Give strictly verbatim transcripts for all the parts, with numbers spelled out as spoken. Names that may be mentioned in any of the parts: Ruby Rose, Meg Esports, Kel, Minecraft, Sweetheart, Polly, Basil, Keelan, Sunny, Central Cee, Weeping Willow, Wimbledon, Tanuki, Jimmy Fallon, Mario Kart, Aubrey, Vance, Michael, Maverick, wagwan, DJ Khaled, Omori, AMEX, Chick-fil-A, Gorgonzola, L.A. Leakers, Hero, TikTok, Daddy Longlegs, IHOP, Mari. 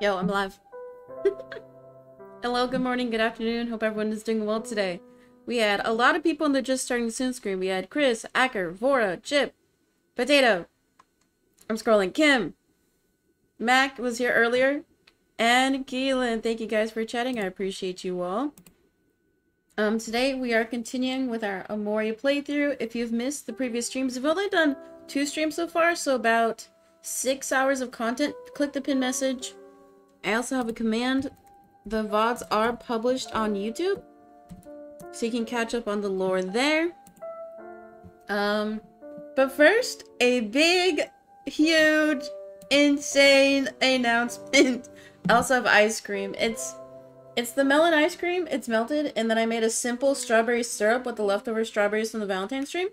Yo, I'm live. Hello, good morning, good afternoon. Hope everyone is doing well today. We had a lot of people in the Just Starting Soon screen. We had Chris, Acker, Vora, Chip, Potato. I'm scrolling. Kim. Mac was here earlier. And Keelan. Thank you guys for chatting. I appreciate you all. Um, today we are continuing with our Omori playthrough. If you've missed the previous streams, we've only done two streams so far, so about six hours of content. Click the pin message. I also have a command. The V O Ds are published on YouTube, so you can catch up on the lore there. Um, but first, a big, huge, insane announcement. I also have ice cream. It's It's the melon ice cream. It's melted, and then I made a simple strawberry syrup with the leftover strawberries from the Valentine's stream.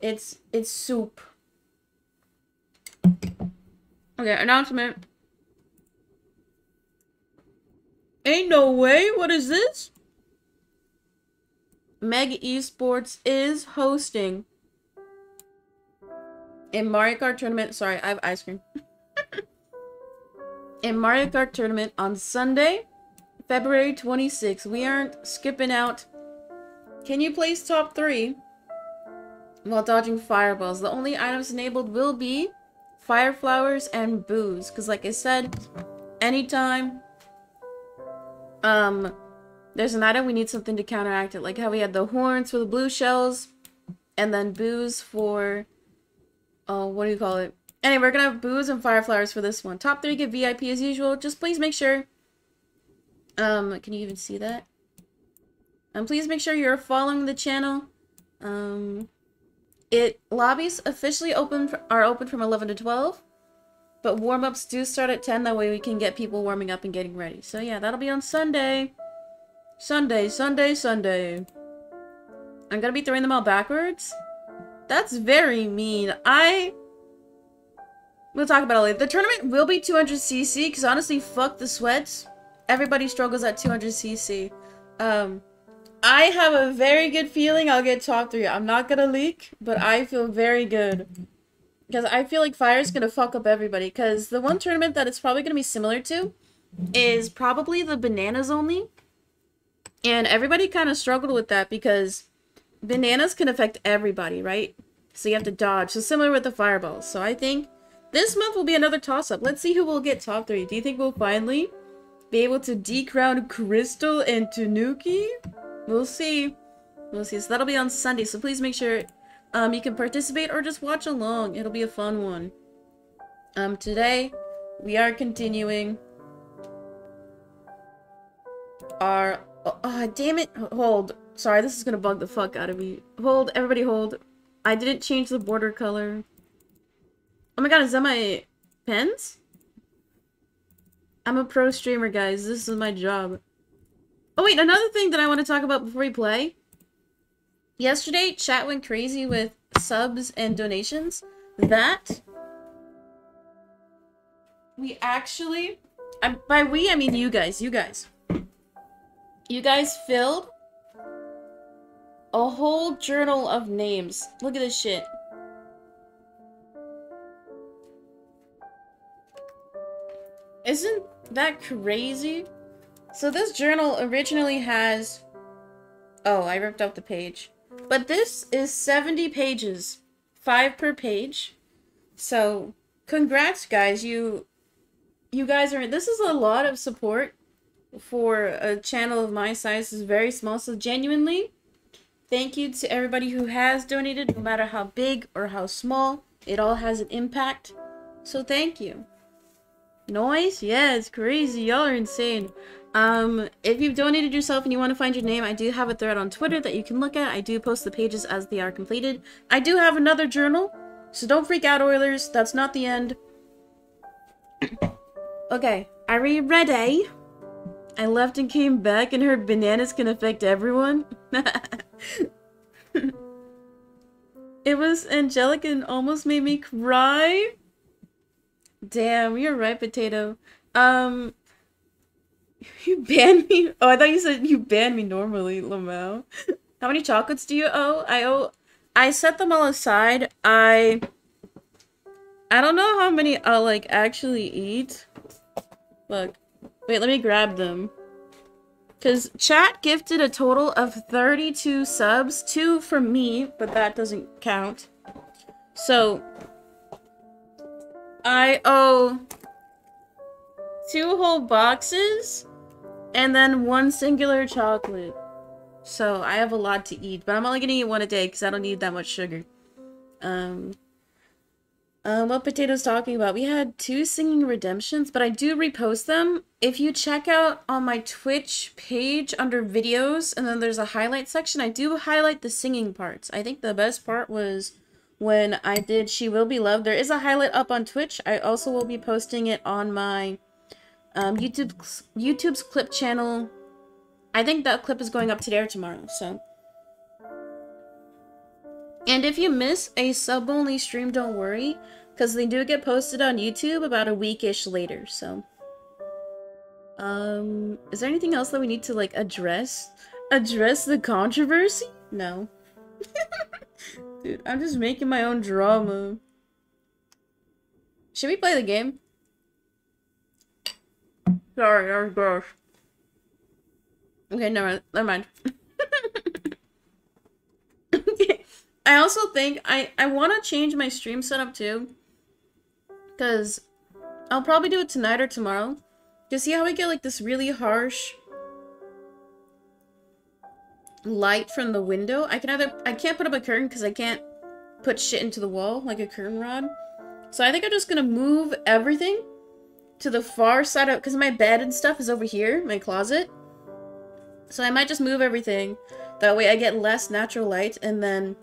It's it's soup. Okay, announcement. Ain't no way. What is this? Meg Esports is hosting a Mario Kart tournament. Sorry, I have ice cream. A Mario Kart tournament on Sunday, February twenty-sixth. We aren't skipping out. Can you place top three while dodging fireballs? The only items enabled will be fire flowers and booze. Because like I said, anytime um, there's an item, we need something to counteract it. Like how we had the horns for the blue shells and then booze for... Oh, what do you call it? Anyway, we're going to have booze and fire flowers for this one. Top three get V I P as usual. Just please make sure... Um, can you even see that? Um, please make sure you're following the channel. Um, it lobbies officially open for, are open from eleven to twelve, but warm-ups do start at ten. That way we can get people warming up and getting ready. So yeah, that'll be on Sunday. Sunday, Sunday, Sunday. I'm gonna be throwing them all backwards. That's very mean. I... We'll talk about it later. The tournament will be two hundred C C, because honestly, fuck the sweats. Everybody struggles at two hundred C C. Um, I have a very good feeling I'll get top three. I'm not gonna leak, but I feel very good. Because I feel like fire's gonna fuck up everybody. Because the one tournament that it's probably gonna be similar to is probably the bananas only. And everybody kind of struggled with that because bananas can affect everybody, right? So you have to dodge. So similar with the fireballs. So I think this month will be another toss-up. Let's see who will get top three. Do you think we'll finally... be able to decrown Crystal and Tanuki? We'll see. We'll see. So that'll be on Sunday. So please make sure um, you can participate or just watch along. It'll be a fun one. Um, today, we are continuing our... Oh, oh, damn it. Hold. Sorry, this is going to bug the fuck out of me. Hold. Everybody hold. I didn't change the border color. Oh my god, is that my pens? I'm a pro streamer, guys. This is my job. Oh, wait. Another thing that I want to talk about before we play. Yesterday, chat went crazy with subs and donations. That... We actually... I, by we, I mean you guys. You guys. You guys filled a whole journal of names. Look at this shit. Isn't... that crazy? So this journal originally has... Oh, I ripped out the page. But this is seventy pages. Five per page. So, congrats, guys. You you guys are... This is a lot of support for a channel of my size. It's very small. So, genuinely, thank you to everybody who has donated, no matter how big or how small. It all has an impact. So, thank you. Noise? Yeah, it's crazy. Y'all are insane. Um, if you've donated yourself and you want to find your name, I do have a thread on Twitter that you can look at. I do post the pages as they are completed. I do have another journal, so don't freak out, Oilers. That's not the end. Okay, are we ready? I left and came back and heard bananas can affect everyone. It was angelic and almost made me cry. Damn, you're right, Potato. Um, you banned me. Oh, I thought you said you banned me normally, Lamau. How many chocolates do you owe? I owe. I set them all aside. I. I don't know how many I'll like actually eat. Fuck. Wait, let me grab them. Because chat gifted a total of thirty-two subs. Two for me, but that doesn't count. So, I owe two whole boxes and then one singular chocolate. So, I have a lot to eat. But I'm only going to eat one a day because I don't need that much sugar. Um... Uh, what Potato's talking about? We had two singing redemptions, but I do repost them. If you check out on my Twitch page under videos, and then there's a highlight section, I do highlight the singing parts. I think the best part was when I did She Will Be Loved. There is a highlight up on Twitch. I also will be posting it on my um, YouTube's, YouTube's clip channel. I think that clip is going up today or tomorrow, so... And if you miss a sub-only stream, don't worry, because they do get posted on YouTube about a week-ish later, so. Um, is there anything else that we need to, like, address? Address the controversy? No. Dude, I'm just making my own drama. Should we play the game? Sorry, that was gross. Okay, never, never mind. Okay. I also think I, I want to change my stream setup too, because I'll probably do it tonight or tomorrow, to see how we get like this really harsh light from the window. I can either- I can't put up a curtain because I can't put shit into the wall, like a curtain rod. So I think I'm just gonna move everything to the far side of- because my bed and stuff is over here, my closet. So I might just move everything, that way I get less natural light, and then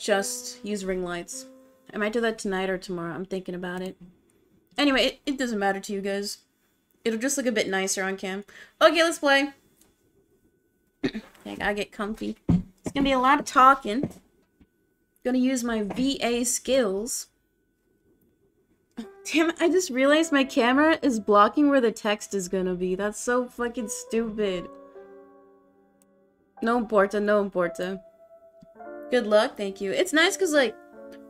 just use ring lights. I might do that tonight or tomorrow. I'm thinking about it. Anyway, it, it doesn't matter to you guys. It'll just look a bit nicer on cam. Okay, let's play. I gotta get comfy. It's gonna be a lot of talking. Gonna use my V A skills. Damn it, I just realized my camera is blocking where the text is gonna be. That's so fucking stupid. No importa, no importa. Good luck, thank you. It's nice because, like,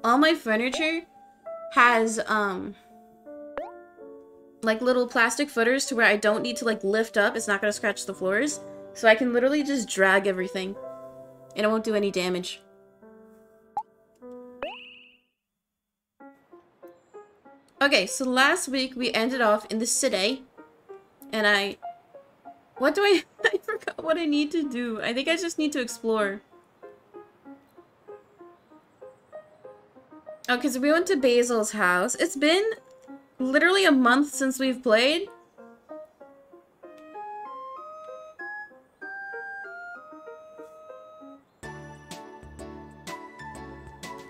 all my furniture has, um, like, little plastic footers to where I don't need to, like, lift up. It's not going to scratch the floors. So I can literally just drag everything. And it won't do any damage. Okay, so last week we ended off in the city. And I... What do I... I forgot what I need to do. I think I just need to explore. Oh, because we went to Basil's house. It's been literally a month since we've played.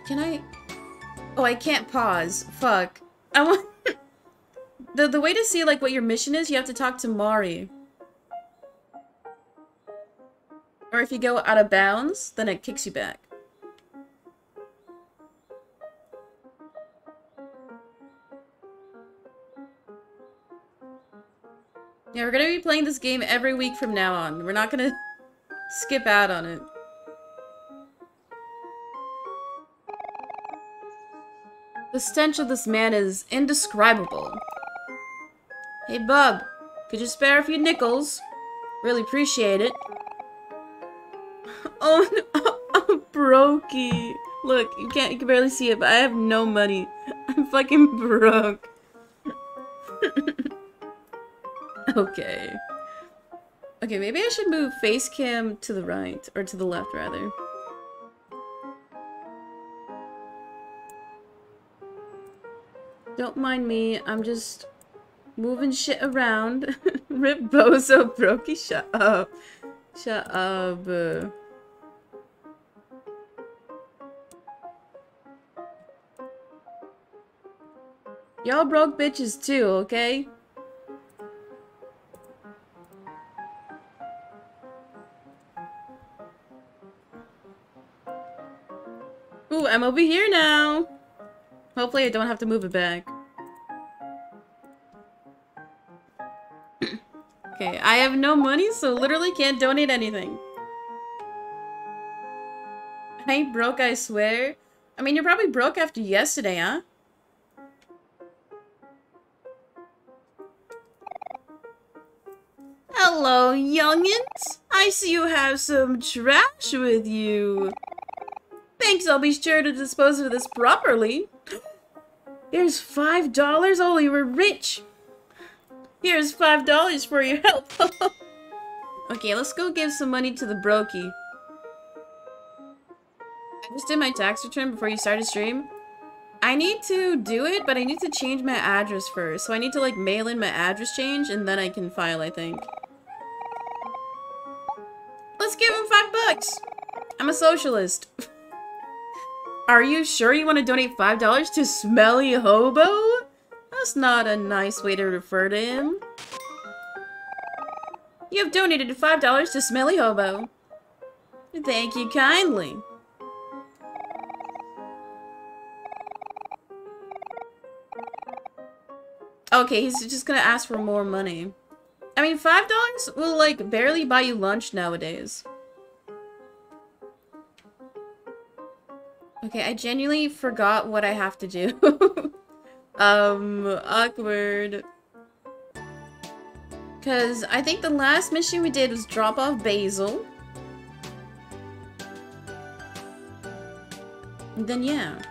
Can I... Oh, I can't pause. Fuck. I want... the, the way to see, like, what your mission is, you have to talk to Mari. Or if you go out of bounds, then it kicks you back. Yeah, we're gonna be playing this game every week from now on. We're not gonna skip out on it. The stench of this man is indescribable. Hey, bub. Could you spare a few nickels? Really appreciate it. Oh, no. I'm brokey. Look, you can't- you can barely see it, but I have no money. I'm fucking broke. Okay. Okay, maybe I should move face cam to the right, or to the left, rather. Don't mind me, I'm just moving shit around. Rip Bozo Brokey, shut up. Shut up. Y'all broke bitches too, okay? Ooh, I'm over here now! Hopefully I don't have to move it back. Okay, I have no money, so literally can't donate anything. I ain't broke, I swear. I mean, you're probably broke after yesterday, huh? Hello, youngins. I see you have some trash with you. Thanks, I'll be sure to dispose of this properly. Here's five dollars? Oh, you were rich. Here's five dollars for your help. Okay, let's go give some money to the brokey. I just did my tax return before you started stream. I need to do it, but I need to change my address first. So I need to like mail in my address change and then I can file, I think. Let's give him five bucks. I'm a socialist. Are you sure you want to donate five dollars to Smelly Hobo? That's not a nice way to refer to him. You have donated five dollars to Smelly Hobo. Thank you kindly. Okay, he's just gonna ask for more money. I mean, five dollars will, like, barely buy you lunch nowadays. Okay, I genuinely forgot what I have to do. um, awkward. Because I think the last mission we did was drop off Basil. And then, yeah.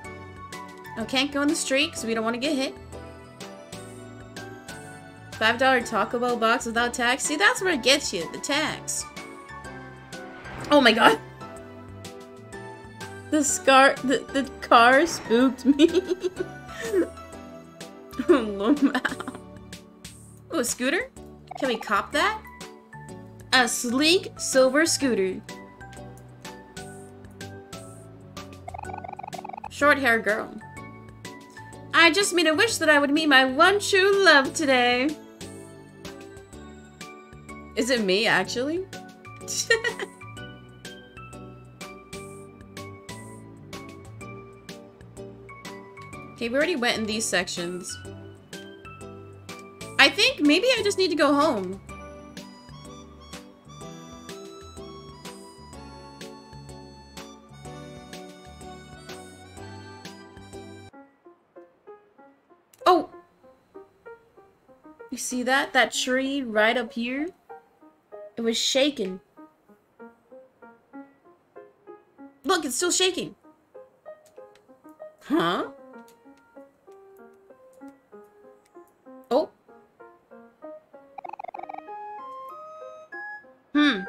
I can't go on the street because we don't want to get hit. five dollar Taco Bell box without tax? See, that's where it gets you, the tax. Oh my god. The scar- the, the car spooked me. Oh, a scooter? Can we cop that? A sleek silver scooter. Short hair girl. I just made a wish that I would meet my one true love today. Is it me, actually? Okay, we already went in these sections. I think maybe I just need to go home. Oh! You see that? That tree right up here? It was shaking. Look, it's still shaking. Huh? Oh. Hmm.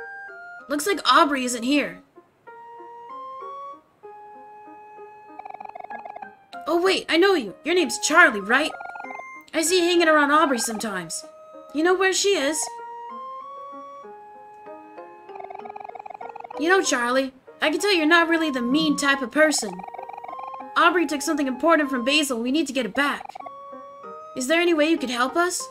Looks like Aubrey isn't here. Oh wait, I know you. Your name's Charlie, right? I see you hanging around Aubrey sometimes. You know where she is? You know, Charlie, I can tell you're not really the mean type of person. Aubrey took something important from Basil. We need to get it back. Is there any way you could help us?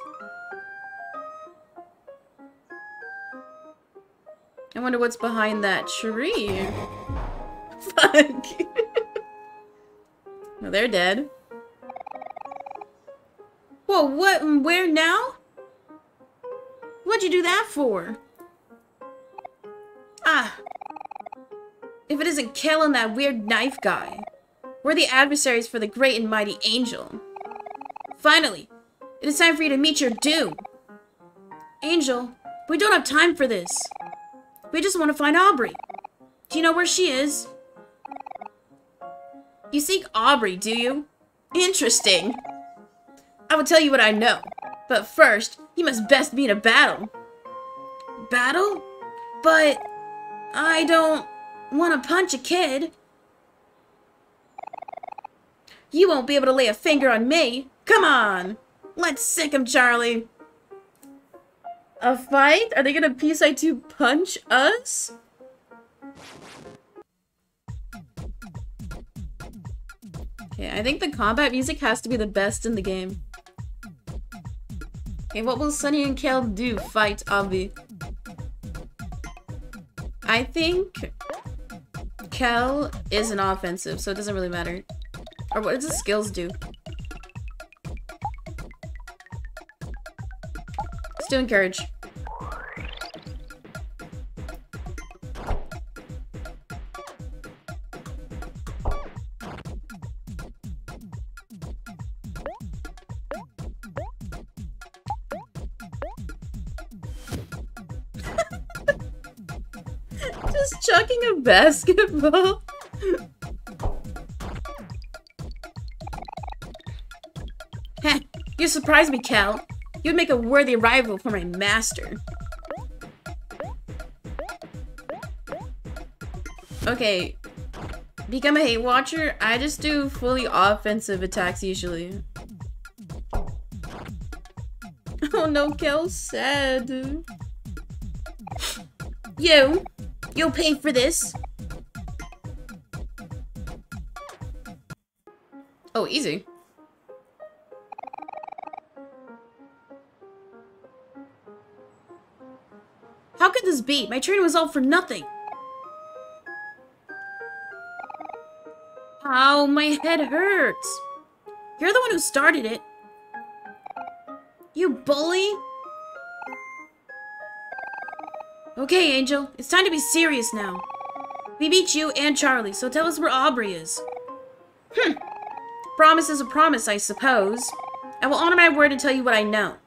I wonder what's behind that tree. Fuck. Well, they're dead. Whoa, what and where now? What'd you do that for? Ah. If it isn't Kel and that weird knife guy. We're the adversaries for the great and mighty Angel. Finally, it is time for you to meet your doom. Angel, we don't have time for this. We just want to find Aubrey. Do you know where she is? You seek Aubrey, do you? Interesting. I will tell you what I know. But first, you must best be in a battle. Battle? But I don't want to punch a kid. You won't be able to lay a finger on me. Come on! Let's sick him, Charlie! A fight? Are they gonna P S I two punch us? Okay, I think the combat music has to be the best in the game. Okay, what will Sunny and Kel do? Fight, Aubrey. I think Kel is an offensive, so it doesn't really matter. Or what does his skills do? Let's do encourage. just chucking a basketball? Heh, you surprised me, Kel. You'd make a worthy rival for my master. Okay. Become a hate watcher? I just do fully offensive attacks usually. Oh no, Kel's sad. You! You'll pay for this! Oh, easy. How could this be? My training was all for nothing! Ow, my head hurts! You're the one who started it! You bully! Okay, Angel, it's time to be serious now. We beat you and Charlie, so tell us where Aubrey is. Hmm. Promise is a promise, I suppose. I will honor my word and tell you what I know.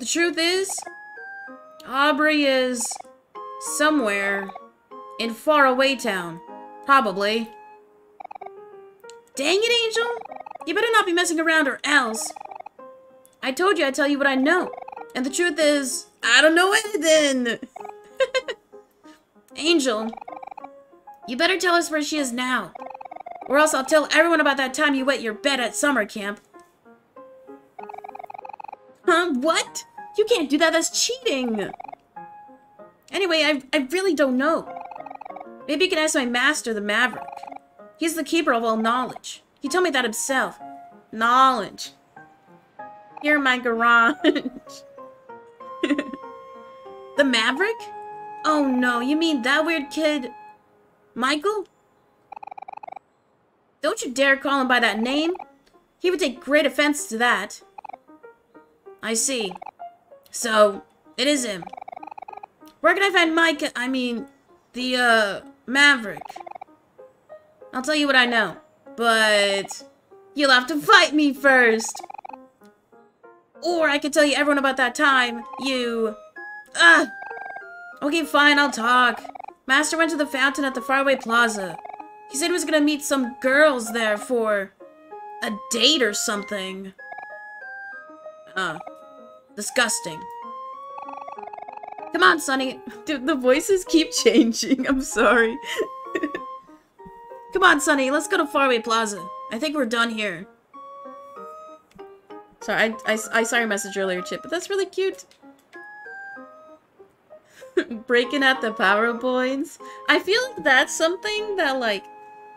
The truth is, Aubrey is somewhere in faraway town. Probably. Dang it, Angel! You better not be messing around or else. I told you I'd tell you what I know. And the truth is, I don't know anything! Angel, you better tell us where she is now. Or else I'll tell everyone about that time you wet your bed at summer camp. Huh? What? You can't do that, that's cheating! Anyway, I, I really don't know. Maybe you can ask my master, the Maverick. He's the keeper of all knowledge. He told me that himself. Knowledge. Here in my garage. The Maverick? Oh no, you mean that weird kid, Michael? Don't you dare call him by that name. He would take great offense to that. I see. So, it is him. Where can I find Mike? I mean, the, uh, Maverick? I'll tell you what I know, but you'll have to fight me first. Or I could tell you everyone about that time, you... Ah! Okay, fine, I'll talk. Master went to the fountain at the faraway plaza. He said he was gonna meet some girls there for... a date or something. Uh, disgusting. Come on, Sunny. Dude, the voices keep changing, I'm sorry. Come on, Sunny, let's go to faraway plaza. I think we're done here. Sorry, I, I, I saw your message earlier, Chip, but that's really cute. Breaking out the PowerPoints. I feel like that's something that, like,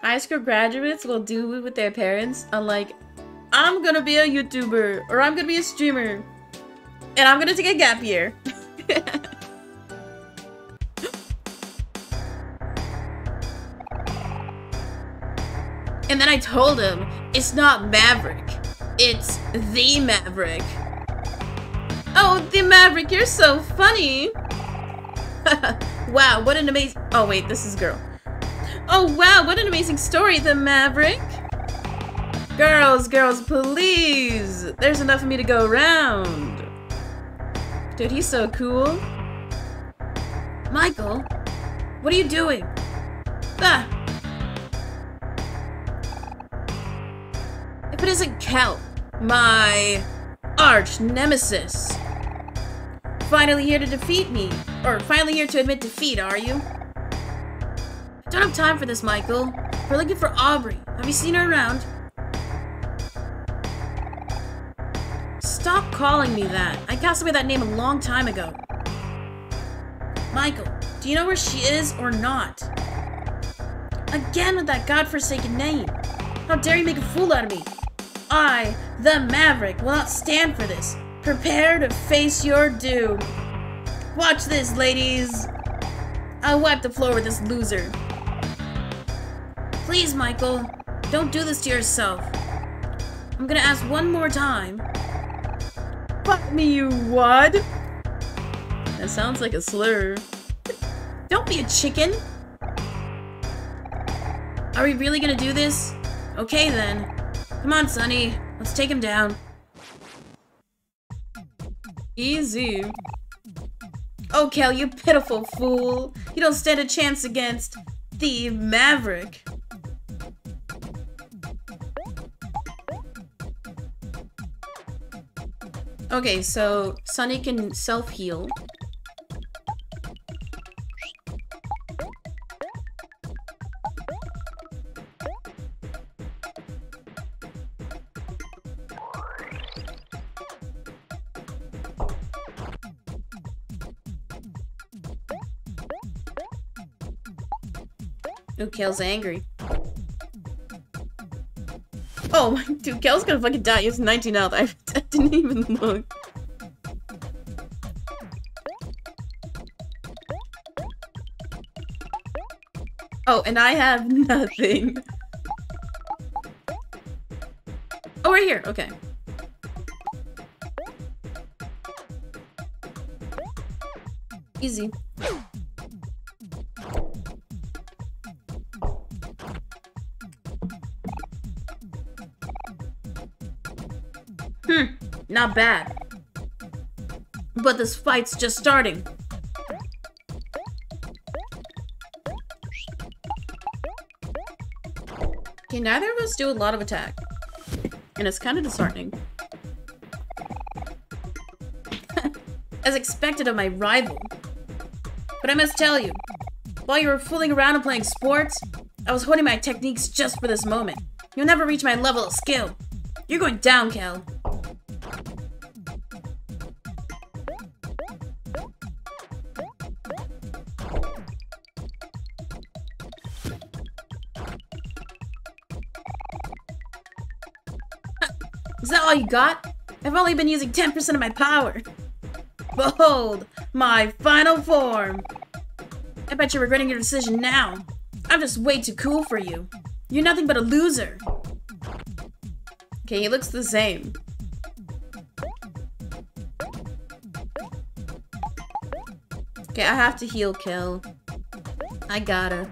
high school graduates will do with their parents. I'm like, I'm gonna be a YouTuber, or I'm gonna be a streamer, and I'm gonna take a gap year. And then I told him, it's not Maverick. It's the Maverick. Oh, the Maverick, you're so funny. Wow, what an amazing... Oh, wait, this is girl. Oh, wow, what an amazing story, the Maverick. Girls, girls, please. There's enough of me to go around. Dude, he's so cool. Michael, what are you doing? Ah. If it isn't Kel. My arch nemesis. Finally here to defeat me. Or finally here to admit defeat, are you? I don't have time for this, Michael. We're looking for Aubrey. Have you seen her around? Stop calling me that. I cast away that name a long time ago. Michael, do you know where she is or not? Again with that godforsaken name. How dare you make a fool out of me? I, the Maverick, will not stand for this. Prepare to face your doom. Watch this, ladies. I'll wipe the floor with this loser. Please, Michael, don't do this to yourself. I'm gonna ask one more time. Fuck me, you wad. That sounds like a slur. Don't be a chicken. Are we really gonna do this? Okay, then. Come on, Sunny. Let's take him down. Easy. Oh, Kel, you pitiful fool. You don't stand a chance against the Maverick. Okay, so Sunny can self-heal. Ooh, Kel's angry. Oh, dude, Kel's gonna fucking die. He has nineteen health. I, I didn't even look. Oh, and I have nothing. Oh, right here. Okay. Easy. Not bad. But this fight's just starting. Okay, neither of us do a lot of attack. And it's kind of disheartening. As expected of my rival. But I must tell you, while you were fooling around and playing sports, I was honing my techniques just for this moment. You'll never reach my level of skill. You're going down, Kel. All you got? I've only been using ten percent of my power. Behold, my final form. I bet you're regretting your decision now. I'm just way too cool for you. You're nothing but a loser. Okay, he looks the same. Okay, I have to heal Kel. I gotta.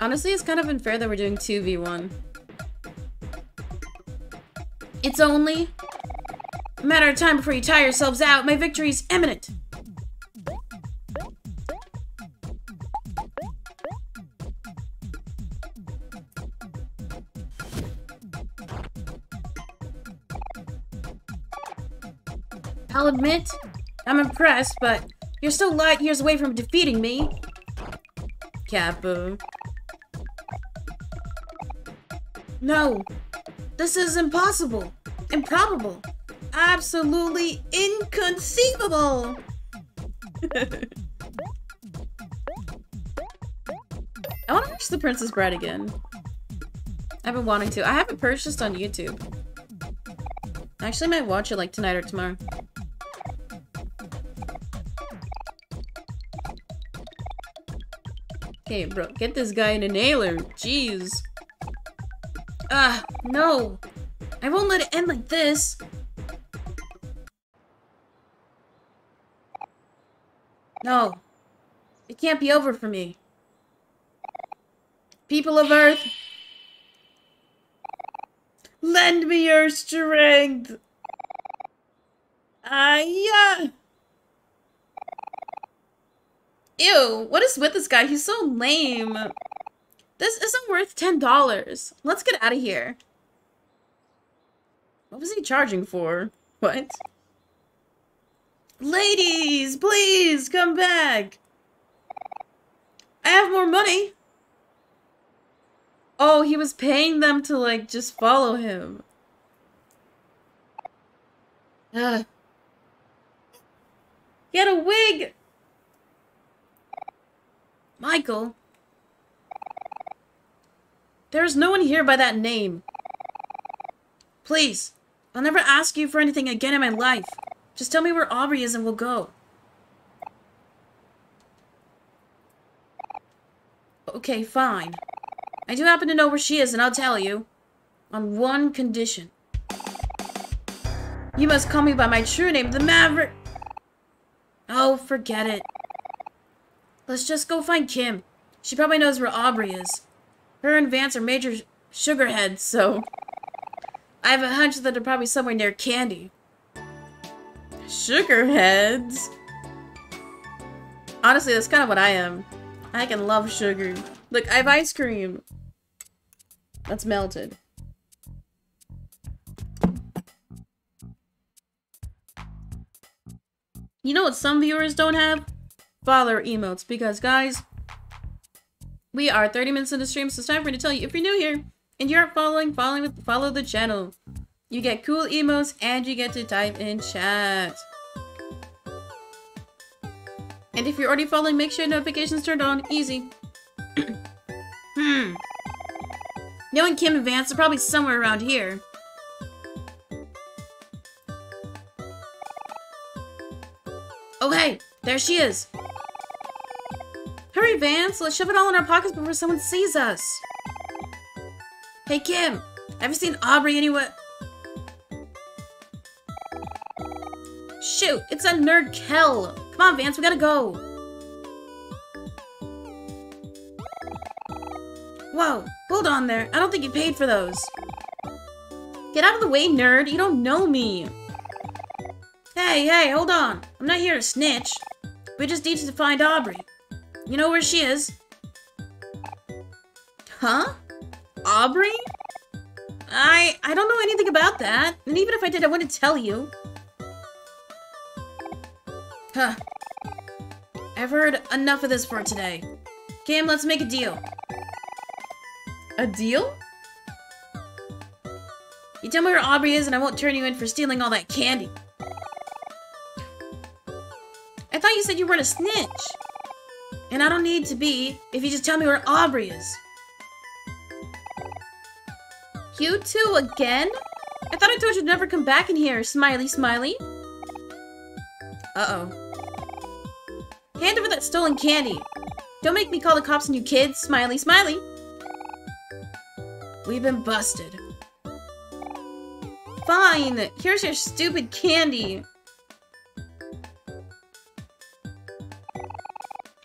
Honestly, it's kind of unfair that we're doing two v one. It's only a matter of time before you tire yourselves out. My victory's imminent. I'll admit, I'm impressed, but you're still light years away from defeating me. Kappa. No, this is impossible, improbable, absolutely inconceivable. I want to watch The Princess Bride again. I've been wanting to. I have it purchased on YouTube. I actually might watch it like tonight or tomorrow. Okay, bro, get this guy in a nailer. Jeez. Ah, uh, no. I won't let it end like this. No. It can't be over for me. People of Earth, lend me your strength. Aiyah. Ew, what is with this guy? He's so lame. This isn't worth ten dollars. Let's get out of here. What was he charging for? What? Ladies, please come back. I have more money. Oh, he was paying them to, like, just follow him. Ugh. He had a wig. Michael. There's no one here by that name. Please, I'll never ask you for anything again in my life. Just tell me where Aubrey is and we'll go. Okay, fine. I do happen to know where she is and I'll tell you. On one condition. You must call me by my true name, the Maverick. Oh, forget it. Let's just go find Kim. She probably knows where Aubrey is. Her and Vance are major sugarheads, so I have a hunch that they're probably somewhere near candy. Sugarheads? Honestly, that's kind of what I am. I can love sugar. Look, I have ice cream. That's melted. You know what some viewers don't have? Follower emotes, because guys, we are thirty minutes into the stream, so it's time for me to tell you, if you're new here and you aren't following, following with, follow the channel. You get cool emotes and you get to type in chat. And if you're already following, make sure notifications turned on. Easy. hmm. Knowing Kim and Vance, they're probably somewhere around here. Oh hey, there she is. Hurry, Vance, let's shove it all in our pockets before someone sees us. Hey Kim, have you seen Aubrey anywhere? Shoot, it's that nerd Kel. Come on, Vance, we gotta go. Whoa, hold on there. I don't think you paid for those. Get out of the way, nerd. You don't know me. Hey, hey, hold on. I'm not here to snitch. We just need to find Aubrey. You know where she is? Huh? Aubrey? I I don't know anything about that. And even if I did, I wouldn't tell you. Huh. I've heard enough of this for today. Kim, let's make a deal. A deal? You tell me where Aubrey is and I won't turn you in for stealing all that candy. I thought you said you weren't a snitch. And I don't need to be if you just tell me where Aubrey is. You two again? I thought I told you to never come back in here, smiley smiley. Uh-oh. Hand over that stolen candy. Don't make me call the cops on you kids, smiley smiley. We've been busted. Fine, here's your stupid candy.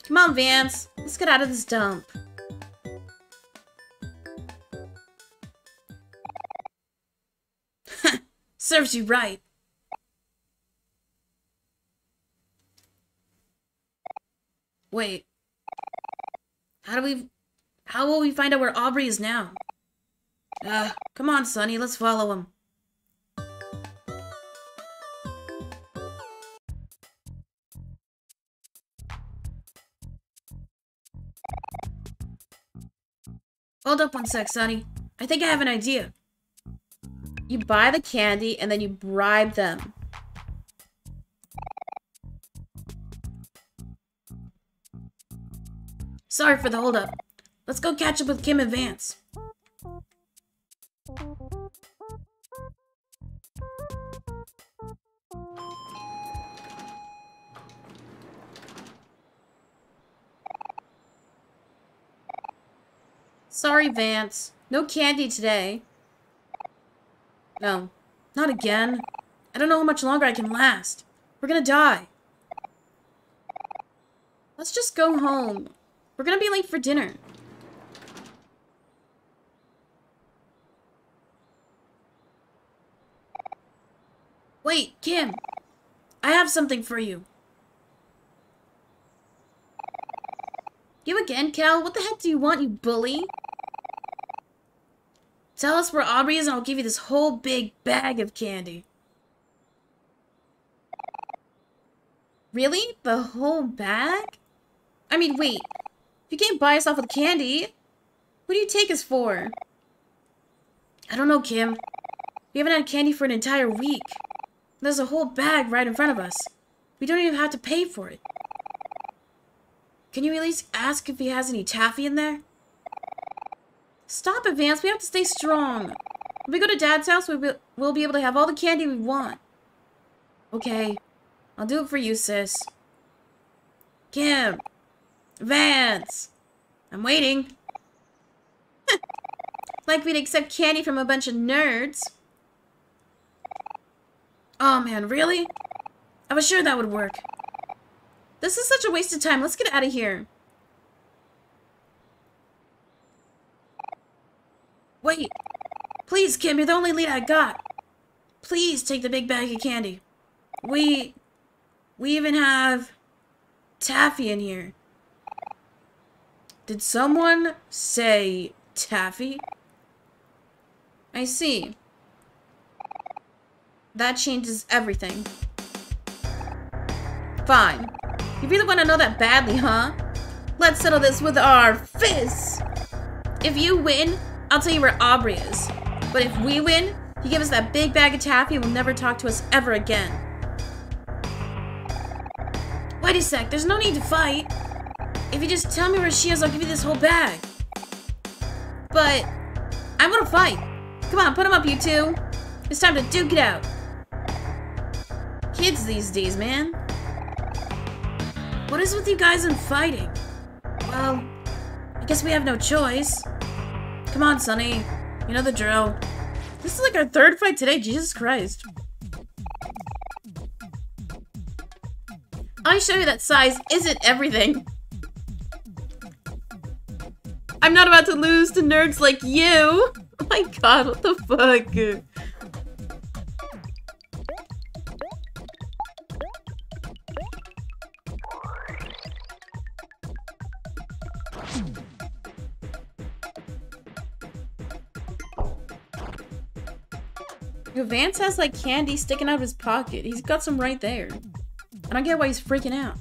Come on, Vance, let's get out of this dump. Serves you right. Wait. How do we... How will we find out where Aubrey is now? Uh, come on, Sunny, let's follow him. Hold up one sec, Sunny. I think I have an idea. You buy the candy, and then you bribe them. Sorry for the holdup. Let's go catch up with Kim and Vance. Sorry, Vance. No candy today. No. Not again. I don't know how much longer I can last. We're gonna die. Let's just go home. We're gonna be late for dinner. Wait, Kim. I have something for you. You again, Kel? What the heck do you want, you bully? Tell us where Aubrey is and I'll give you this whole big bag of candy. Really? The whole bag? I mean, wait. You can't buy us off with candy. What do you take us for? I don't know, Kim. We haven't had candy for an entire week. There's a whole bag right in front of us. We don't even have to pay for it. Can you at least ask if he has any taffy in there? Stop it, Vance. We have to stay strong. When we go to Dad's house, we'll be able to have all the candy we want. Okay. I'll do it for you, sis. Kim. Vance. I'm waiting. Like we'd accept candy from a bunch of nerds. Oh, man. Really? I was sure that would work. This is such a waste of time. Let's get out of here. Please, Kim, you're the only lead I got. Please take the big bag of candy. We... We even have... Taffy in here. Did someone say Taffy? I see. That changes everything. Fine. You really want to know that badly, huh? Let's settle this with our fists! If you win, I'll tell you where Aubrey is. But if we win, you give us that big bag of taffy and will never talk to us ever again. Wait a sec, there's no need to fight. If you just tell me where she is, I'll give you this whole bag. But I want to fight. Come on, put them up, you two. It's time to duke it out. Kids these days, man. What is with you guys in fighting? Well, I guess we have no choice. Come on, Sunny. You know the drill. This is like our third fight today, Jesus Christ. I show you that size isn't everything. I'm not about to lose to nerds like you. Oh my god, what the fuck? Vance has, like, candy sticking out of his pocket. He's got some right there. I don't get why he's freaking out.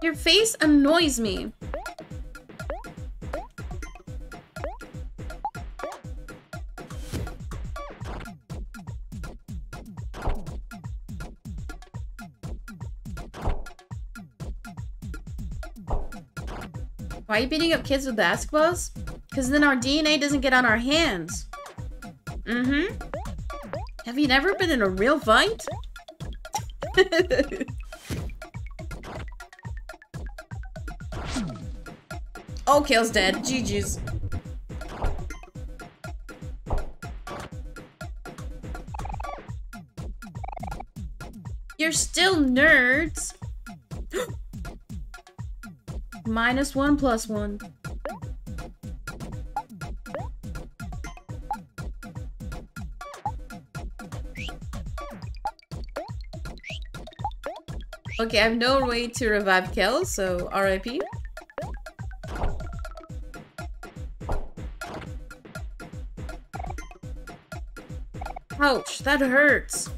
Your face annoys me. Why are you beating up kids with basketballs? Because then our D N A doesn't get on our hands. Mm-hmm. Have you never been in a real fight? Oh, Kel's dead. G G's. You're still nerds. Minus one, plus one. Okay, I have no way to revive Kel, so R I P. Ouch, that hurts.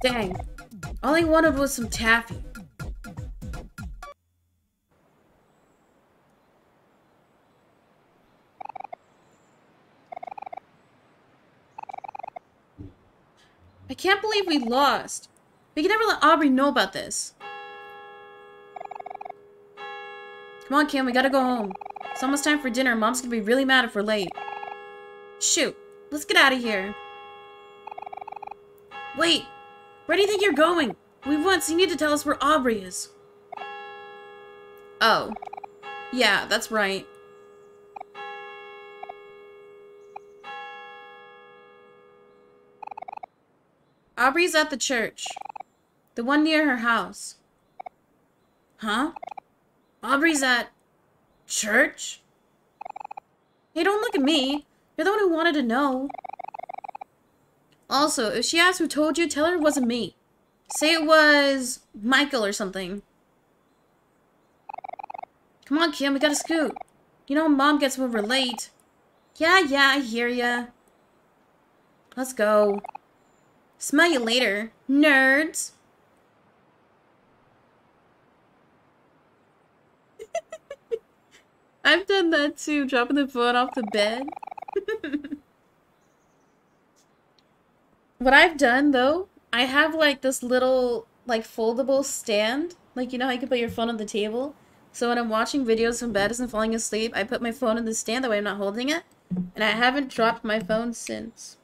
Dang. All I wanted was some taffy. I can't believe we lost. We can never let Aubrey know about this. Come on, Kim, we gotta go home. It's almost time for dinner. Mom's gonna be really mad if we're late. Shoot. Let's get out of here. Wait. Where do you think you're going? We've once, you need to tell us where Aubrey is. Oh. Yeah, that's right. Aubrey's at the church. The one near her house. Huh? Aubrey's at... church? Hey, don't look at me. You're the one who wanted to know. Also, if she asks who told you, tell her it wasn't me. Say it was... Michael or something. Come on, Kim, we gotta scoot. You know, Mom gets when we're late. Yeah, yeah, I hear ya. Let's go. Smell you later, nerds. I've done that too, dropping the phone off the bed. What I've done though, I have like this little like foldable stand. Like, you know how you can put your phone on the table? So when I'm watching videos from bed and falling asleep, I put my phone in the stand, that way I'm not holding it. And I haven't dropped my phone since.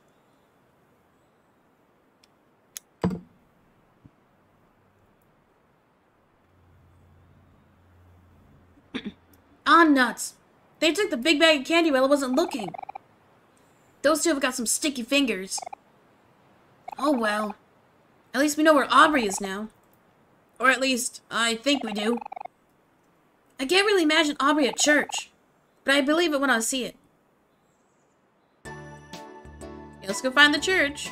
I'm nuts. They took the big bag of candy while I wasn't looking. Those two have got some sticky fingers. Oh well. At least we know where Aubrey is now. Or at least, I think we do. I can't really imagine Aubrey at church, but I believe it when I see it. Okay, let's go find the church.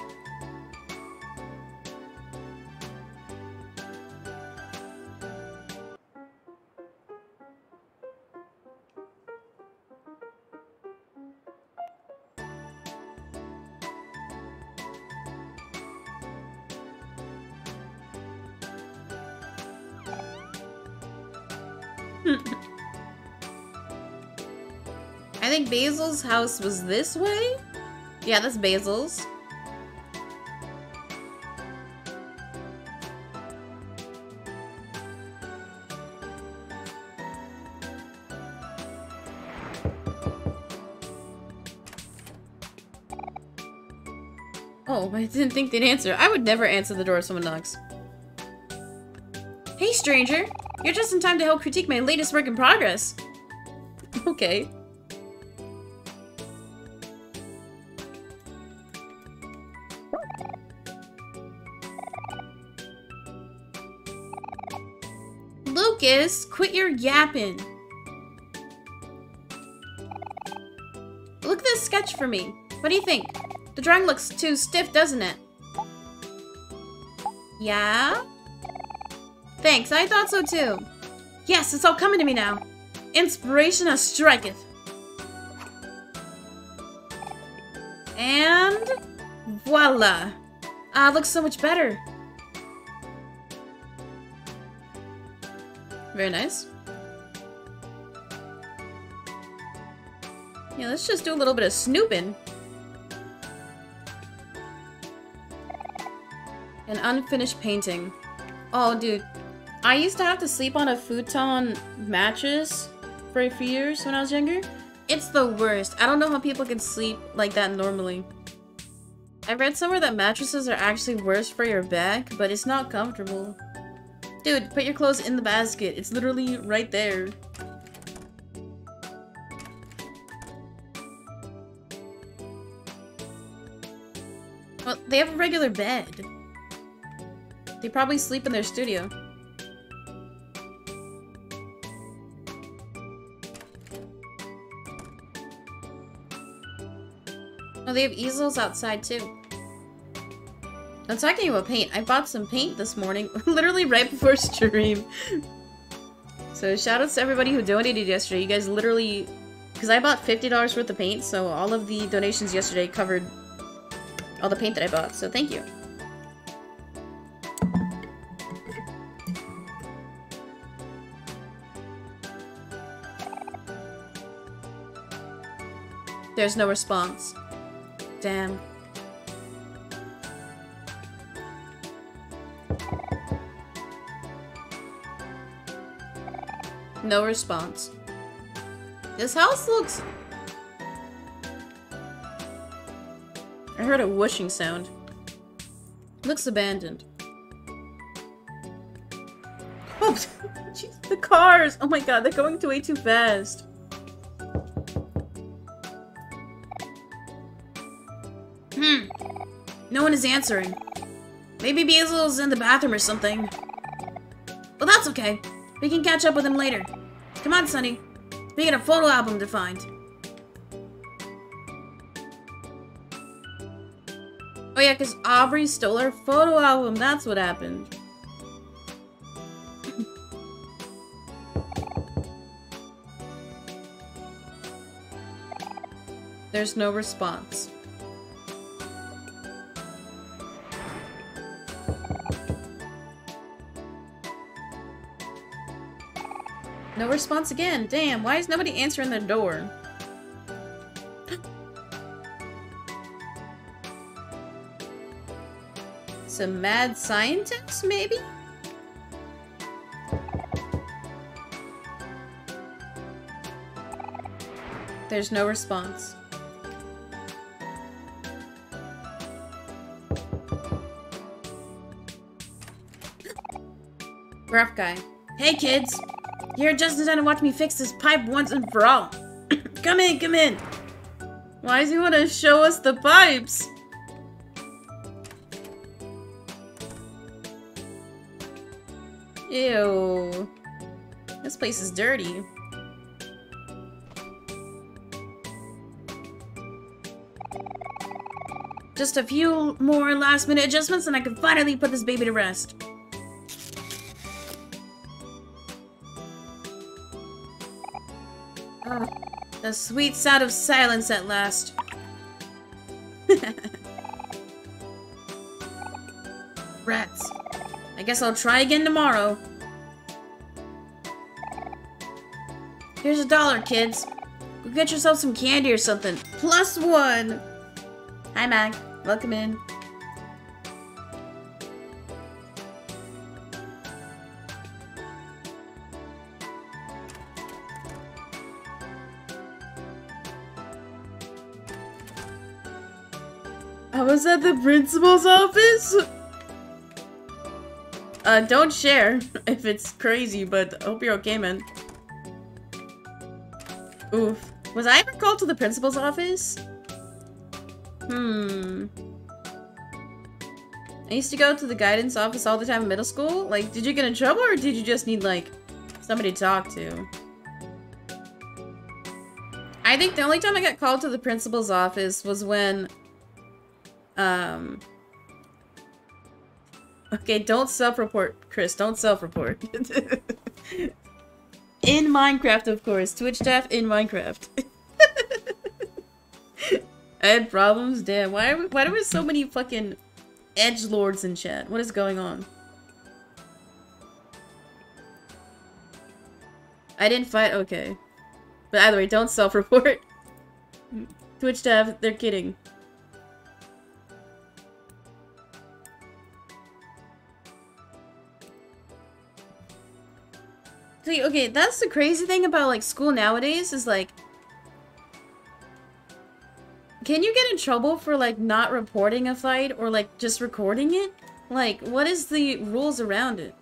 I think Basil's house was this way? Yeah, that's Basil's. Oh, I didn't think they'd answer. I would never answer the door if someone knocks. Hey, stranger! You're just in time to help critique my latest work in progress. Okay. Lucas, quit your yapping. Look at this sketch for me. What do you think? The drawing looks too stiff, doesn't it? Yeah? Thanks, I thought so too. Yes, it's all coming to me now. Inspiration has striketh. And voila. Ah, uh, looks so much better. Very nice. Yeah, let's just do a little bit of snooping. An unfinished painting. Oh, dude. I used to have to sleep on a futon mattress for a few years when I was younger. It's the worst. I don't know how people can sleep like that normally. I read somewhere that mattresses are actually worse for your back, but it's not comfortable. Dude, put your clothes in the basket. It's literally right there. Well, they have a regular bed. They probably sleep in their studio. Oh, they have easels outside too. I'm talking about paint. I bought some paint this morning, literally right before stream. So shoutouts to everybody who donated yesterday. You guys literally, because I bought fifty dollars worth of paint, so all of the donations yesterday covered all the paint that I bought. So thank you. There's no response. Damn. No response. This house looks... I heard a whooshing sound. Looks abandoned. Oh, geez, the cars! Oh my god, they're going way too fast. Hmm. No one is answering. Maybe Basil's in the bathroom or something. Well, that's okay. We can catch up with him later. Come on, Sunny. We got a photo album to find. Oh yeah, because Aubrey stole her photo album. That's what happened. There's no response. No response again. Damn, why is nobody answering the door? Some mad scientist, maybe? There's no response. Rough guy. Hey, kids! You're just in time to watch me fix this pipe once and for all. Come in, come in! Why does he want to show us the pipes? Ew. This place is dirty. Just a few more last-minute adjustments and I can finally put this baby to rest. Oh, the sweet sound of silence at last. Rats. I guess I'll try again tomorrow. Here's a dollar, kids. Go get yourself some candy or something. Plus one! Hi, Mag. Welcome in. I was at the principal's office? Uh, don't share if it's crazy, but I hope you're okay, man. Oof. Was I ever called to the principal's office? Hmm. I used to go to the guidance office all the time in middle school. Like, did you get in trouble or did you just need, like, somebody to talk to? I think the only time I got called to the principal's office was when, um... okay, don't self-report, Chris. Don't self-report. In Minecraft, of course. Twitch staff in Minecraft. I had problems, damn. Why are we, why there was so many fucking edgelords in chat? What is going on? I didn't fight. Okay, but either way, don't self-report. Twitch staff, they're kidding. See, okay, that's the crazy thing about like school nowadays is like. Can you get in trouble for, like, not reporting a fight or, like, just recording it? Like, what is the rules around it?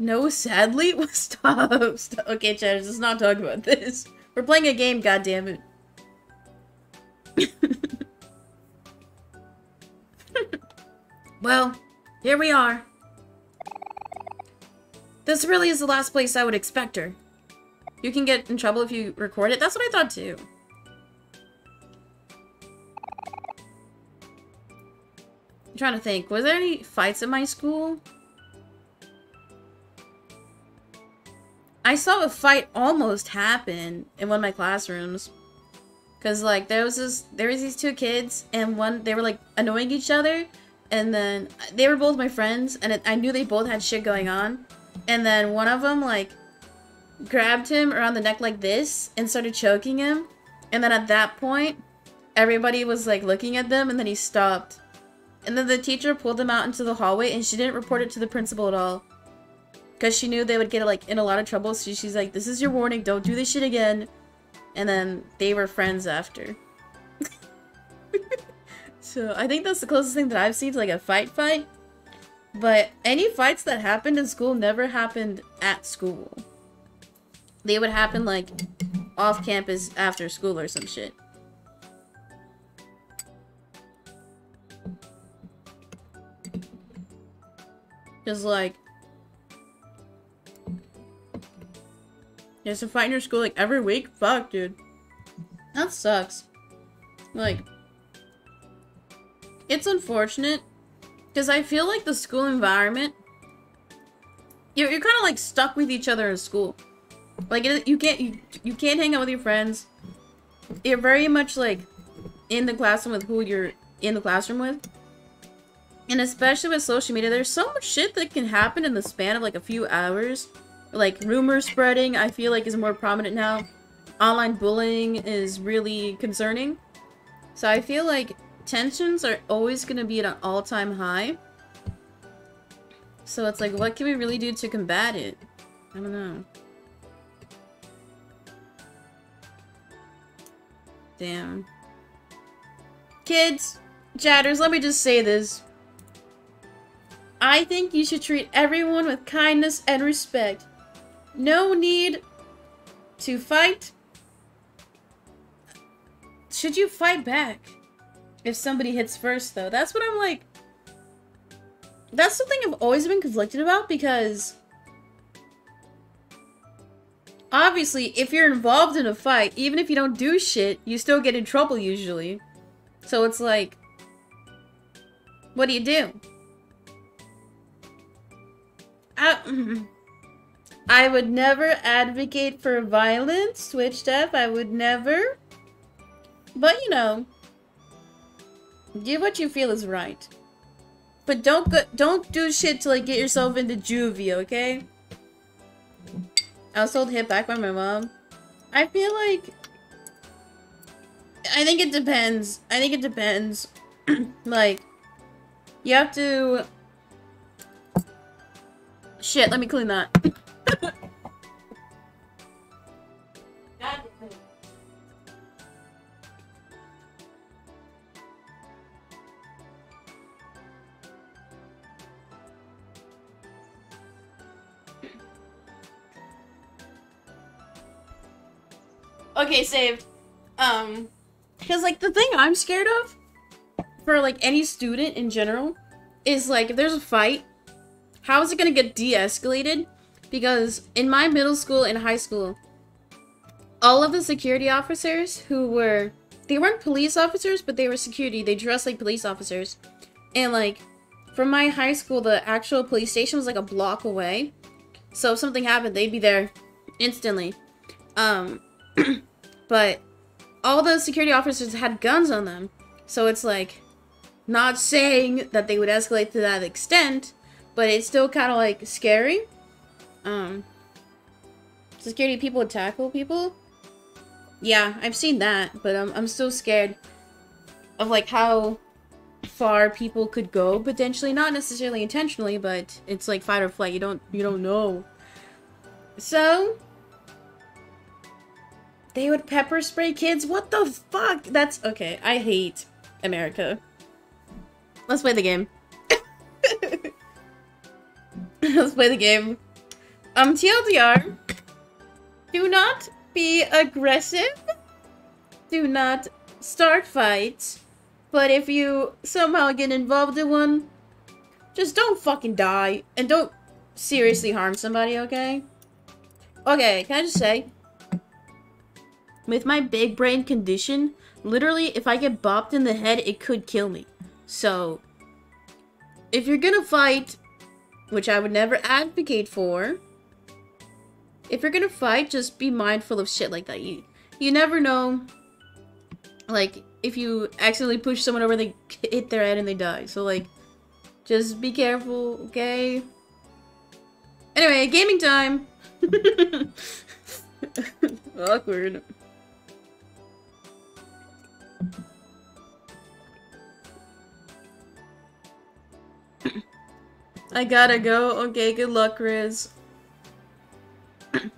No, sadly? Stop. Stop. Okay, chat, let's not talk about this. We're playing a game, goddammit. Well, here we are. This really is the last place I would expect her. You can get in trouble if you record it? That's what I thought, too. I'm trying to think. Was there any fights at my school? I saw a fight almost happen in one of my classrooms. Cause like there was this, there was these two kids, and one they were like annoying each other, and then they were both my friends, and it, I knew they both had shit going on, and then one of them like grabbed him around the neck like this and started choking him, and then at that point, everybody was like looking at them, and then he stopped. And then the teacher pulled them out into the hallway, and she didn't report it to the principal at all. Because she knew they would get, like, in a lot of trouble, so she's like, this is your warning, don't do this shit again. And then they were friends after. So, I think that's the closest thing that I've seen to, like, a fight fight. But any fights that happened in school never happened at school. They would happen, like, off campus after school or some shit. Just like, there's a fight in your school like every week? Fuck, dude. That sucks. Like, it's unfortunate because I feel like the school environment, you're, you're kind of like stuck with each other in school. Like, it, you can't you, you can't hang out with your friends. You're very much like in the classroom with who you're in the classroom with. And especially with social media, there's so much shit that can happen in the span of like a few hours. Like, rumor spreading, I feel like, is more prominent now. Online bullying is really concerning. So I feel like tensions are always going to be at an all-time high. So it's like, what can we really do to combat it? I don't know. Damn. Kids, chatters, let me just say this. I think you should treat everyone with kindness and respect. No need to fight. Should you fight back? If somebody hits first, though. That's what I'm like... That's something I've always been conflicted about, because... Obviously, if you're involved in a fight, even if you don't do shit, you still get in trouble, usually. So it's like... What do you do? I, I would never advocate for violence, switched up, I would never. But, you know... Do what you feel is right. But don't go, don't do shit to like get yourself into juvie, okay? I was told to hit back by my mom. I feel like... I think it depends. I think it depends. Like... You have to... Shit, let me clean that. Okay, saved. Um, because, like, the thing I'm scared of for, like, any student in general is, like, if there's a fight, how is it gonna get de-escalated? Because in my middle school and high school, all of the security officers who were... They weren't police officers, but they were security. They dressed like police officers. And, like, from my high school, the actual police station was, like, a block away. So if something happened, they'd be there instantly. Um... But all those security officers had guns on them, so it's like, not saying that they would escalate to that extent, but it's still kind of like scary. Um, security people would tackle people. Yeah, I've seen that, but I'm I'm still scared of like how far people could go potentially, not necessarily intentionally, but it's like fight or flight. You don't you don't know. So. They would pepper spray kids? What the fuck? That's okay. I hate America. Let's play the game. Let's play the game. Um, T L D R. Do not be aggressive. Do not start fights. But if you somehow get involved in one, just don't fucking die. And don't seriously harm somebody, okay? Okay, can I just say... With my big brain condition, literally, if I get bopped in the head, it could kill me. So, if you're gonna fight, which I would never advocate for, if you're gonna fight, just be mindful of shit like that. You, you never know, like, if you accidentally push someone over, they hit their head and they die. So, like, just be careful, okay? Anyway, gaming time! Awkward. I gotta go. Okay, good luck, Riz. Can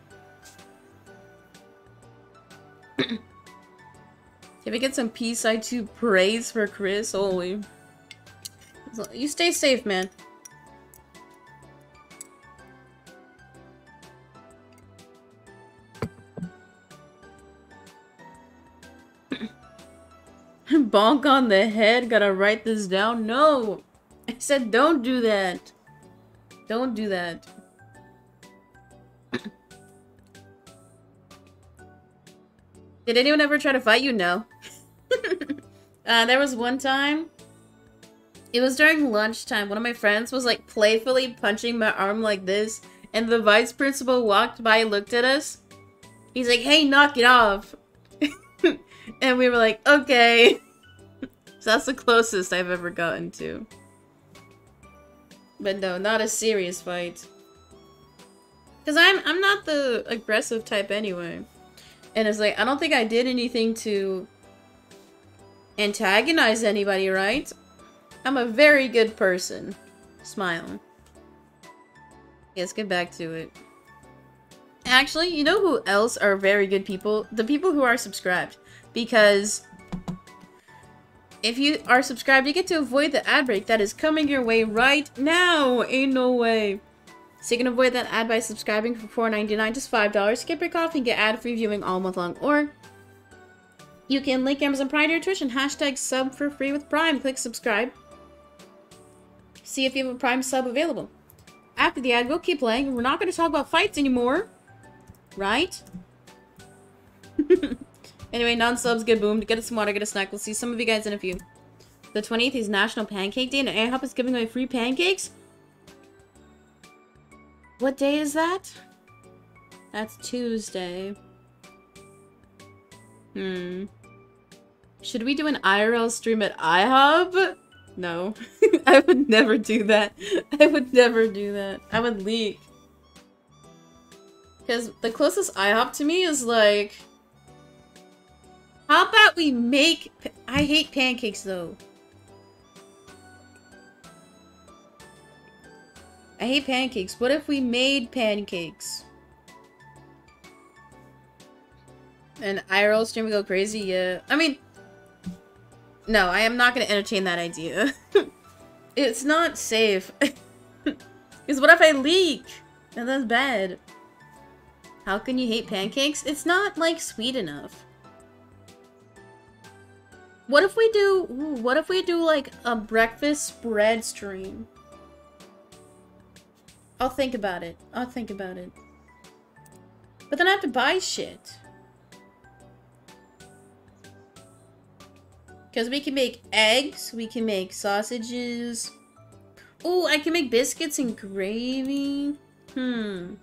we get some peace? I too praise for Chris. Holy. You stay safe, man. Bonk on the head. Gotta write this down. No! I said don't do that. Don't do that. Did anyone ever try to fight you? No. uh, there was one time. It was during lunchtime. One of my friends was like playfully punching my arm like this. And the vice principal walked by and looked at us. He's like, hey, knock it off. And we were like, okay. So that's the closest I've ever gotten to. But no, not a serious fight. Cause I'm I'm not the aggressive type anyway. And it's like, I don't think I did anything to antagonize anybody, right? I'm a very good person. Smile. Yeah, let's get back to it. Actually, you know who else are very good people? The people who are subscribed. Because if you are subscribed, you get to avoid the ad break that is coming your way right now. Ain't no way. So you can avoid that ad by subscribing for four ninety-nine, just five dollars. Skip your coffee and get ad-free viewing all month long. Or you can link Amazon Prime to your Twitch and hashtag sub for free with Prime. Click subscribe. See if you have a Prime sub available. After the ad, we'll keep playing. We're not going to talk about fights anymore. Right? Anyway, non-subs get boomed. Get us some water, get a snack. We'll see some of you guys in a few. The twentieth is National Pancake Day, and IHOP is giving away free pancakes? What day is that? That's Tuesday. Hmm. Should we do an I R L stream at IHOP? No. I would never do that. I would never do that. I would leak. Because the closest IHOP to me is like... How about we make... Pa I hate pancakes, though. I hate pancakes. What if we made pancakes? An I R L stream would go crazy, yeah. I mean... No, I am not going to entertain that idea. It's not safe. Because what if I leak? And that's bad. How can you hate pancakes? It's not, like, sweet enough. What if we do... Ooh, what if we do, like, a breakfast spread stream? I'll think about it. I'll think about it. But then I have to buy shit. Because we can make eggs. We can make sausages. Oh, I can make biscuits and gravy. Hmm.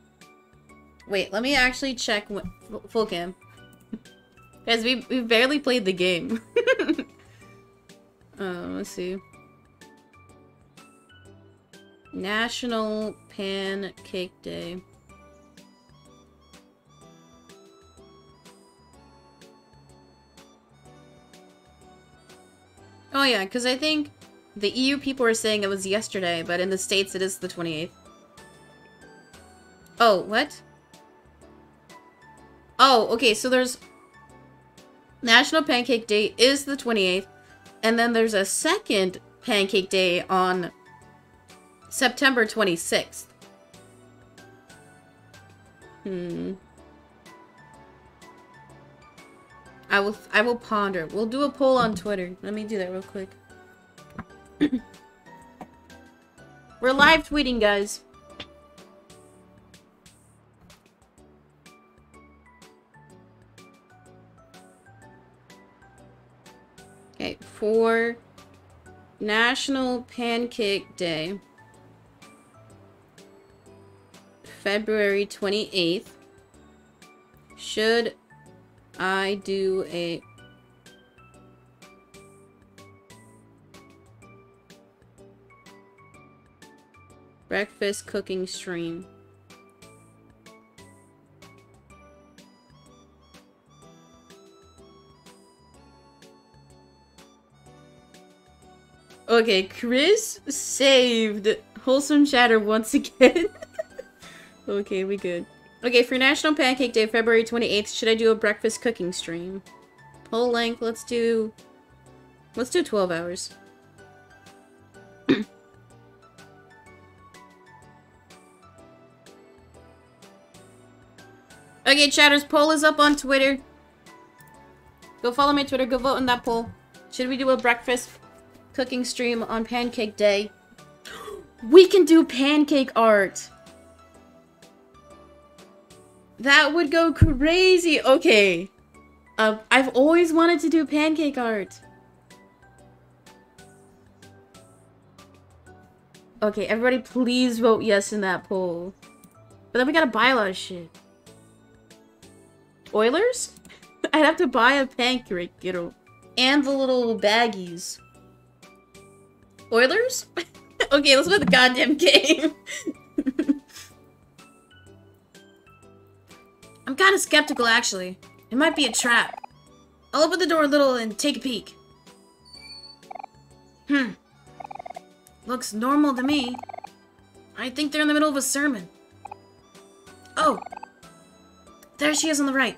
Wait, let me actually check what... Full cam. Guys, we, we barely played the game. uh, let's see. National Pancake Day. Oh yeah, because I think the E U people were saying it was yesterday, but in the States it is the twenty-eighth. Oh, what? Oh, okay, so there's... National Pancake Day is the twenty-eighth, and then there's a second Pancake Day on... September twenty-sixth. Hmm. I will I will ponder. We'll do a poll on Twitter. Let me do that real quick. We're live tweeting, guys. Okay, for National Pancake Day. February twenty-eighth. Should I do a... breakfast cooking stream? Okay, Chris saved wholesome chatter once again. Okay, we good. Okay, for National Pancake Day, February twenty-eighth, should I do a breakfast cooking stream? Whole length, let's do... Let's do twelve hours. Okay, chatters, poll is up on Twitter. Go follow my Twitter, go vote in that poll. Should we do a breakfast cooking stream on Pancake Day? We can do pancake art! That would go crazy! Okay. Uh, I've always wanted to do pancake art. Okay, everybody please vote yes in that poll. But then we gotta buy a lot of shit. Oilers? I'd have to buy a pancake, you know. And the little baggies. Oilers? Okay, let's go to the goddamn game. I'm kind of skeptical, actually. It might be a trap. I'll open the door a little and take a peek. Hmm. Looks normal to me. I think they're in the middle of a sermon. Oh! There she is on the right.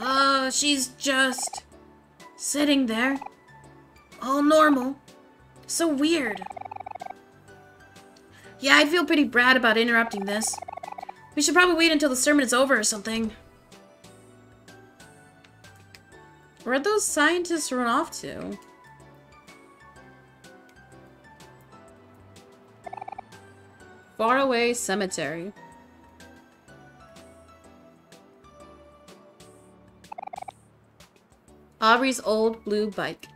Uh, she's just... sitting there. All normal. So weird. Yeah, I feel pretty bad about interrupting this. We should probably wait until the sermon is over or something. Where'd those scientists run off to? Faraway cemetery. Aubrey's old blue bike.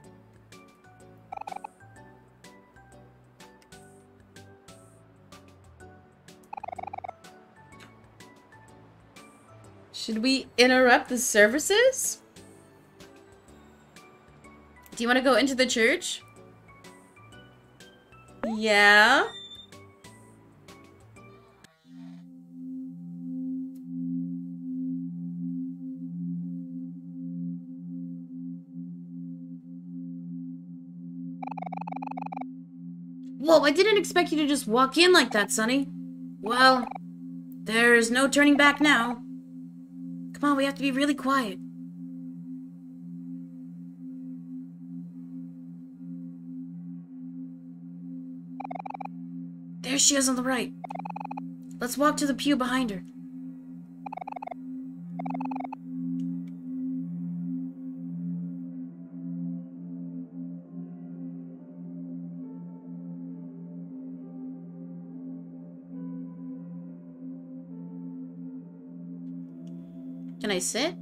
Should we interrupt the services? Do you want to go into the church? Yeah. Whoa, I didn't expect you to just walk in like that, Sunny. Well, there's no turning back now. Come on, we have to be really quiet. There she is on the right. Let's walk to the pew behind her. Can I sit?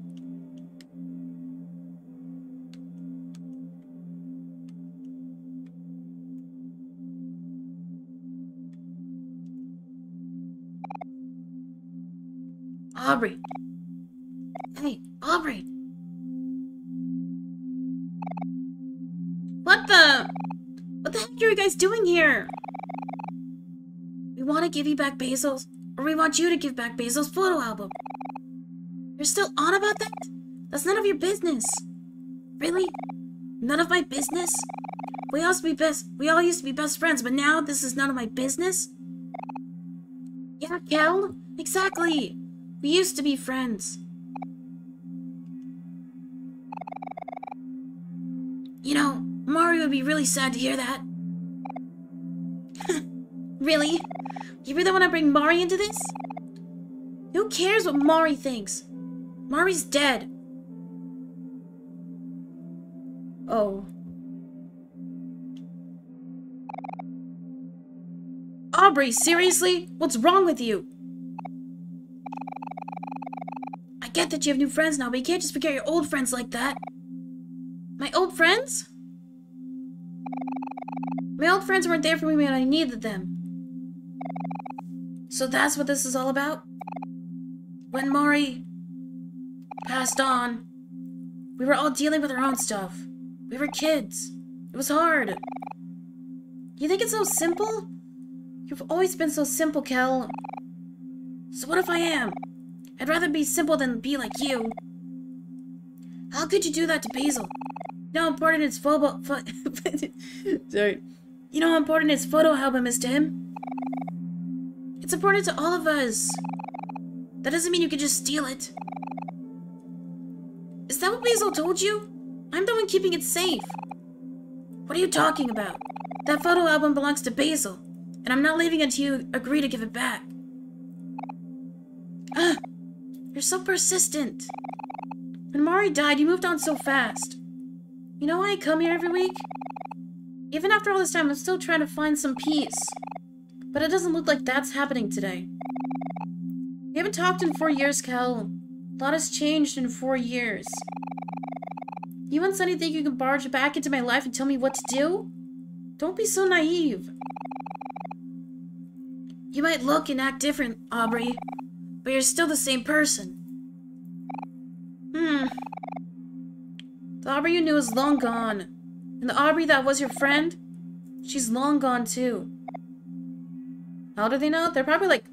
Aubrey. Hey, Aubrey. What the? What the heck are you guys doing here? We want to give you back Basil's, or we want you to give back Basil's photo album. You're still on about that? That's none of your business. Really? None of my business? We all used to be best. We all used to be best friends, but now this is none of my business. Yeah, Kel. Exactly. We used to be friends. You know, Mari would be really sad to hear that. Really? You really want to bring Mari into this? Who cares what Mari thinks? Mari's dead. Oh. Aubrey, seriously? What's wrong with you? I get that you have new friends now, but you can't just forget your old friends like that. My old friends? My old friends weren't there for me when I needed them. So that's what this is all about? When Mari passed on, we were all dealing with our own stuff. We were kids. It was hard. You think it's so simple? You've always been so simple, Kel. So what if I am? I'd rather be simple than be like you. How could you do that to Basil? You know how important his photo fo Sorry. You know how important his photo album is to him? It's important to all of us. That doesn't mean you can just steal it. Is that what Basil told you? I'm the one keeping it safe. What are you talking about? That photo album belongs to Basil, and I'm not leaving until you agree to give it back. Ah, you're so persistent. When Mari died, you moved on so fast. You know why I come here every week? Even after all this time, I'm still trying to find some peace. But it doesn't look like that's happening today. We haven't talked in four years, Kel. A lot has changed in four years. You and Sunny think you can barge back into my life and tell me what to do? Don't be so naive. You might look and act different, Aubrey, but you're still the same person. Hmm. The Aubrey you knew is long gone. And the Aubrey that was your friend, she's long gone too. How do they know? They're probably like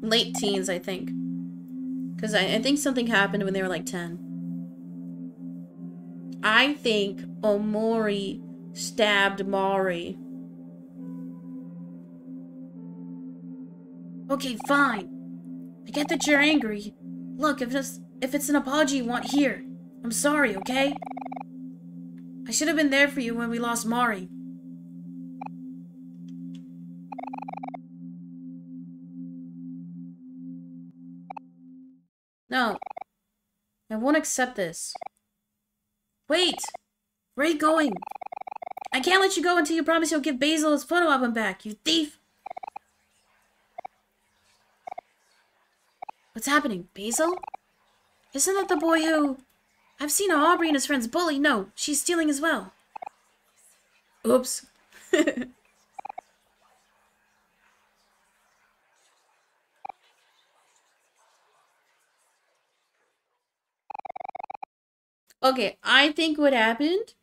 late teens, I think. Because I, I think something happened when they were like ten. I think Omori stabbed Mari. Okay, fine. I get that you're angry. Look, if it's, if it's an apology you want, here. I'm sorry, okay? I should have been there for you when we lost Mari. No. I won't accept this. Wait! Where are you going? I can't let you go until you promise you'll give Basil his photo album back, you thief! What's happening? Basil? Isn't that the boy who... I've seen how Aubrey and his friends bully. No, she's stealing as well. Oops. Okay, I think what happened,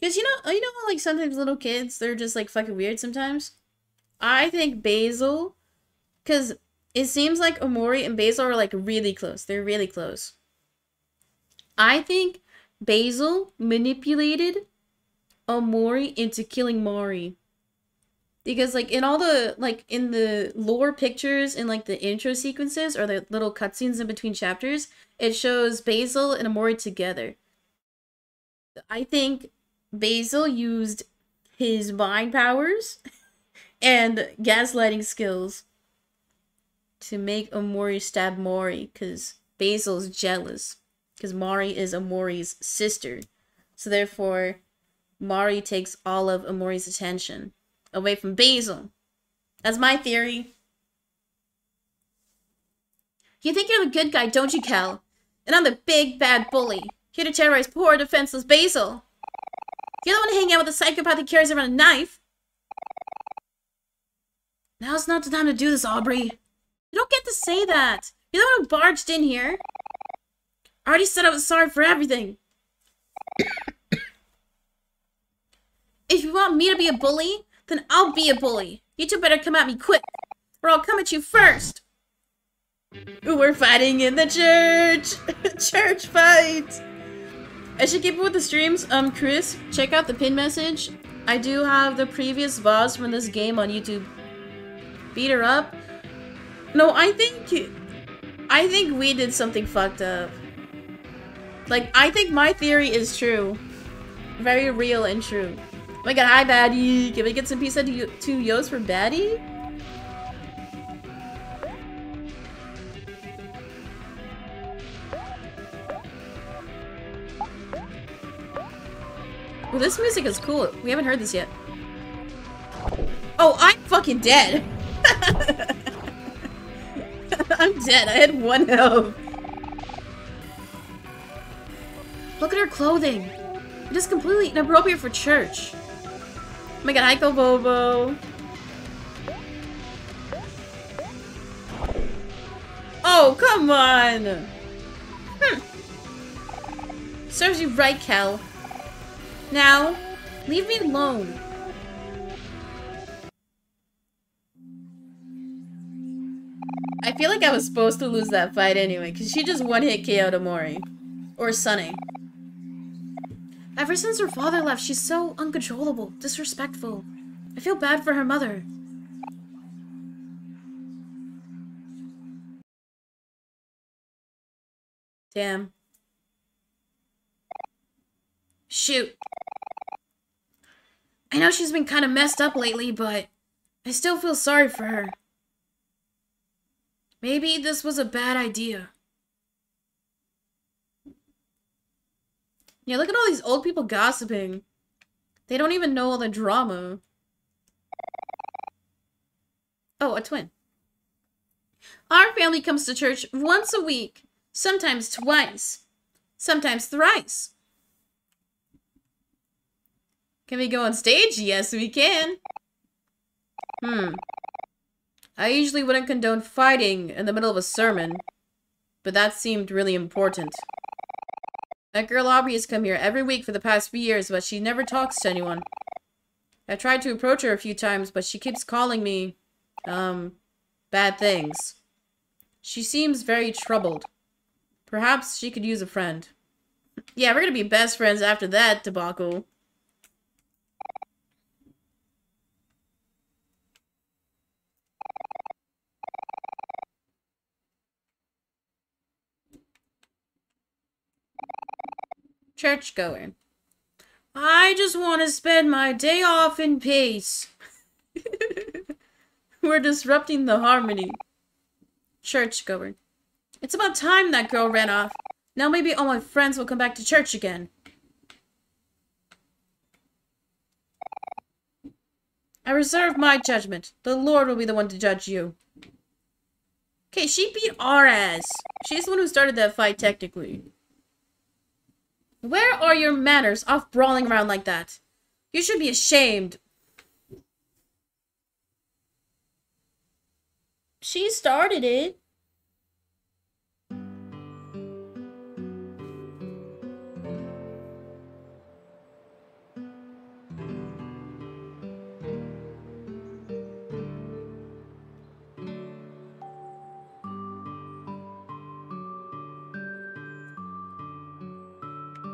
because you know, you know, like sometimes little kids, they're just like fucking weird sometimes. I think Basil, because it seems like Omori and Basil are like really close. They're really close. I think Basil manipulated Omori into killing Mari, because like in all the like in the lore pictures and like the intro sequences or the little cutscenes in between chapters, it shows Basil and Omori together. I think Basil used his mind powers and gaslighting skills to make Omori stab Mari, because Basil's jealous. Because Mari is Omori's sister. So therefore, Mari takes all of Omori's attention away from Basil. That's my theory. You think you're the good guy, don't you, Kel? And I'm the big, bad bully, here to terrorize poor, defenseless Basil. You're the one hanging out with a psychopath that carries around a knife. Now's not the time to do this, Aubrey. You don't get to say that. You're the one who barged in here. I already said I was sorry for everything. If you want me to be a bully, then I'll be a bully. You two better come at me quick, or I'll come at you first. We're fighting in the church. Church fight. I should keep up with the streams. Um, Chris, check out the pin message. I do have the previous V O Ds from this game on YouTube. Beat her up. No, I think, I think we did something fucked up. Like, I think my theory is true. Very real and true. Oh my god, hi, Baddie! Can we get some pizza to, to Yo's for Baddie? Well, this music is cool. We haven't heard this yet. Oh, I'm fucking dead! I'm dead. I had one health. Look at her clothing. It is completely inappropriate for church. Oh my god, Heiko Bobo. Oh, come on. Hm. Serves you right, Kel. Now, leave me alone. I feel like I was supposed to lose that fight anyway, because she just one-hit K O'd Omori. Or Sunny. Ever since her father left, she's so uncontrollable, disrespectful. I feel bad for her mother. Damn. Shoot. I know she's been kind of messed up lately, but I still feel sorry for her. Maybe this was a bad idea. Yeah, look at all these old people gossiping. They don't even know all the drama. Oh, a twin. Our family comes to church once a week. Sometimes twice. Sometimes thrice. Can we go on stage? Yes, we can. Hmm. I usually wouldn't condone fighting in the middle of a sermon, but that seemed really important. That girl Aubrey has come here every week for the past few years, but she never talks to anyone. I tried to approach her a few times, but she keeps calling me, um, bad things. She seems very troubled. Perhaps she could use a friend. Yeah, we're gonna be best friends after that debacle. Churchgoer. I just want to spend my day off in peace. We're disrupting the harmony. Churchgoer. It's about time that girl ran off. Now maybe all my friends will come back to church again. I reserve my judgment. The Lord will be the one to judge you. Okay, she beat our ass. She's the one who started that fight, technically. Where are your manners off brawling around like that? You should be ashamed. She started it.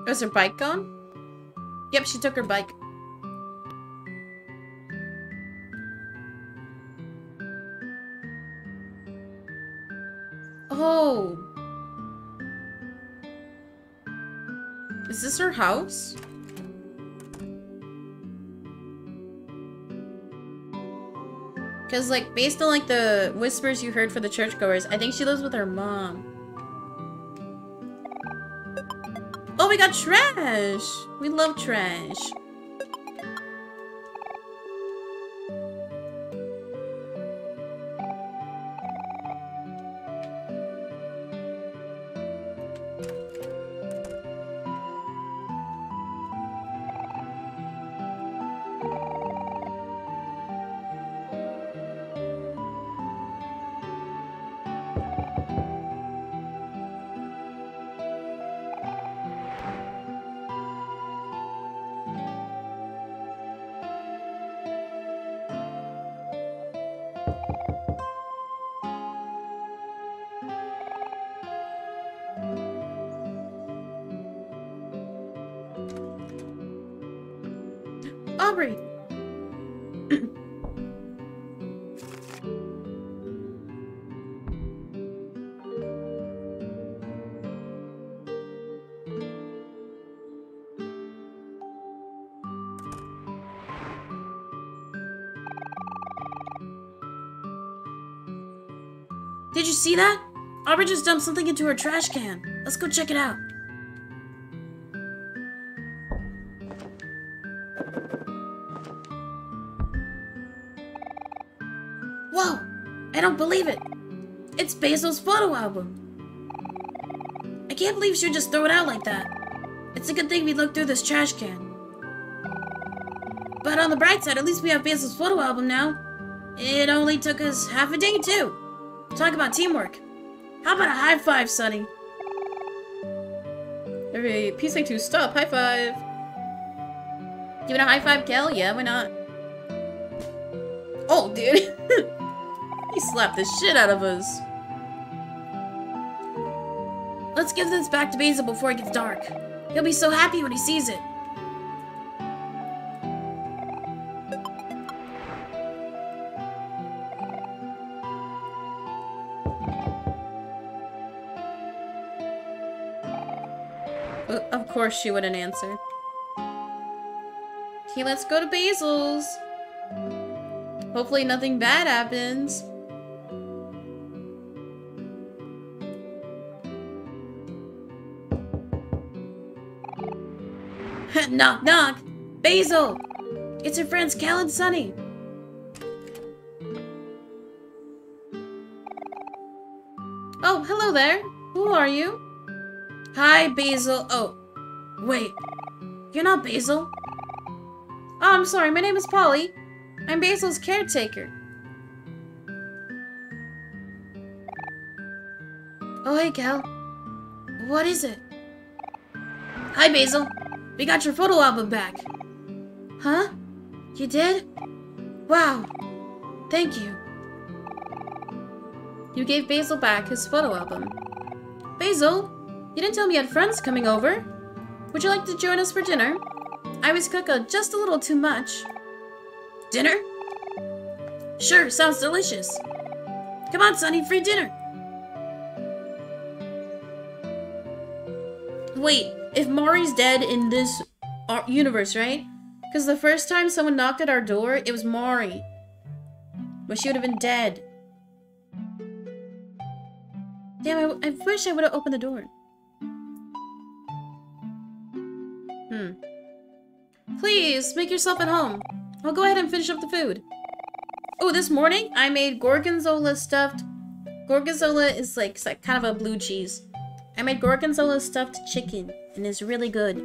Is her bike gone? Yep, she took her bike. Oh. Is this her house? Because, like, based on, like, the whispers you heard for the churchgoers, I think she lives with her mom. Oh, we got trash! We love trash. Aubrey. Did you see that? Aubrey just dumped something into her trash can. Let's go check it out. I don't believe it. It's Basil's photo album. I can't believe she'd just throw it out like that. It's a good thing we looked through this trash can. But on the bright side, at least we have Basil's photo album now. It only took us half a day too. Talk about teamwork. How about a high five, Sunny? Every piece like two, stop. High five. Give it a high five, Kel? Yeah, why not? Oh, dude. He slapped the shit out of us. Let's give this back to Basil before it gets dark. He'll be so happy when he sees it. Well, of course she wouldn't answer. Okay, let's go to Basil's. Hopefully nothing bad happens. Knock, knock! Basil! It's your friends Kel and Sunny! Oh, hello there! Who are you? Hi, Basil. Oh, wait. You're not Basil? Oh, I'm sorry, my name is Polly. I'm Basil's caretaker. Oh, hey, Kel. What is it? Hi, Basil. We got your photo album back. Huh? You did? Wow. Thank you. You gave Basil back his photo album. Basil, you didn't tell me you had friends coming over. Would you like to join us for dinner? I always cook a just a little too much. Dinner? Sure, sounds delicious. Come on, Sunny, free dinner. Wait, if Mari's dead in this universe, right? Because the first time someone knocked at our door, it was Mari. But she would have been dead. Damn, I, I wish I would have opened the door. Hmm. Please, make yourself at home. I'll go ahead and finish up the food. Oh, this morning I made Gorgonzola stuffed. Gorgonzola is like, it's like kind of a blue cheese. I made Gorgonzola stuffed chicken, and it's really good.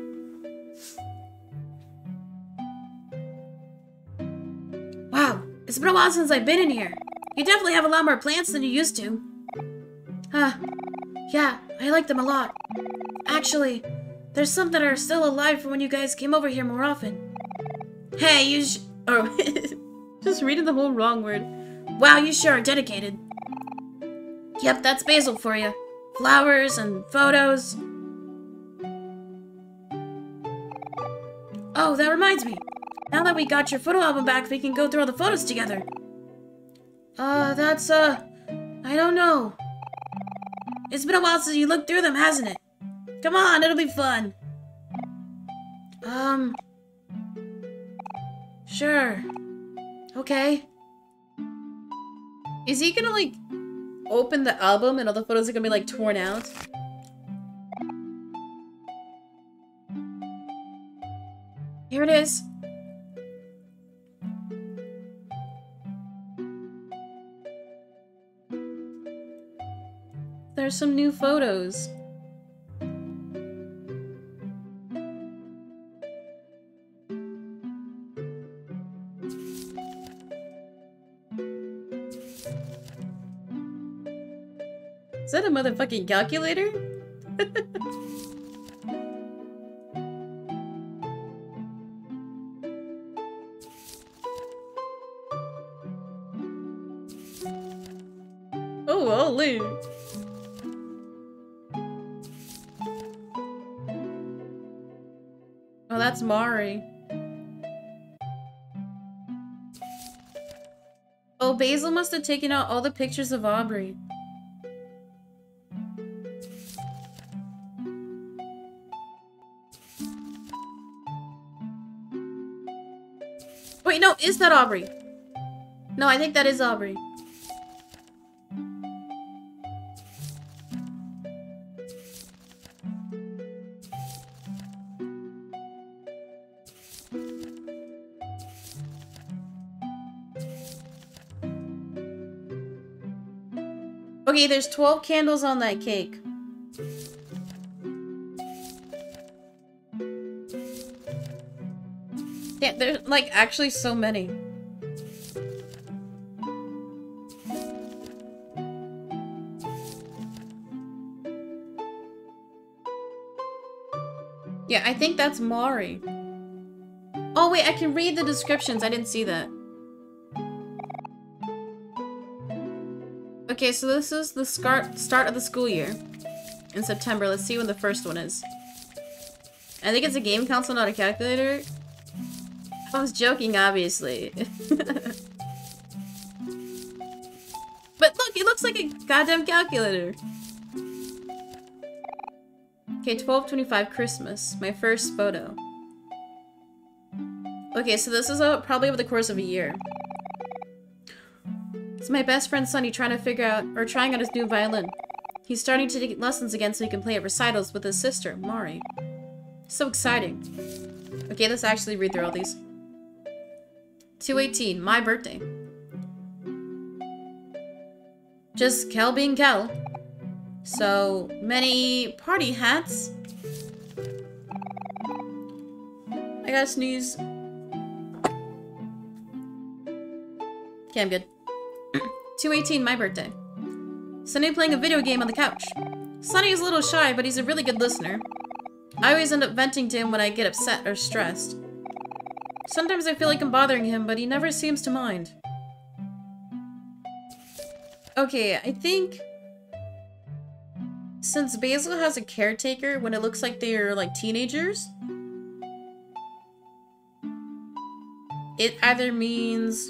Wow, it's been a while since I've been in here. You definitely have a lot more plants than you used to. Huh. Yeah, I like them a lot. Actually, there's some that are still alive from when you guys came over here more often. Hey, you sh- Oh, just reading the whole wrong word. Wow, you sure are dedicated. Yep, that's Basil for you. Flowers and photos. Oh, that reminds me. Now that we got your photo album back, we can go through all the photos together. Uh, that's, uh... I don't know. It's been a while since you looked through them, hasn't it? Come on, it'll be fun. Um... Sure. Okay. Is he gonna, like, open the album and all the photos are gonna be, like, torn out? Here it is. There's some new photos. Is that a motherfucking calculator? Oh, I'll leave. Oh, that's Mari. Oh, Basil must have taken out all the pictures of Aubrey. Wait, no, is that Aubrey? No, I think that is Aubrey. Okay, there's twelve candles on that cake. Yeah, there's, like, actually so many. Yeah, I think that's Mari. Oh, wait, I can read the descriptions. I didn't see that. Okay, so this is the start of the school year in September. Let's see when the first one is. I think it's a game console, not a calculator. I was joking, obviously. But look, it looks like a goddamn calculator. Okay, twelve twenty-five Christmas, my first photo. Okay, so this is uh, probably over the course of a year. It's my best friend Sunny trying to figure out, or trying out his new violin. He's starting to take lessons again so he can play at recitals with his sister, Mari. So exciting. Okay, let's actually read through all these. two eighteen, my birthday. Just Kel being Kel. So many party hats. I gotta sneeze. Okay, I'm good. two eighteen, my birthday. Sunny playing a video game on the couch. Sunny is a little shy, but he's a really good listener. I always end up venting to him when I get upset or stressed. Sometimes I feel like I'm bothering him, but he never seems to mind. Okay, I think... since Basil has a caretaker when it looks like they're, like, teenagers... it either means...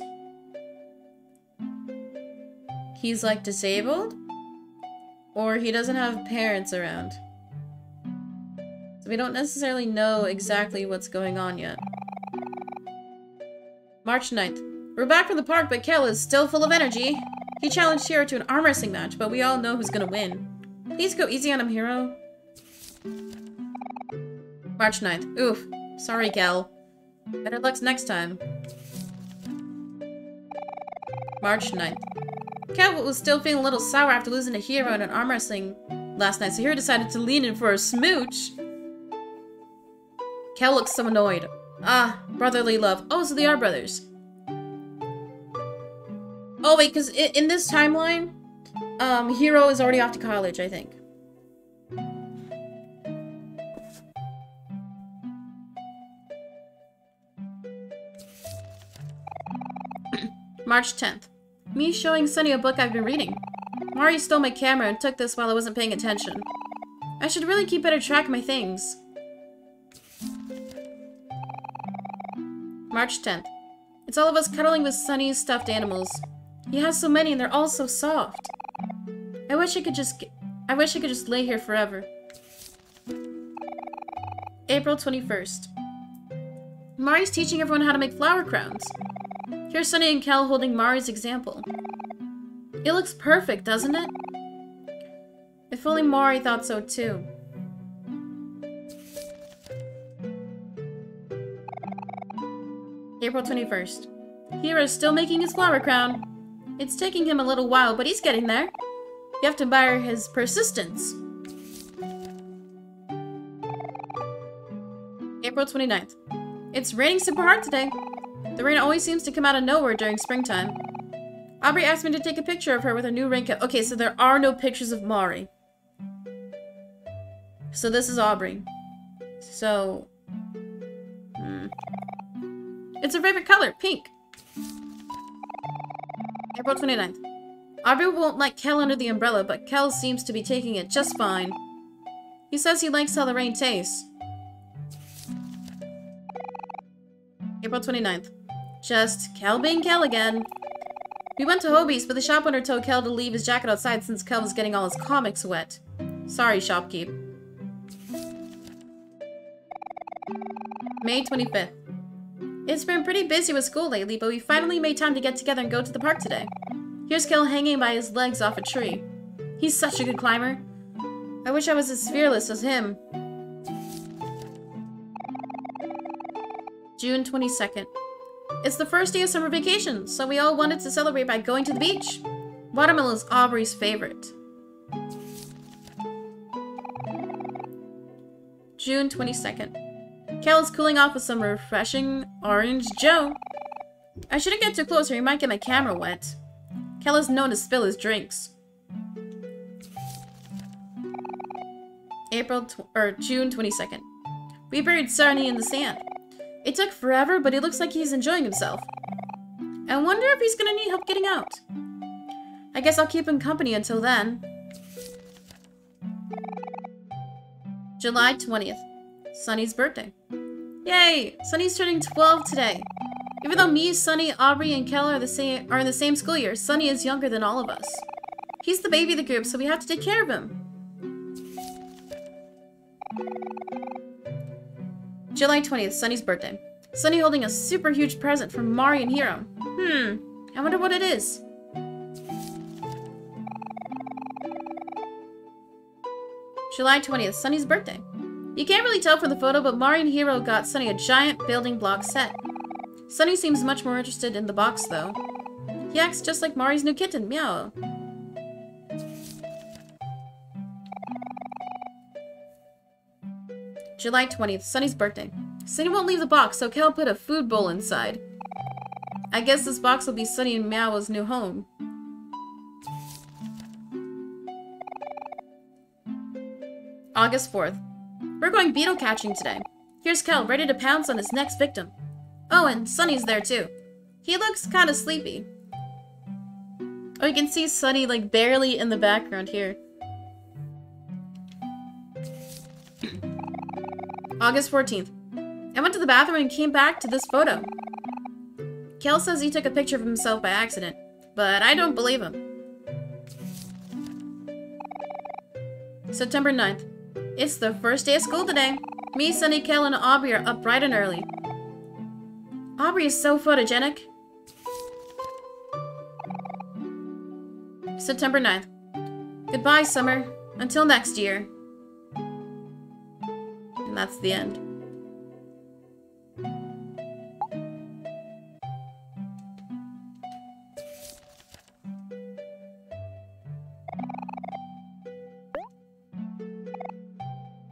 he's, like, disabled? Or he doesn't have parents around. So we don't necessarily know exactly what's going on yet. March ninth. We're back from the park, but Kel is still full of energy. He challenged Hero to an arm wrestling match, but we all know who's gonna win. Please go easy on him, Hero. March ninth. Oof. Sorry, Kel. Better luck next time. March ninth. Kel was still feeling a little sour after losing to Hero in an arm wrestling last night, so Hero decided to lean in for a smooch. Kel looks so annoyed. Ah, brotherly love. Oh, so they are brothers. Oh, wait, because in this timeline, um, Hero is already off to college, I think. March tenth. Me showing Sunny a book I've been reading. Mari stole my camera and took this while I wasn't paying attention. I should really keep better track of my things. March tenth. It's all of us cuddling with Sunny's stuffed animals. He has so many and they're all so soft. I wish I could just get, I wish I could just lay here forever. April twenty-first. Mari's teaching everyone how to make flower crowns. Here's Sunny and Kel holding Mari's example. It looks perfect, doesn't it? If only Mari thought so too. April twenty-first. Hero's still making his flower crown. It's taking him a little while, but he's getting there. You have to admire his persistence. April twenty-ninth. It's raining super hard today. The rain always seems to come out of nowhere during springtime. Aubrey asked me to take a picture of her with her new raincoat. Okay, so there are no pictures of Mari. So this is Aubrey. So... hmm. It's her favorite color, pink. April twenty-ninth. Aubrey won't let Kel under the umbrella, but Kel seems to be taking it just fine. He says he likes how the rain tastes. April twenty-ninth. Just Kel being Kel again. We went to Hobie's, but the shop owner told Kel to leave his jacket outside since Kel was getting all his comics wet. Sorry, shopkeep. May twenty-fifth. It's been pretty busy with school lately, but we finally made time to get together and go to the park today. Here's Kel hanging by his legs off a tree. He's such a good climber. I wish I was as fearless as him. June twenty-second. It's the first day of summer vacation, so we all wanted to celebrate by going to the beach. Watermelon is Aubrey's favorite. June twenty-second. Kel is cooling off with some refreshing orange joe. I shouldn't get too close or he might get my camera wet. Kel is known to spill his drinks. April tw or June twenty-second. We buried Sunny in the sand. It took forever, but he looks like he's enjoying himself. I wonder if he's gonna need help getting out. I guess I'll keep him company until then. July twentieth. Sunny's birthday. Yay! Sunny's turning twelve today. Even though me, Sunny, Aubrey, and Kel are the same are in the same school year, Sunny is younger than all of us. He's the baby of the group, so we have to take care of him. July twentieth, Sunny's birthday. Sunny holding a super huge present from Mari and Hero. Hmm, I wonder what it is. July twentieth, Sunny's birthday. You can't really tell from the photo, but Mari and Hero got Sunny a giant building block set. Sunny seems much more interested in the box, though. He acts just like Mari's new kitten, Meow. July twentieth, Sunny's birthday. Sunny won't leave the box, so Kel put a food bowl inside. I guess this box will be Sunny and Meow's new home. August fourth. We're going beetle catching today. Here's Kel, ready to pounce on his next victim. Oh, and Sunny's there too. He looks kind of sleepy. Oh, you can see Sunny like barely in the background here. August fourteenth. I went to the bathroom and came back to this photo. Kel says he took a picture of himself by accident, but I don't believe him. September ninth. It's the first day of school today. Me, Sunny, Kel, and Aubrey are up bright and early. Aubrey is so photogenic. September ninth. Goodbye, summer. Until next year. And that's the end.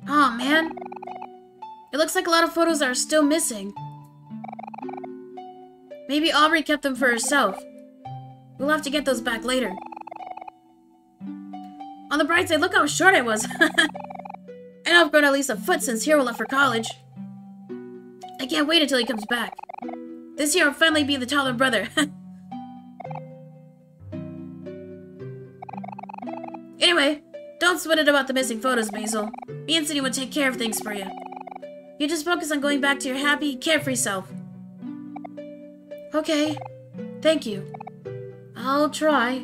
Oh man. It looks like a lot of photos are still missing. Maybe Aubrey kept them for herself. We'll have to get those back later. On the bright side, look how short I was. And I've grown at least a foot since Hero left for college. I can't wait until he comes back. This year I'll finally be the taller brother. Anyway, don't sweat it about the missing photos, Basil. Me and Sunny will take care of things for you. You just focus on going back to your happy, carefree self. Okay. Thank you. I'll try.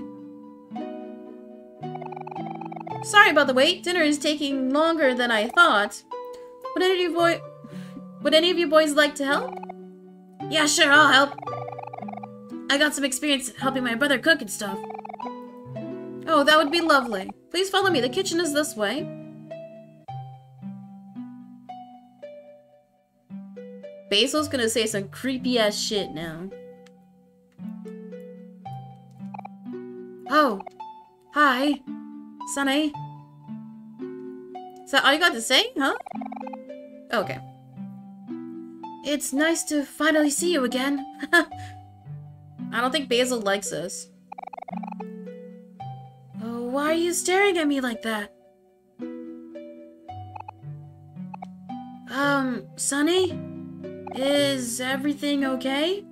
Sorry about the wait. Dinner is taking longer than I thought. Would any of you boy Would any of you boys like to help? Yeah, sure, I'll help. I got some experience helping my brother cook and stuff. Oh, that would be lovely. Please follow me. The kitchen is this way. Basil's gonna say some creepy-ass shit now. Oh. Hi. Sunny. Is that all you got to say, huh? Okay. It's nice to finally see you again. I don't think Basil likes us. Oh, why are you staring at me like that? Um, Sunny? Is everything okay?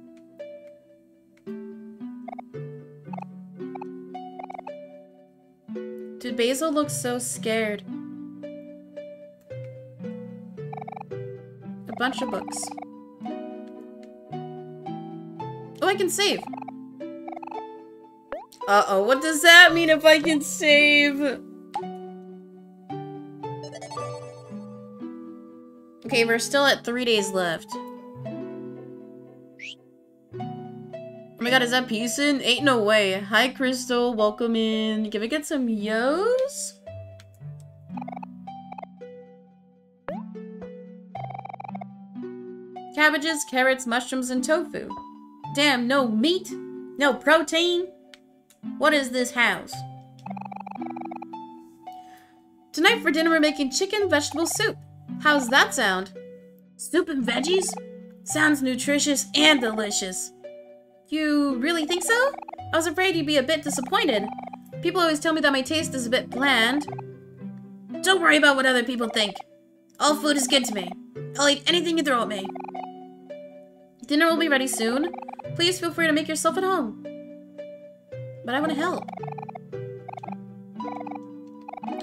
Dude, Basil looks so scared. A bunch of books. Oh, I can save! Uh-oh, what does that mean if I can save? Okay, we're still at three days left. Oh my god, is that Peason? Ain't no way. Hi, Crystal. Welcome in. Can we get some yo's? Cabbages, carrots, mushrooms, and tofu. Damn, no meat? No protein? What is this house? Tonight for dinner, we're making chicken vegetable soup. How's that sound? Soup and veggies? Sounds nutritious and delicious. You really think so? I was afraid you'd be a bit disappointed. People always tell me that my taste is a bit bland. Don't worry about what other people think. All food is good to me. I'll eat anything you throw at me. Dinner will be ready soon. Please feel free to make yourself at home. But I want to help.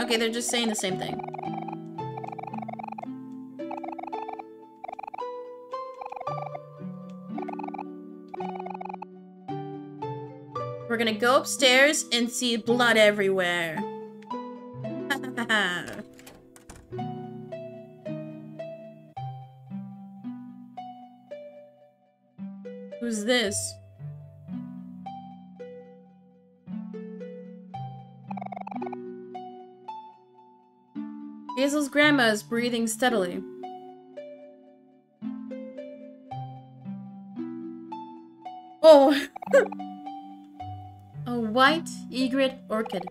Okay, they're just saying the same thing. We're gonna go upstairs and see blood everywhere. Who's this? Basil's grandma is breathing steadily. Oh! A white egret orchid.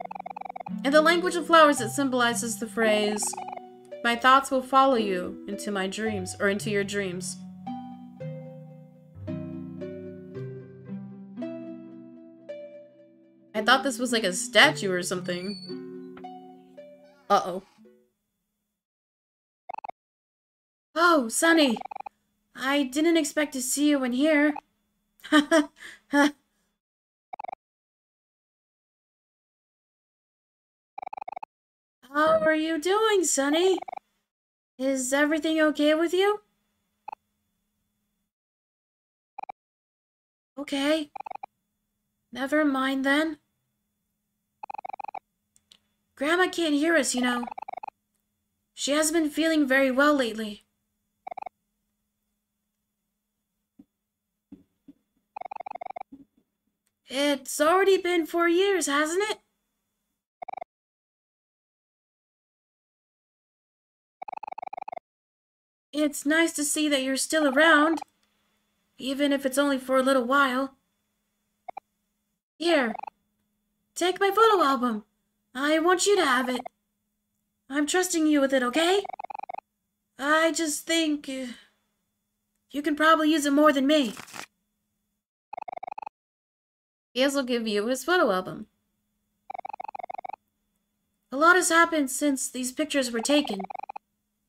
In the language of flowers, it symbolizes the phrase, "My thoughts will follow you into my dreams," or into your dreams. I thought this was like a statue or something. Uh-oh. Oh, Sunny! I didn't expect to see you in here. Ha ha. How are you doing, Sunny? Is everything okay with you? Okay. Never mind then. Grandma can't hear us, you know. She hasn't been feeling very well lately. It's already been four years, hasn't it? It's nice to see that you're still around, even if it's only for a little while. Here, take my photo album. I want you to have it. I'm trusting you with it, okay? I just think uh, you can probably use it more than me. Basil will give you his photo album. A lot has happened since these pictures were taken.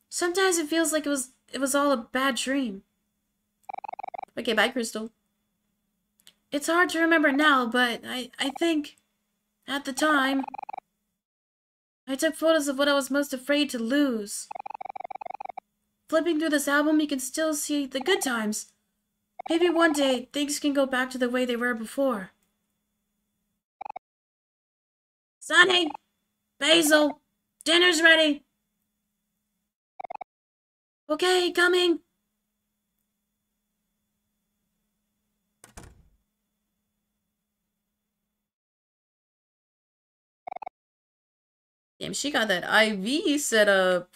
Sometimes it feels like it was it was all a bad dream. Okay, bye, Crystal. It's hard to remember now, but I, I think at the time I took photos of what I was most afraid to lose. Flipping through this album, you can still see the good times. Maybe one day things can go back to the way they were before. Sunny! Basil! Dinner's ready! Okay, coming! Damn, she got that I V set up.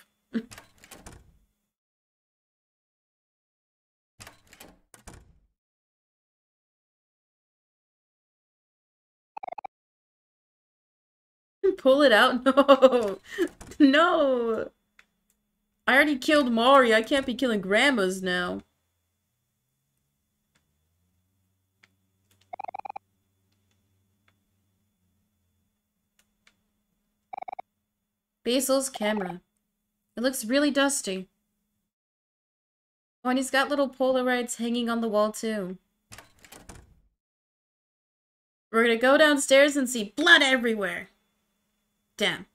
Pull it out? No! No! I already killed Mari. I can't be killing grandmas now. Basil's camera. It looks really dusty. Oh, and he's got little Polaroids hanging on the wall, too. We're gonna go downstairs and see blood everywhere. Damn.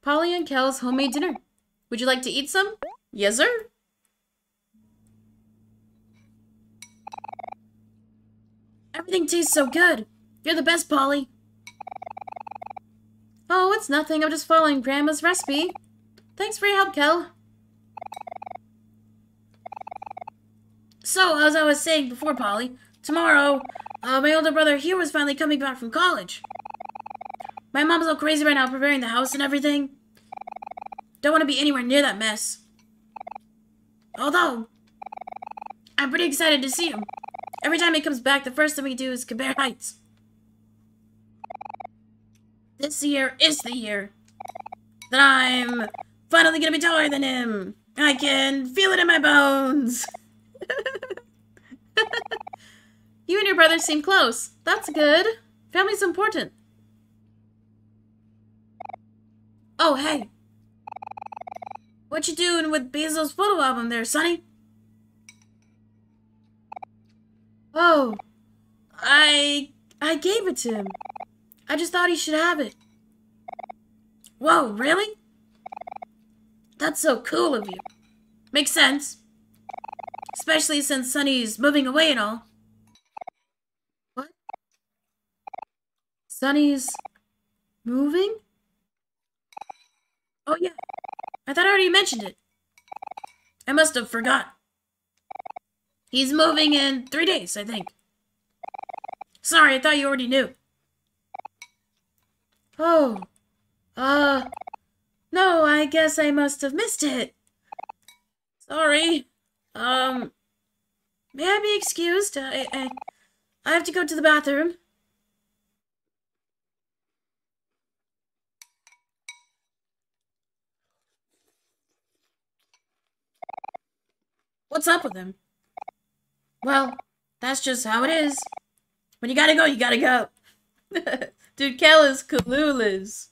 Polly and Kel's homemade dinner. Would you like to eat some? Yes, sir. Everything tastes so good. You're the best, Polly. Oh, it's nothing. I'm just following Grandma's recipe. Thanks for your help, Kel. So, as I was saying before, Polly, tomorrow, uh, my older brother Hero is finally coming back from college. My mom's all crazy right now, preparing the house and everything. Don't want to be anywhere near that mess. Although, I'm pretty excited to see him. Every time he comes back, the first thing we do is compare heights. This year is the year that I'm finally gonna be taller than him. I can feel it in my bones. You and your brother seem close. That's good. Family's important. Oh, hey. What you doing with Basil's photo album there, Sonny? Oh. I... I gave it to him. I just thought he should have it. Whoa, really? That's so cool of you. Makes sense. Especially since Sonny's moving away and all. What? Sonny's... moving? Oh, yeah. I thought I already mentioned it. I must have forgot. He's moving in three days, I think. Sorry, I thought you already knew. Oh. Uh. No, I guess I must have missed it. Sorry. Um. May I be excused? I, I, I have to go to the bathroom. What's up with him? Well, that's just how it is. When you gotta go, you gotta go. Dude, Kel is clueless.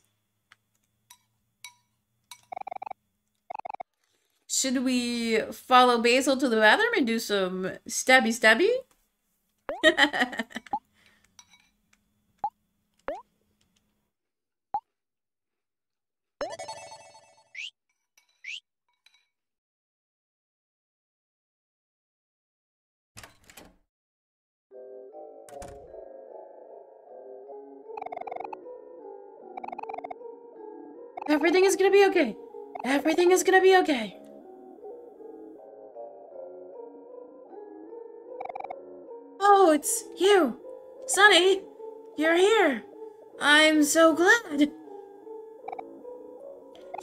Should we follow Basil to the bathroom and do some stabby stabby? Everything is gonna be okay. Everything is gonna be okay. Oh, it's you. Sunny, you're here. I'm so glad.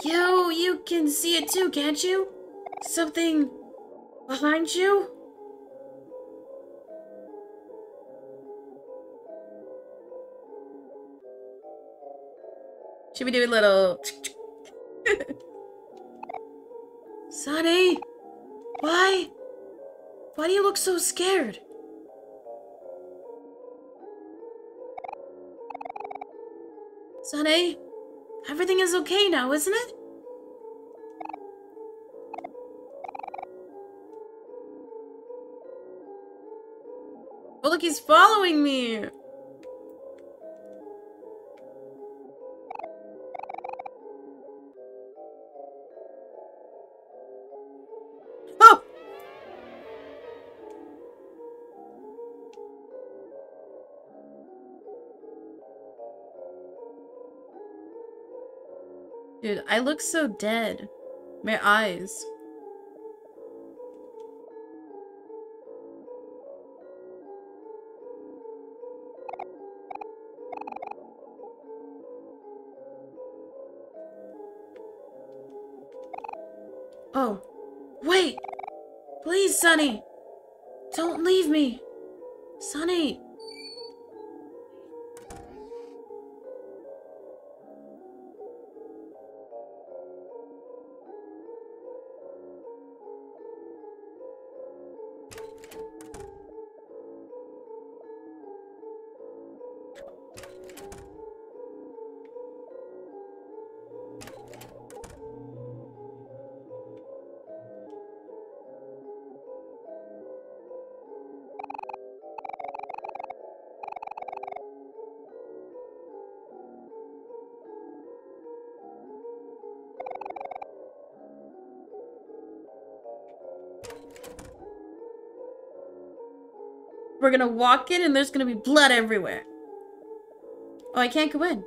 Yo, you can see it too, can't you? Something behind you? Should we do a little... Sunny! Why? Why do you look so scared? Sunny, everything is okay now, isn't it? Oh, look, he's following me! Dude, I look so dead. My eyes. Oh. Wait! Please, Sunny! Don't leave me! Sunny! We're gonna walk in and there's gonna be blood everywhere. Oh, I can't go in.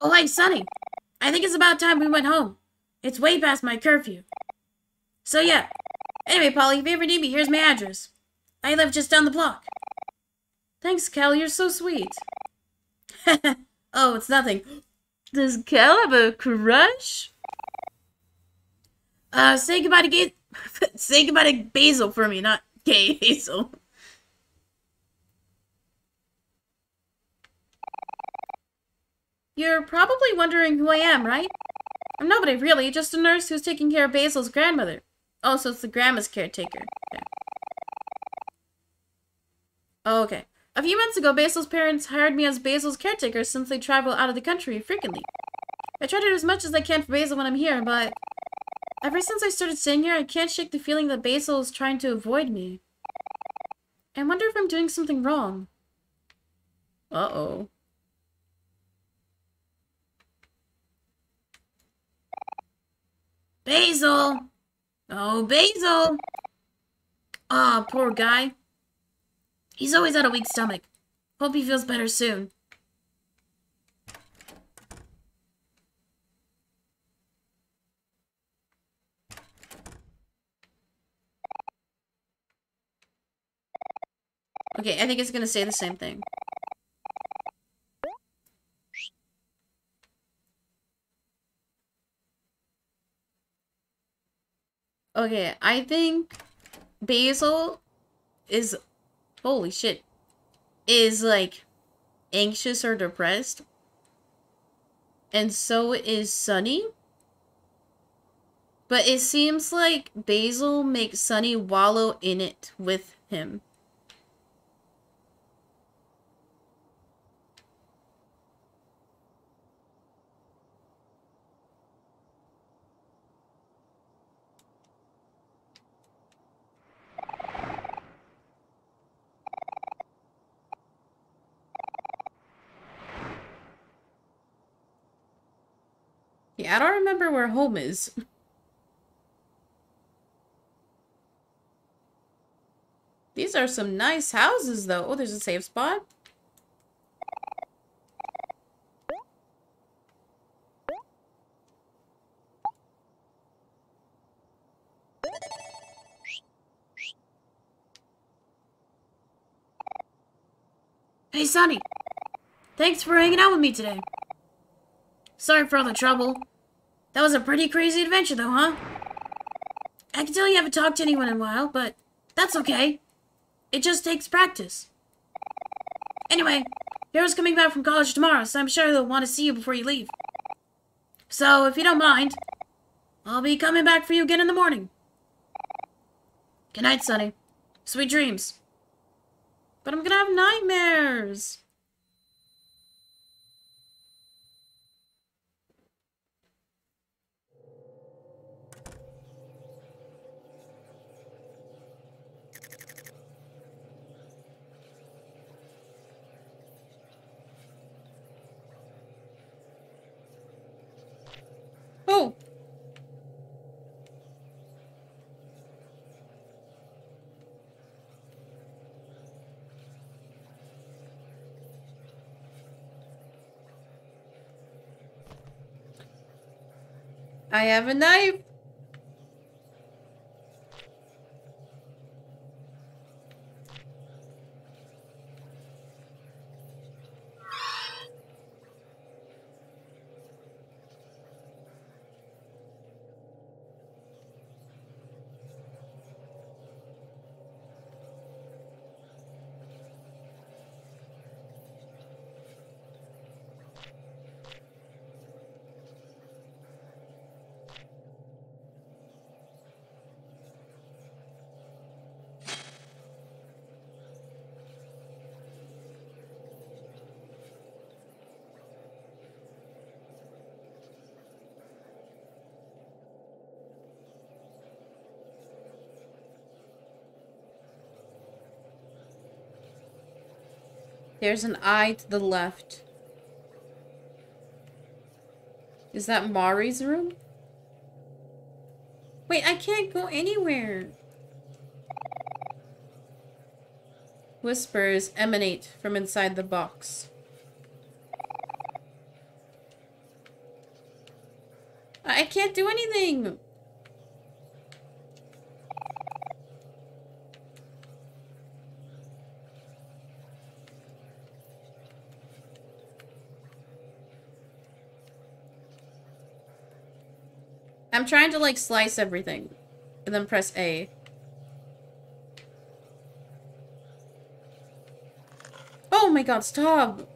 Oh, hey, Sunny. I think it's about time we went home. It's way past my curfew. So yeah. Anyway, Polly, if you ever need me, here's my address. I live just down the block. Thanks, Kel. You're so sweet. Oh, it's nothing. Does Kel have a crush? Uh, say goodbye to Ga- say goodbye to Basil for me, not Gay Hazel. You're probably wondering who I am, right? I'm nobody, really. Just a nurse who's taking care of Basil's grandmother. Oh, so it's the grandma's caretaker. Okay. Oh, okay. A few months ago, Basil's parents hired me as Basil's caretaker since they travel out of the country frequently. I try to do as much as I can for Basil when I'm here, but... ever since I started staying here, I can't shake the feeling that Basil is trying to avoid me. I wonder if I'm doing something wrong. Uh-oh. Basil! Oh, Basil! Ah, oh, poor guy. He's always had a weak stomach. Hope he feels better soon. Okay, I think it's gonna say the same thing. Okay, I think Basil is, holy shit, is like anxious or depressed. And so is Sunny. But it seems like Basil makes Sunny wallow in it with him. Yeah, I don't remember where home is. These are some nice houses, though. Oh, there's a safe spot. Hey, Sunny. Thanks for hanging out with me today. Sorry for all the trouble. That was a pretty crazy adventure, though, huh? I can tell you haven't talked to anyone in a while, but that's okay. It just takes practice. Anyway, Hero's coming back from college tomorrow, so I'm sure they'll want to see you before you leave. So, if you don't mind, I'll be coming back for you again in the morning. Good night, Sunny. Sweet dreams. But I'm gonna have nightmares. Oh! I have a knife! There's an eye to the left. Is that Mari's room? Wait, I can't go anywhere. Whispers emanate from inside the box. I can't do anything. I'm trying to, like, slice everything, and then press A. Oh my god, stop!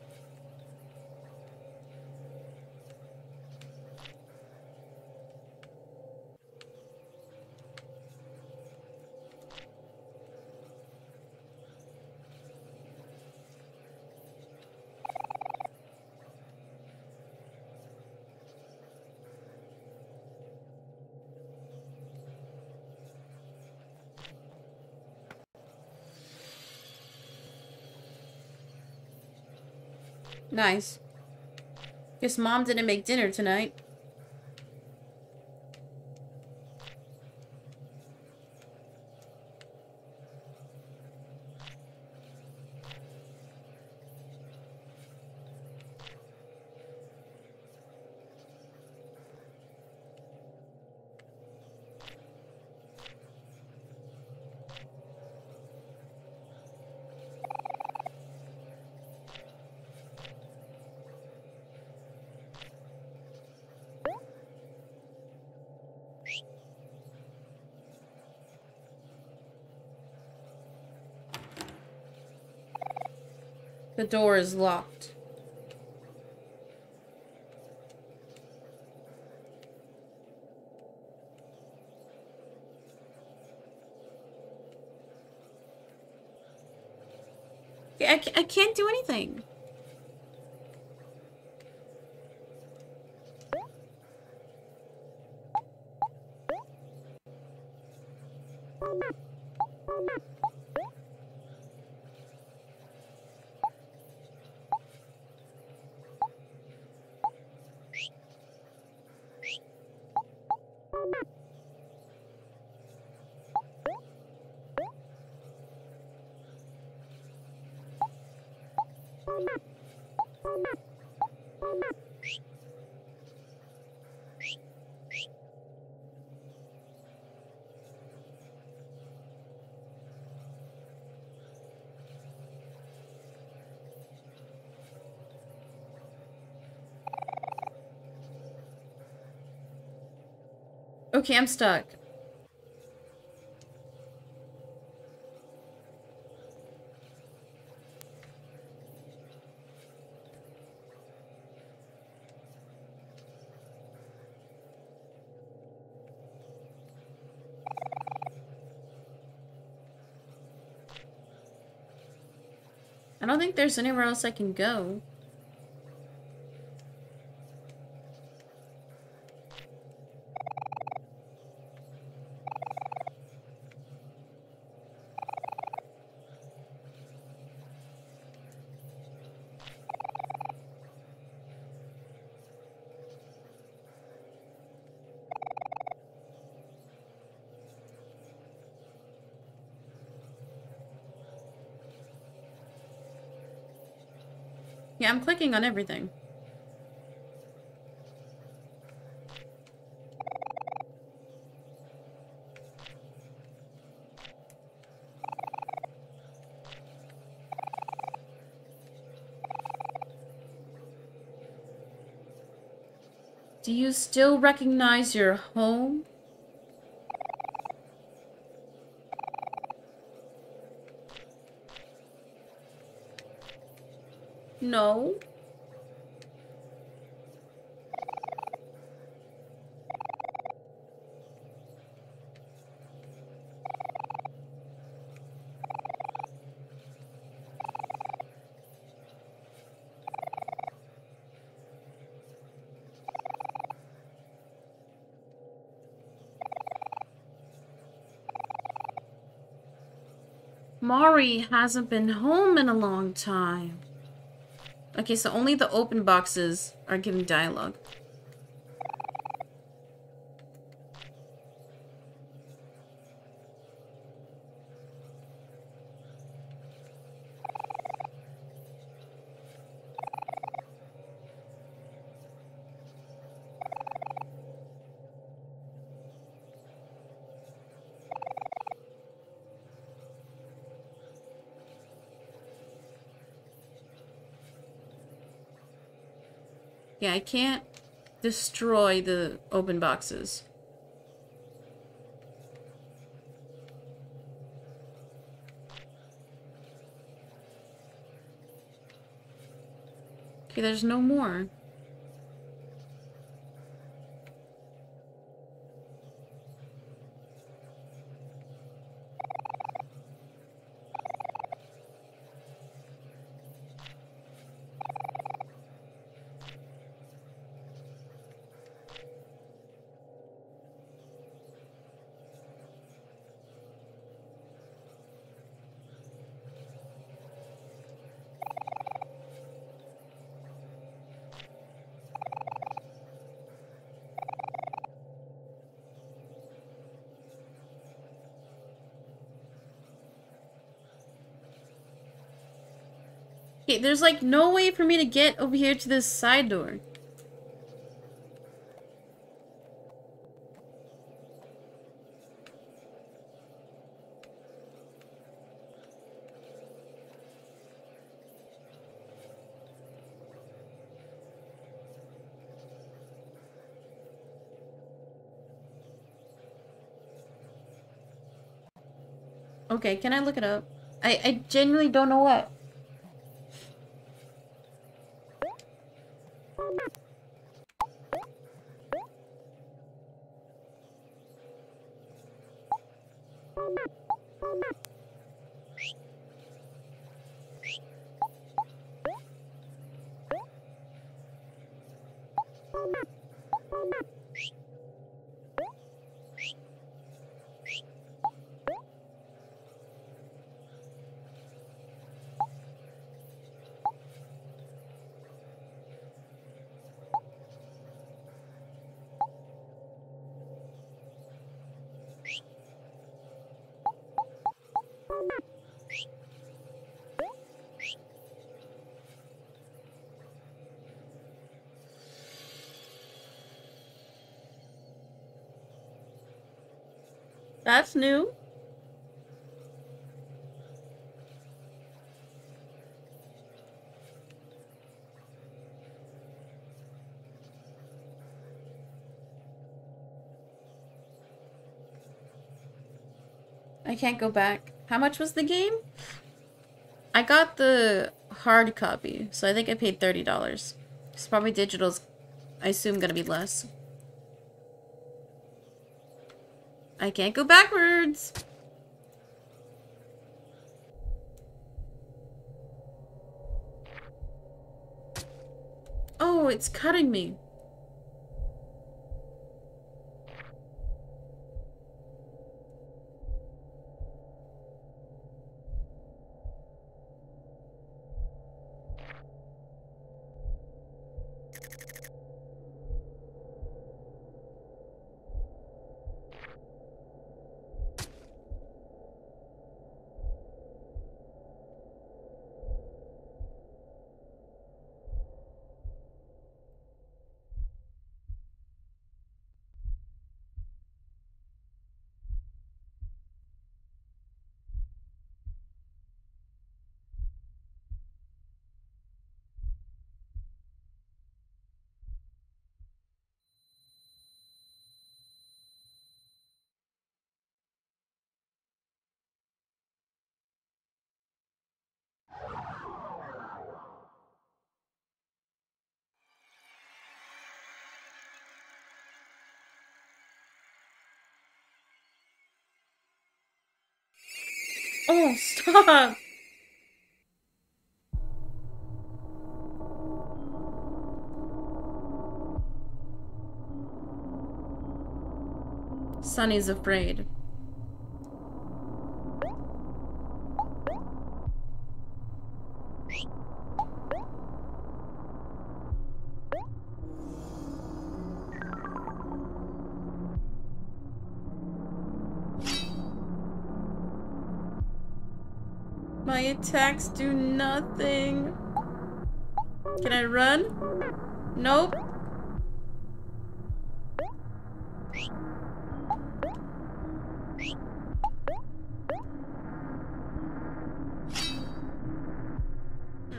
Nice. Guess Mom didn't make dinner tonight. The door is locked. I, I can't do anything. Okay, I'm stuck. I don't think there's anywhere else I can go. Yeah, I'm clicking on everything. Do you still recognize your home? No. Mari hasn't been home in a long time. Okay, so only the open boxes are giving dialogue. Yeah, I can't destroy the open boxes. Okay, there's no more. There's like no way for me to get over here to this side door. Okay, can I look it up? I, I genuinely don't know what. That's new. I can't go back. How much was the game? I got the hard copy, so I think I paid thirty dollars. It's probably digital's, I assume, gonna be less. I can't go backwards! Oh, it's cutting me. Oh, stop! Sunny's afraid. Attacks do nothing. Can I run? Nope.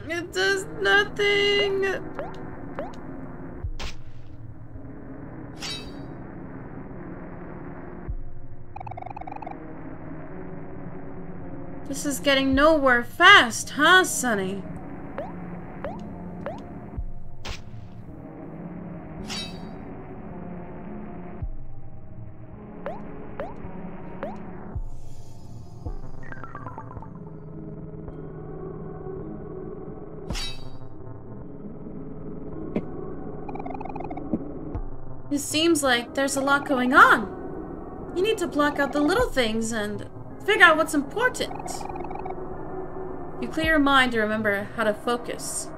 It does nothing. This is getting nowhere fast, huh, Sunny? It seems like there's a lot going on. You need to block out the little things and figure out what's important. You clear your mind to remember how to focus.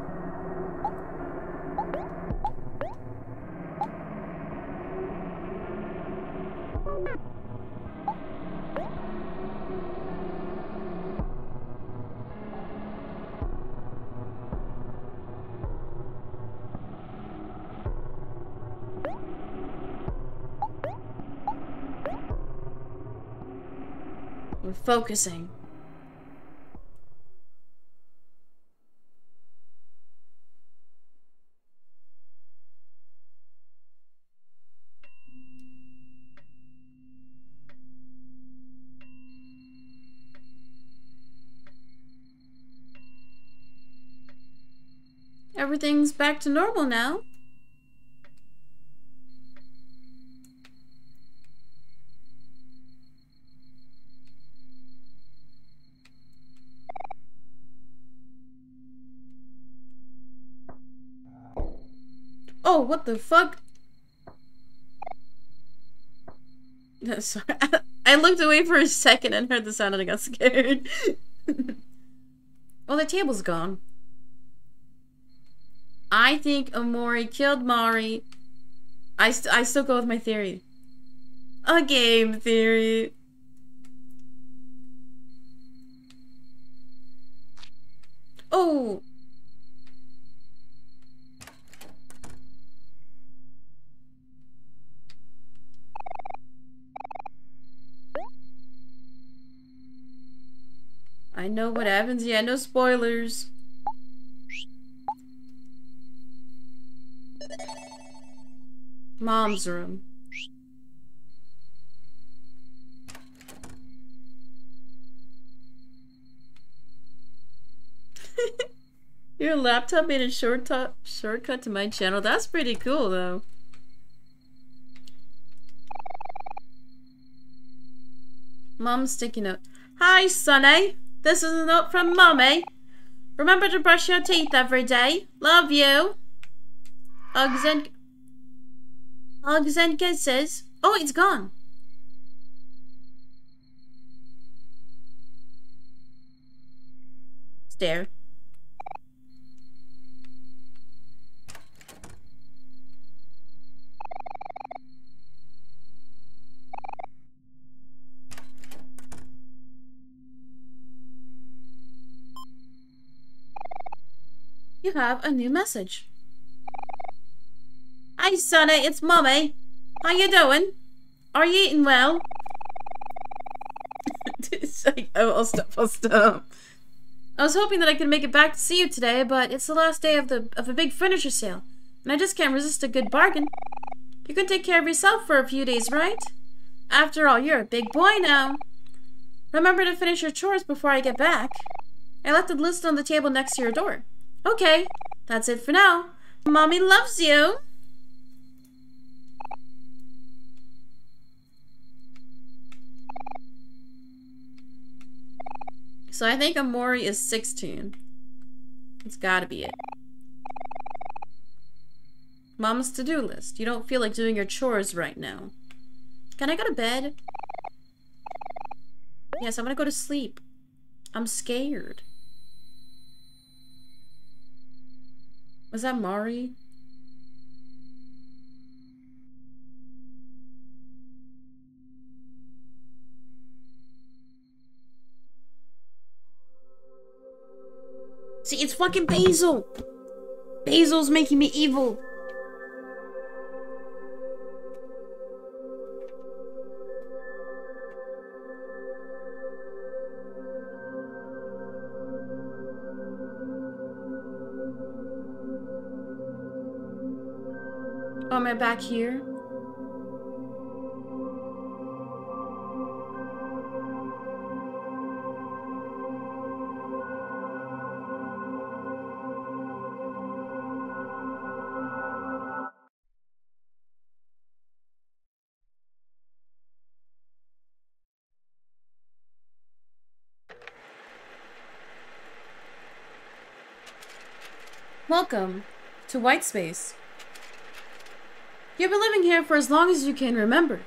Focusing. Everything's back to normal now. Oh, what the fuck? No, sorry. I looked away for a second and heard the sound and I got scared. Well, the table's gone. I think Omori killed Mari. I, st I still go with my theory. A game theory. Oh! What? I know what happens. Yeah, no spoilers. Mom's room. Your laptop made a short shortcut to my channel. That's pretty cool, though. Mom's sticky note. Hi, Sunny. This is a note from Mommy. Remember to brush your teeth every day. Love you. Hugs and... Hugs and kisses. Oh, it's gone. Stare. You have a new message. Hi, Sunny, it's Mommy. How you doing? Are you eating well? It's like, oh, I'll stop, I'll stop. I was hoping that I could make it back to see you today, but it's the last day of the of a big furniture sale, and I just can't resist a good bargain. You can take care of yourself for a few days, right? After all, you're a big boy now. Remember to finish your chores before I get back. I left the list on the table next to your door. Okay, that's it for now. Mommy loves you. So I think Omori is sixteen. It's gotta be it. Mom's to-do list. You don't feel like doing your chores right now. Can I go to bed? Yes, I'm gonna go to sleep. I'm scared. Was that Mari? See, it's fucking Basil! Basil's making me evil! Oh, am I back here? Welcome to White Space. You've been living here for as long as you can remember.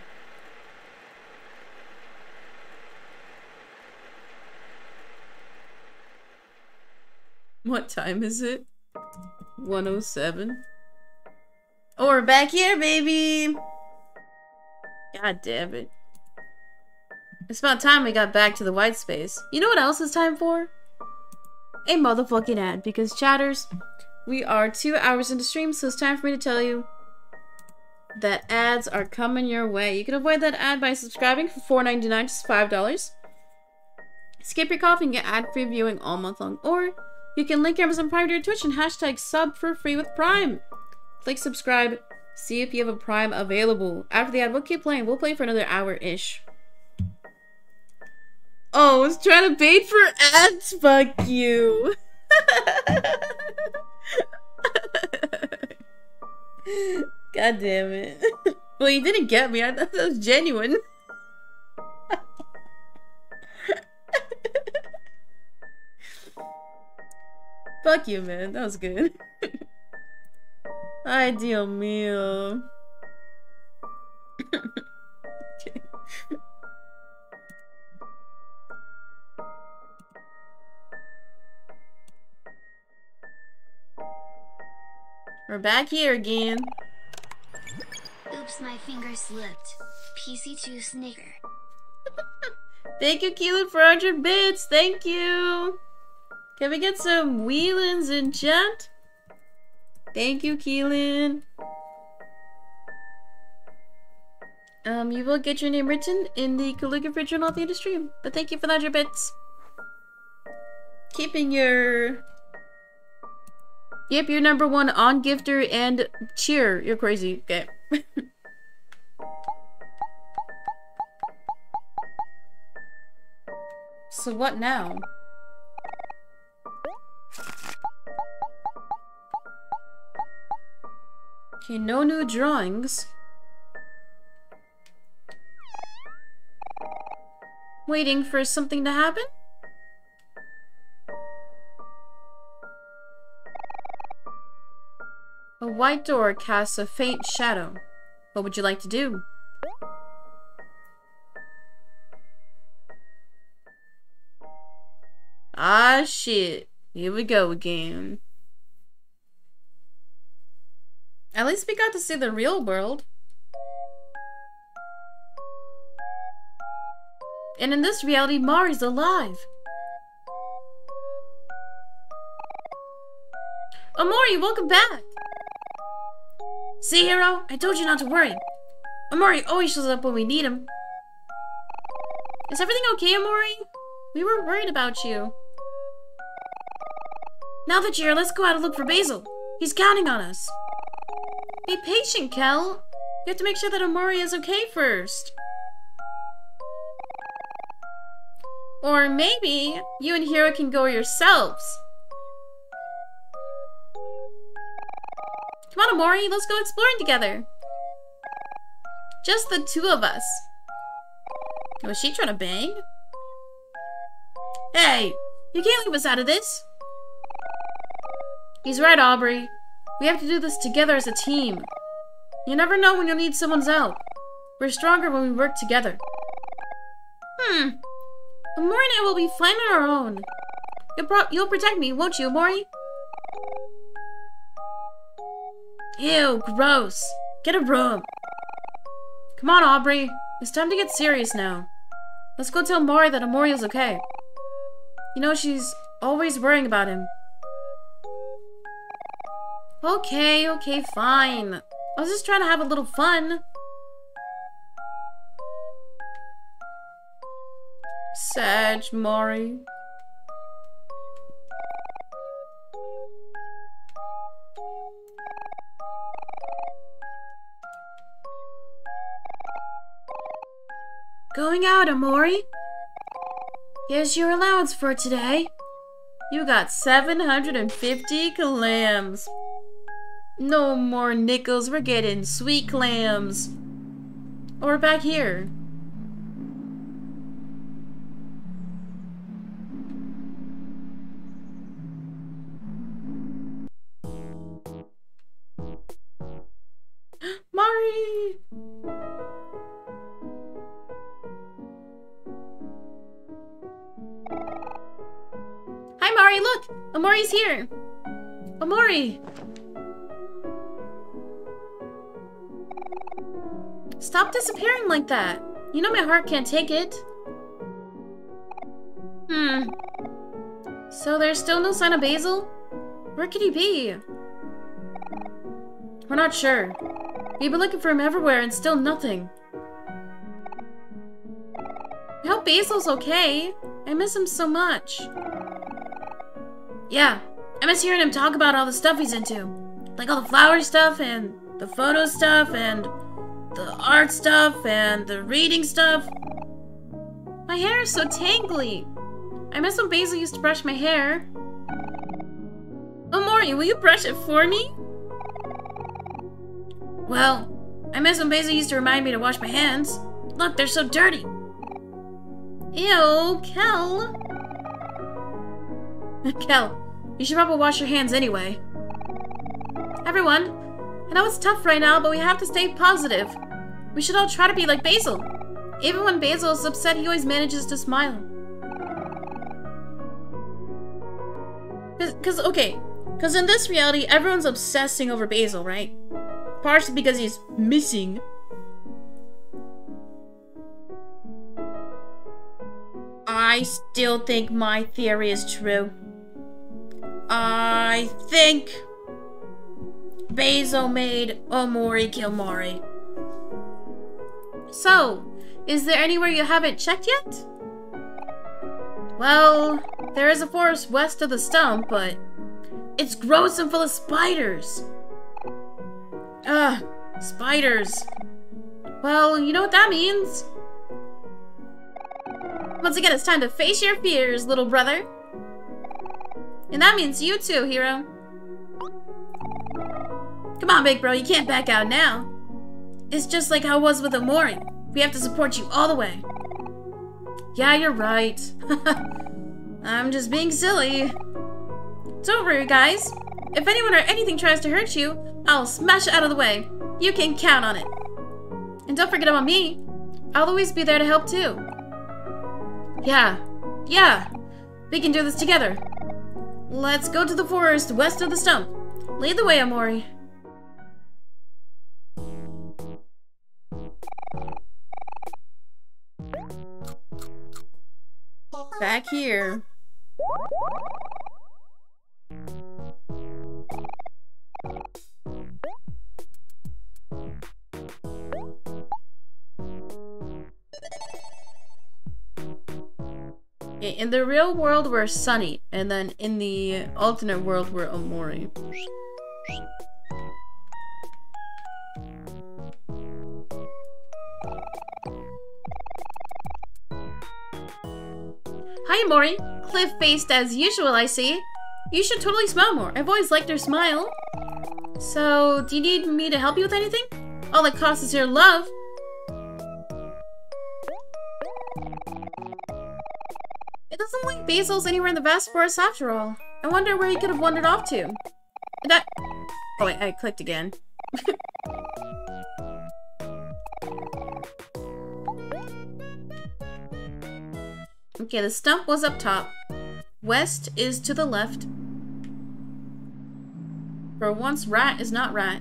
What time is it? one oh seven? Oh, we're back here, baby! God damn it. It's about time we got back to the white space. You know what else it's time for? A motherfucking ad, because chatters, we are two hours into stream, so it's time for me to tell you that ads are coming your way. You can avoid that ad by subscribing for four ninety-nine, just five dollars. Skip your coffee and get ad-free viewing all month long. Or you can link your Amazon Prime to your Twitch and hashtag sub for free with Prime. Click subscribe. See if you have a Prime available. After the ad, we'll keep playing. We'll play for another hour-ish. Oh, I was trying to bait for ads. Fuck you. God damn it. Well, you didn't get me. I thought that was genuine. Fuck you, man. That was good. Ay, Dio mio. Okay. We're back here again. Oops, my finger slipped. P C two snicker. Thank you, Keelan, for one hundred bits. Thank you. Can we get some Wheelins in chat? Thank you, Keelan. Um, you will get your name written in the calligraphy journal at the end of stream. But thank you for the one hundred bits. keeping your... Yep, you're number one on Gifter and Cheer. You're crazy. Okay. So what now? Okay, no new drawings. Waiting for something to happen? A white door casts a faint shadow. What would you like to do? Ah, shit. Here we go again. At least we got to see the real world. And in this reality, Mari's alive. Omori, welcome back! See, Hero? I told you not to worry. Omori always shows up when we need him. Is everything okay, Omori? We were worried about you. Now that you're here, let's go out and look for Basil. He's counting on us. Be patient, Kel. You have to make sure that Omori is okay first. Or maybe you and Hero can go yourselves. Come on, Omori, let's go exploring together. Just the two of us. Was she trying to bang? Hey, you can't leave us out of this. He's right, Aubrey. We have to do this together as a team. You never know when you'll need someone's help. We're stronger when we work together. Hmm. Omori and I will be fine on our own. You'll, pro you'll protect me, won't you, Omori? Ew, gross. Get a room. Come on, Aubrey. It's time to get serious now. Let's go tell Mari that Omori is okay. You know, she's always worrying about him. Okay, okay, fine. I was just trying to have a little fun. Sag Mari. Going out, Omori? Here's your allowance for today. You got seven hundred fifty clams. No more nickels, we're getting sweet clams. Oh, we're back here. Mari! Hi, Mari, look! Omori's here! Omori! Stop disappearing like that! You know my heart can't take it! Hmm. So there's still no sign of Basil? Where could he be? We're not sure. We've been looking for him everywhere and still nothing. I hope Basil's okay. I miss him so much. Yeah, I miss hearing him talk about all the stuff he's into. Like all the flower stuff and the photo stuff and... the art stuff and the reading stuff. My hair is so tangly. I miss when Basil used to brush my hair. Omori, will you brush it for me? Well, I miss when Basil used to remind me to wash my hands. Look, they're so dirty. Ew, Kel. Kel, you should probably wash your hands anyway. Everyone, I know it's tough right now, but we have to stay positive. We should all try to be like Basil. Even when Basil is upset, he always manages to smile. Cause, cause okay, cause in this reality, everyone's obsessing over Basil, right? Partially because he's missing. I still think my theory is true. I think Basil made Omori kill Mari. So, is there anywhere you haven't checked yet? Well, There is a forest west of the stump, but it's gross and full of spiders. Ugh, spiders. Well, you know what that means. Once again, it's time to face your fears, little brother. And that means you too, Hero. Come on, big bro, you can't back out now. It's just like how it was with Omori. We have to support you all the way. Yeah, you're right. I'm just being silly. Don't worry, guys. If anyone or anything tries to hurt you, I'll smash it out of the way. You can count on it. And don't forget about me. I'll always be there to help too. Yeah, yeah, we can do this together. Let's go to the forest west of the stump. Lead the way, Omori. Back here. In the real world, we're Sunny, and then in the alternate world, we're Omori. Hi, Omori. Cliff-faced as usual, I see. You should totally smile more. I've always liked your smile. So, do you need me to help you with anything? All it costs is your love. It doesn't look like Basil's anywhere in the vast forest after all. I wonder where he could have wandered off to. That- Oh wait, I clicked again. Okay, the stump was up top. West is to the left. For once, right is not right.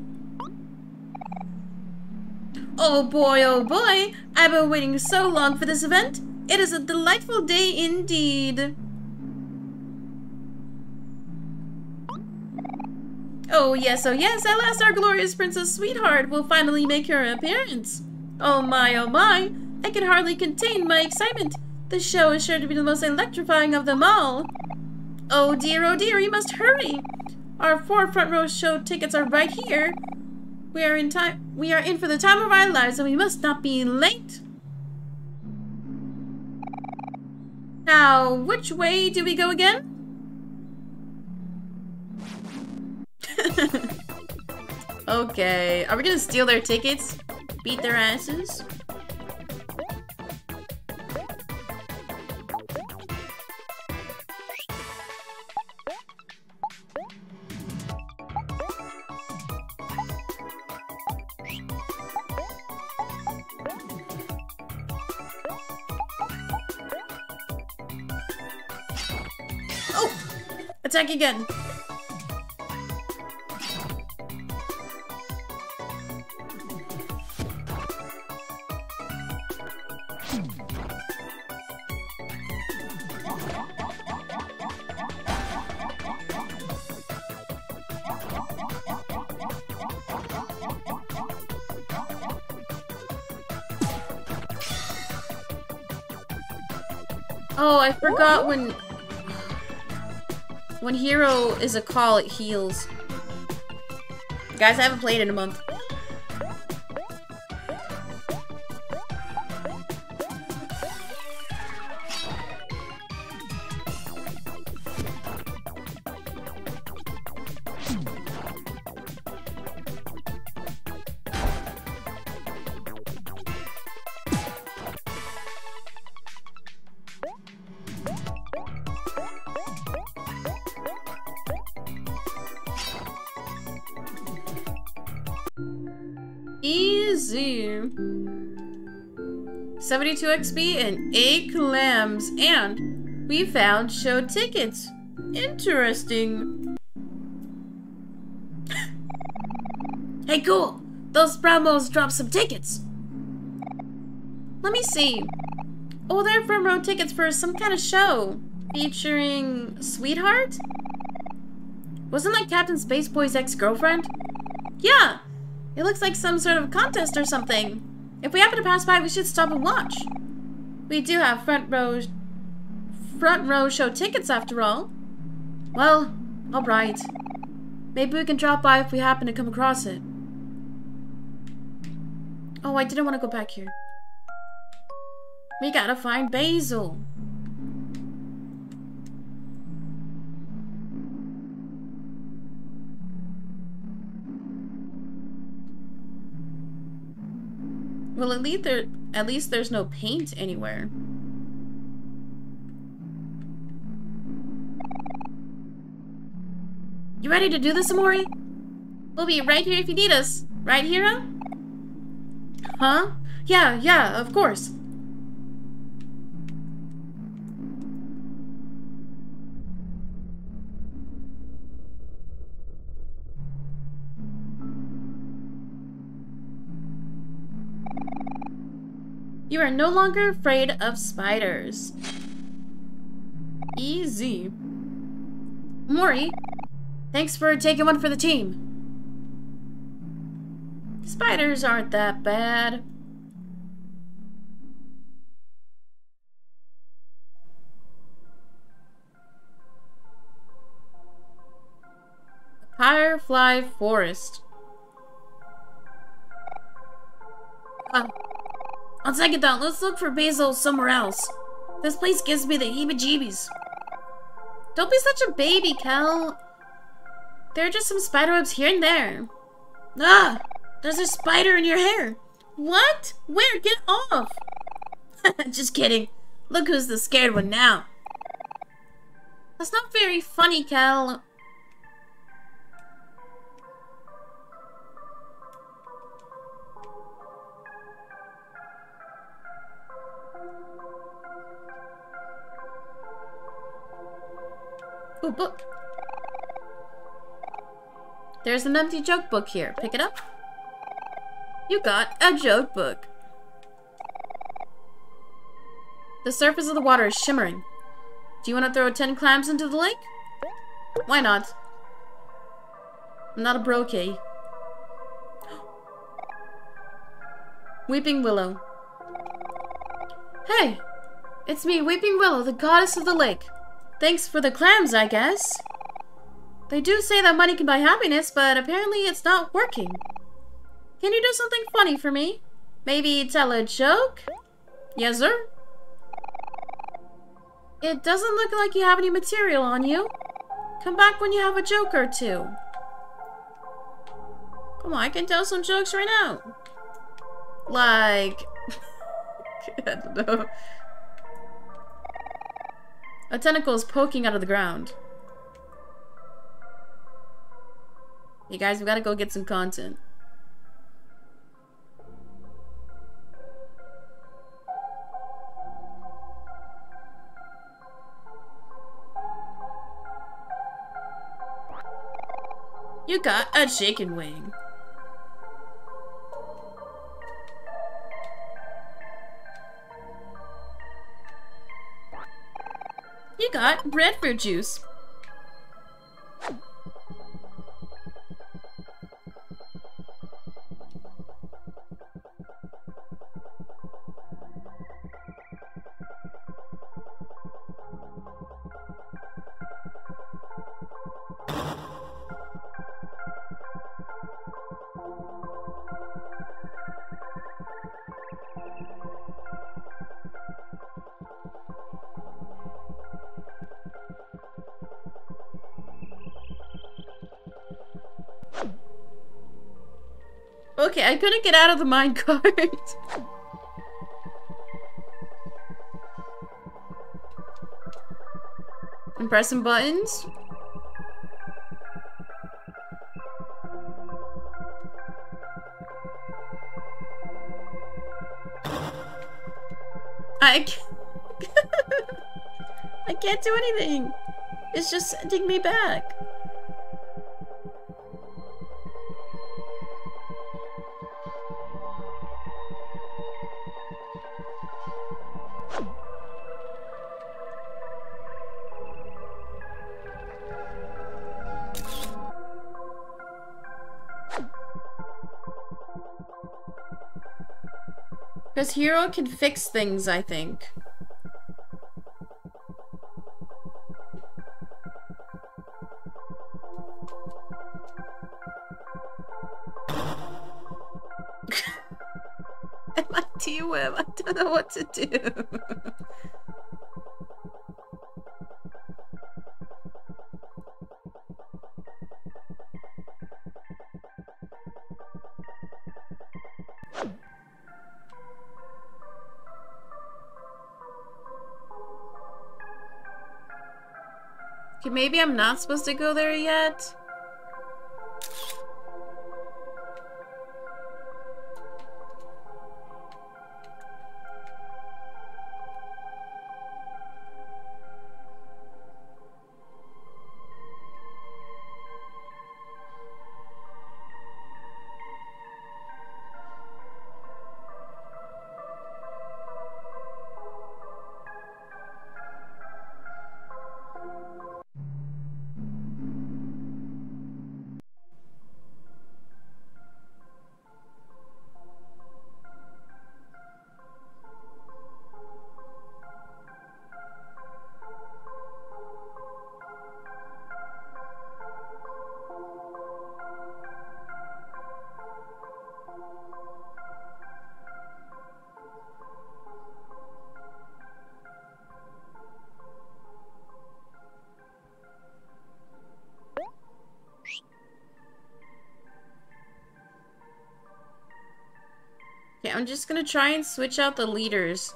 Oh boy, oh boy! I've been waiting so long for this event! It is a delightful day indeed. Oh yes, oh yes, at last our glorious Princess Sweetheart will finally make her appearance. Oh my, oh my, I can hardly contain my excitement. The show is sure to be the most electrifying of them all. Oh dear, oh dear, we must hurry. Our four front row show tickets are right here. We are in time, we are in for the time of our lives and we must not be late. Now, which way do we go again? Okay, are we gonna steal their tickets? Beat their asses? Attack again. Oh, I forgot when... When Hero is a call, it heals. Guys, I haven't played in a month. seventy-two X P and eight clams, and we found show tickets. Interesting. Hey, cool. Those promos dropped some tickets. Let me see. Oh, they're front row tickets for some kind of show featuring Sweetheart? Wasn't that Captain Spaceboy's ex-girlfriend? Yeah. It looks like some sort of contest or something. If we happen to pass by, we should stop and watch. We do have front row front row show tickets after all. Well, alright. Maybe we can drop by if we happen to come across it. Oh, I didn't want to go back here. We gotta find Basil. Well, at least, there, at least there's no paint anywhere. You ready to do this, Omori? We'll be right here if you need us. Right, Hero? Huh? Yeah, yeah, of course. You are no longer afraid of spiders. Easy. Mari, thanks for taking one for the team. Spiders aren't that bad. Firefly Forest. Oh. On second thought, let's look for Basil somewhere else. This place gives me the heebie-jeebies. Don't be such a baby, Kel. There are just some spiderwebs here and there. Ah! There's a spider in your hair! What? Where? Get off! Just kidding. Look who's the scared one now. That's not very funny, Kel. Ooh, book. There's an empty joke book here. Pick it up. You got a joke book. The surface of the water is shimmering. Do you want to throw ten clams into the lake? Why not? I'm not a brokey. Weeping Willow. Hey! It's me, Weeping Willow, the goddess of the lake. Thanks for the clams, I guess. They do say that money can buy happiness, but apparently it's not working. Can you do something funny for me? Maybe tell a joke? Yes, sir. It doesn't look like you have any material on you. Come back when you have a joke or two. Come on, I can tell some jokes right now. Like... I don't know. A tentacle is poking out of the ground. You guys, we gotta go get some content. You got a chicken wing. You got breadfruit juice. Okay, I couldn't get out of the minecart. I'm pressing buttons. I can't I can't do anything. It's just sending me back. Because Hero can fix things, I think. I don't know what to do. Okay, maybe I'm not supposed to go there yet. I'm just gonna try and switch out the leaders.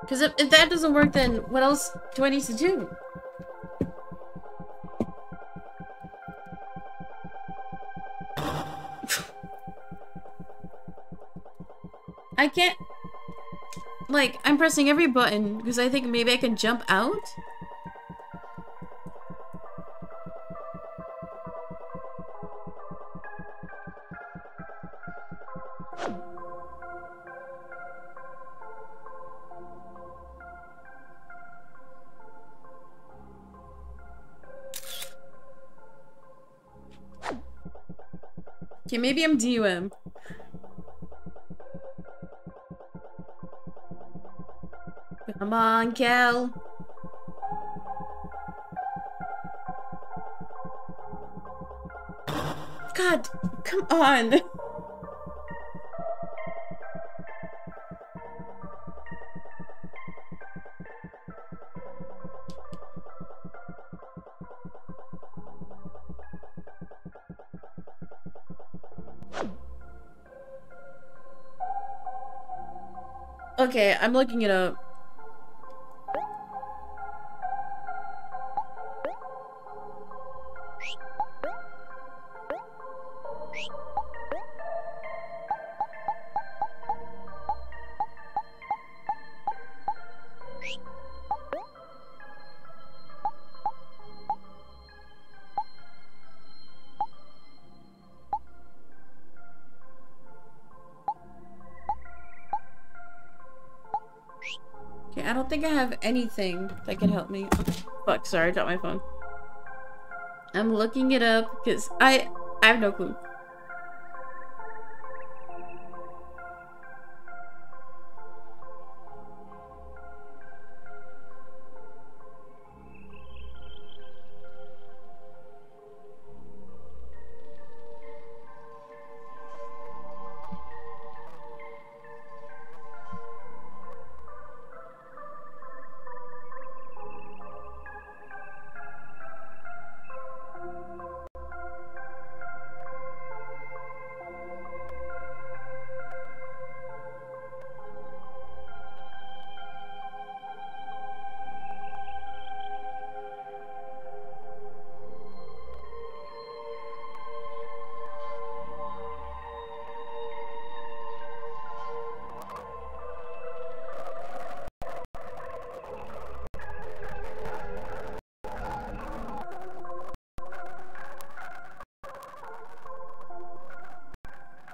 Because if, if that doesn't work, then what else do I need to do? I can't... Like, I'm pressing every button because I think maybe I can jump out? Okay, maybe I'm D U M. Come on, Kel. God, come on. Okay, I'm looking it up. I don't think I have anything that can help me. Fuck, sorry, I dropped my phone. I'm looking it up because I I have no clue.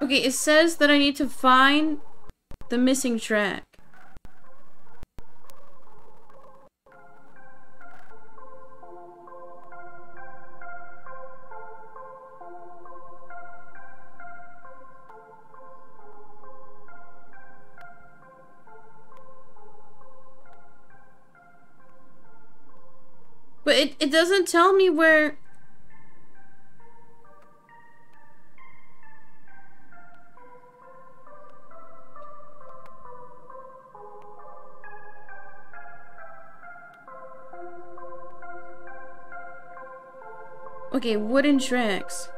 Okay, it says that I need to find the missing track. But it, it doesn't tell me where Okay, wooden tracks.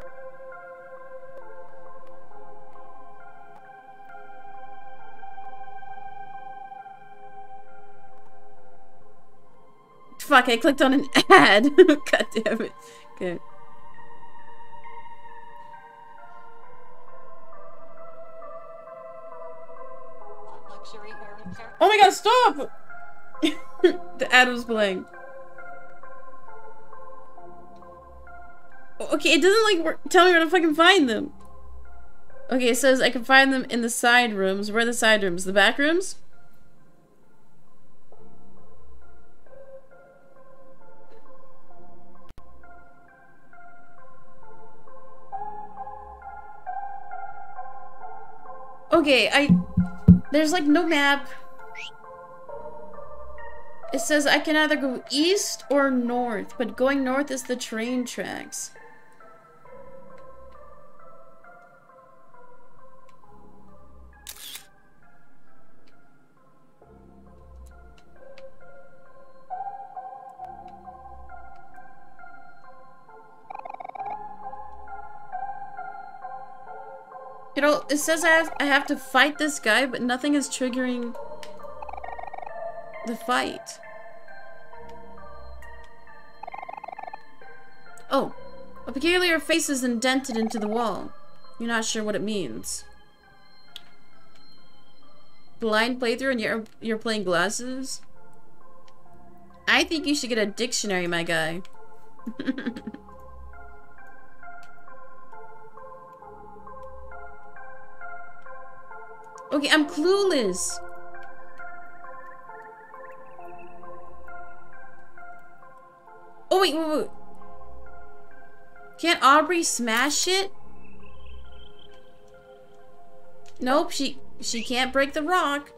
Fuck, I clicked on an ad. God damn it. Okay. Oh my god, stop! The ad was playing. Okay, it doesn't like work. Tell me where to fucking find them. Okay, it says I can find them in the side rooms. Where are the side rooms? The back rooms? Okay, I... There's like no map. It says I can either go east or north, but going north is the train tracks. You know, it says I have, I have to fight this guy, but nothing is triggering the fight. Oh, a peculiar face is indented into the wall. You're not sure what it means. Blind playthrough and you're, you're playing glasses? I think you should get a dictionary, my guy. Okay, I'm clueless. Oh, wait, wait, wait. Can't Aubrey smash it? Nope, she, she can't break the rock.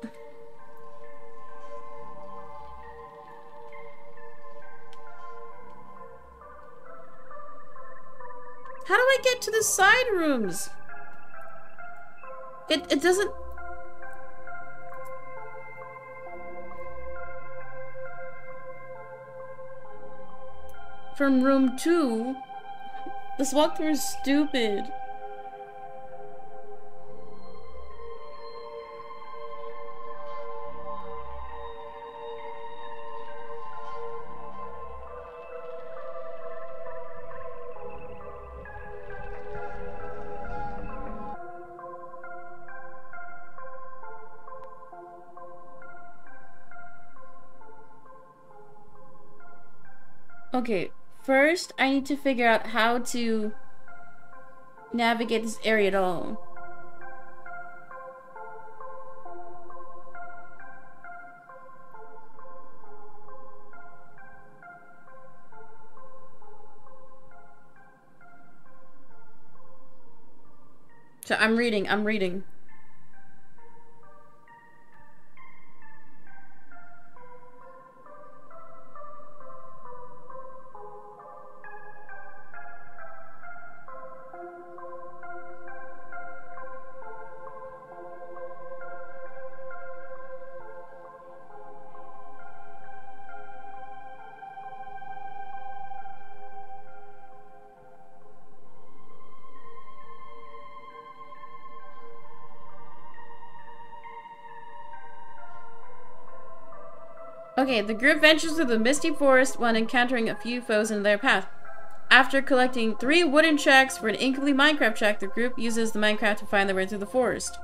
How do I get to the side rooms? It, it doesn't... From room two, this walkthrough is stupid. Okay. First, I need to figure out how to navigate this area at all. So I'm reading, I'm reading. Okay, the group ventures through the misty forest while encountering a few foes in their path. After collecting three wooden tracks for an incomplete Minecraft track, the group uses the Minecraft to find their way through the forest.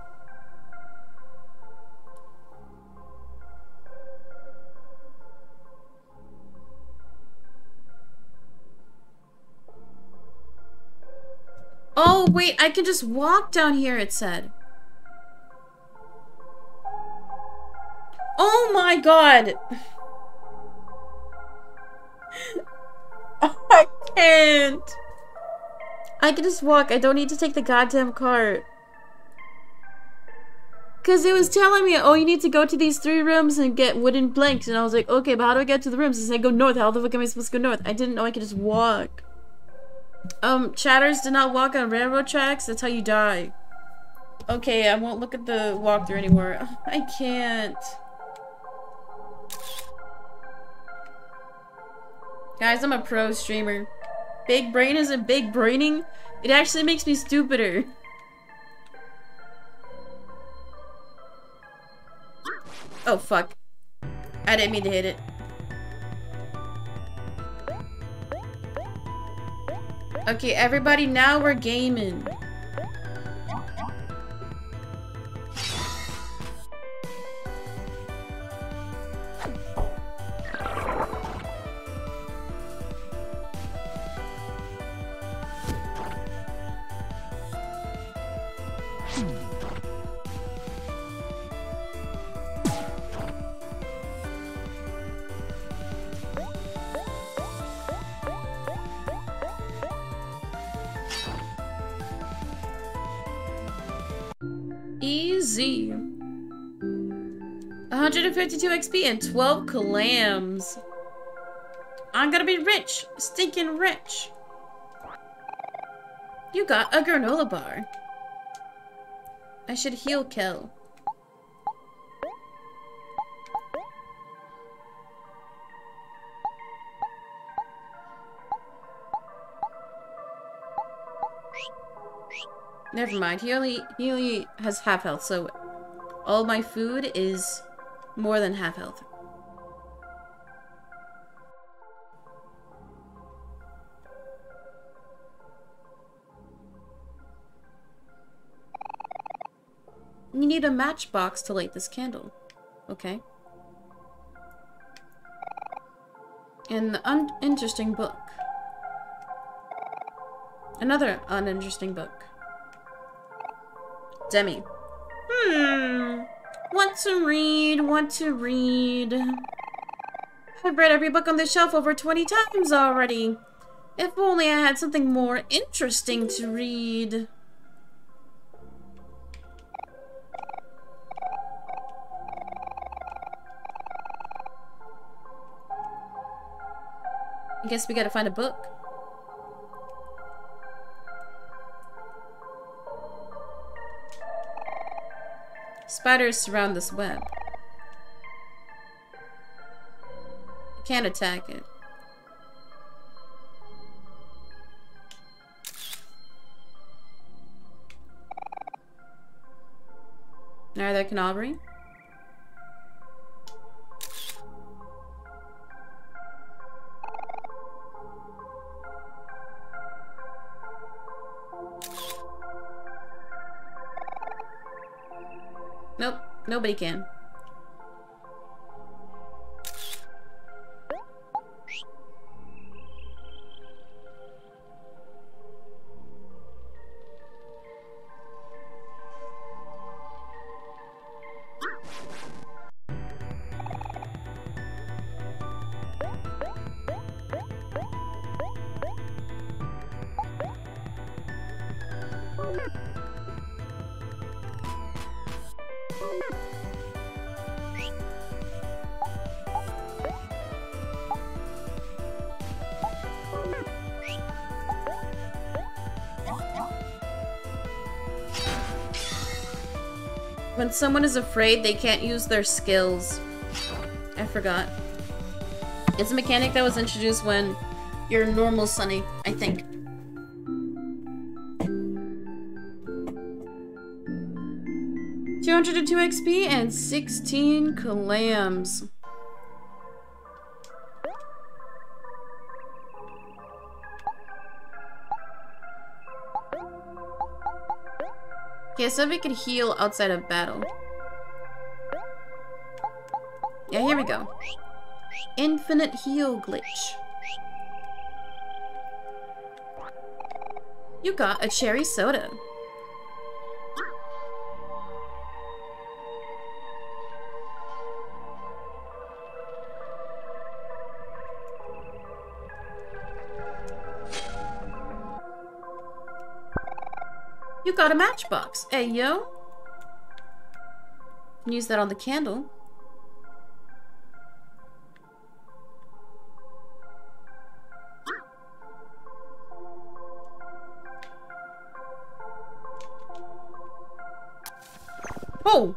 Oh, wait, I can just walk down here, it said. Oh my god! I can't! I can just walk, I don't need to take the goddamn cart. Cause it was telling me, oh, you need to go to these three rooms and get wooden planks, and I was like, okay, but how do I get to the rooms? It said go north, how the fuck am I supposed to go north? I didn't know I could just walk. Um, chatters did not walk on railroad tracks, that's how you die. Okay, I won't look at the walkthrough anymore. I can't. Guys, I'm a pro streamer. big brain isn't big braining, it actually makes me stupider. Oh fuck. I didn't mean to hit it. Okay, everybody, now we're gaming. Easy. one hundred fifty-two X P and twelve clams. I'm gonna be rich. Stinking rich. You got a granola bar. I should heal Kel. Never mind. He only he only has half health, so all my food is more than half health. You need a matchbox to light this candle. Okay. An uninteresting book. Another uninteresting book. Demi. Hmm. Want to read, want to read. I've read every book on the shelf over twenty times already. If only I had something more interesting to read. I guess we gotta find a book. Spiders surround this web. Can't attack it. Neither can Aubrey. Nope, nobody can. When someone is afraid, they can't use their skills. I forgot. It's a mechanic that was introduced when you're normal Sunny, I think. two hundred two X P and sixteen clams. Okay, so we can heal outside of battle. Yeah, here we go. Infinite heal glitch. You got a cherry soda. You got a matchbox. Hey, yo. Use that on the candle. Oh!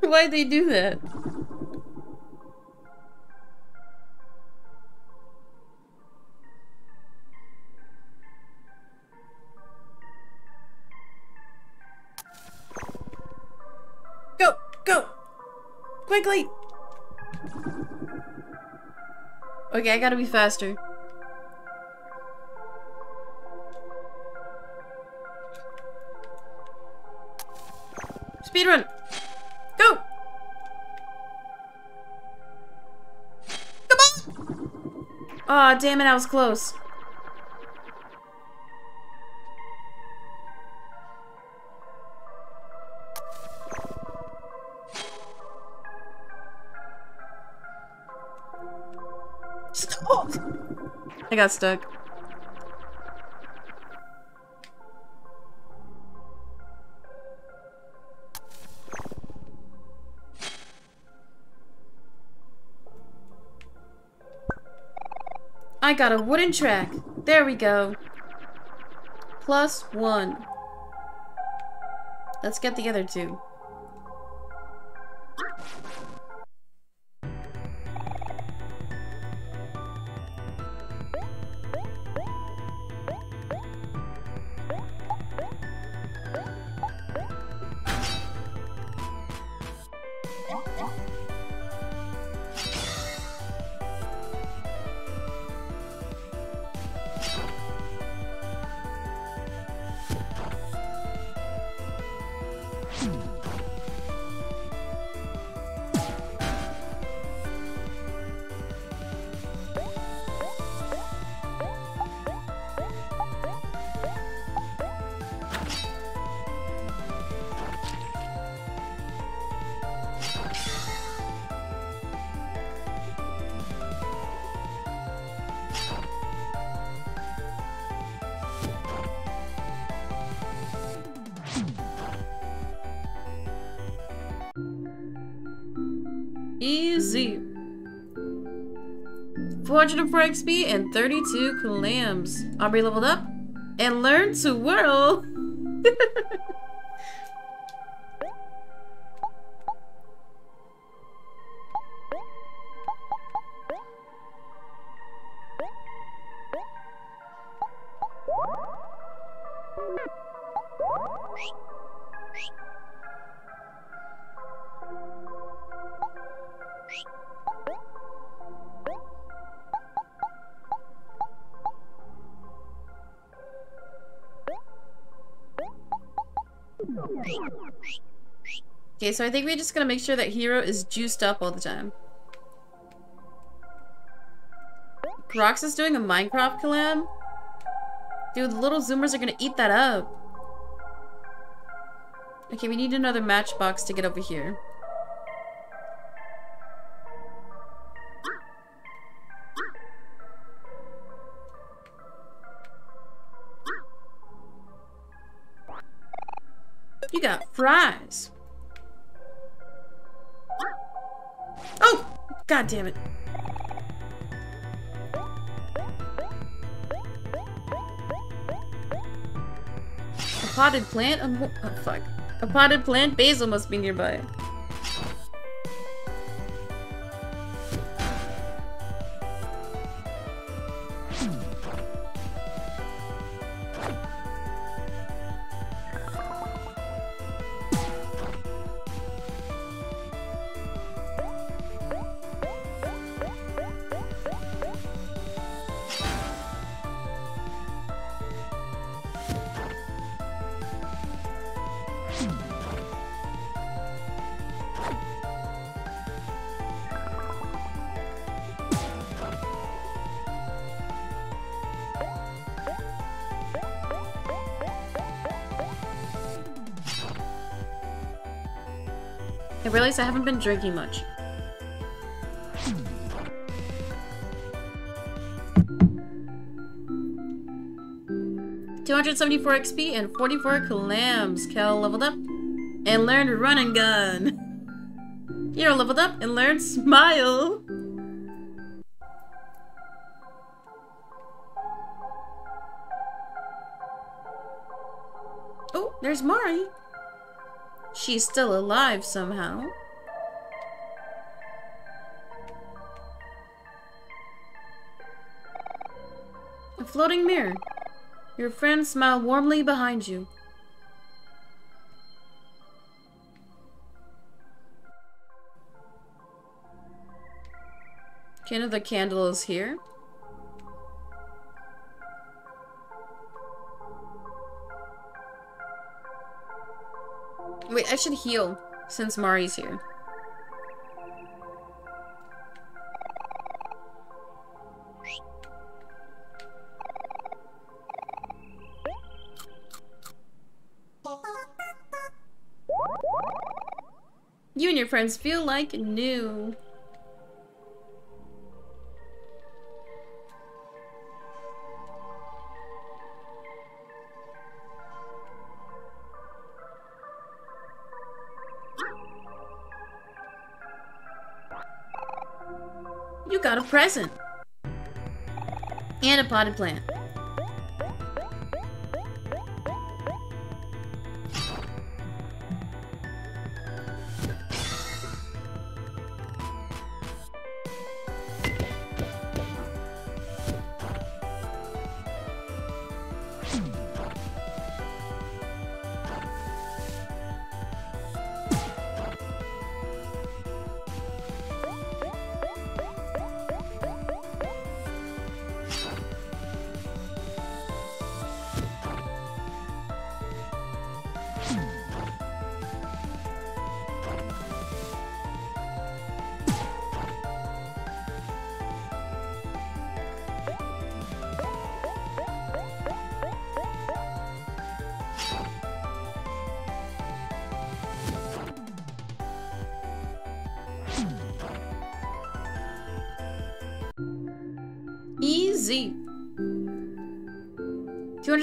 Why'd they do that? quickly! Okay, I gotta be faster. Speedrun! Go! Come on! Aw, damn it, I was close. Oh. I got stuck. I got a wooden track. There we go. Plus one. Let's get the other two. Easy. four hundred four X P and thirty-two clams. Aubrey leveled up and learned to whirl. Okay, so I think we're just gonna make sure that Hero is juiced up all the time. Rox is doing a Minecraft collab? Dude, the little zoomers are gonna eat that up. Okay, we need another matchbox to get over here. You got fries. Oh! God damn it. A potted plant? Um, oh, fuck. A potted plant? Basil must be nearby. I realize I haven't been drinking much. two hundred seventy-four X P and forty-four clams. Kel leveled up and learned run and gun. Hero leveled up and learned smile. Oh, there's Mari. She's still alive somehow. A floating mirror. Your friends smile warmly behind you. Can of the candle is here. Wait, I should heal since Mari's here. You and your friends feel like new. You got a present. And a potted plant.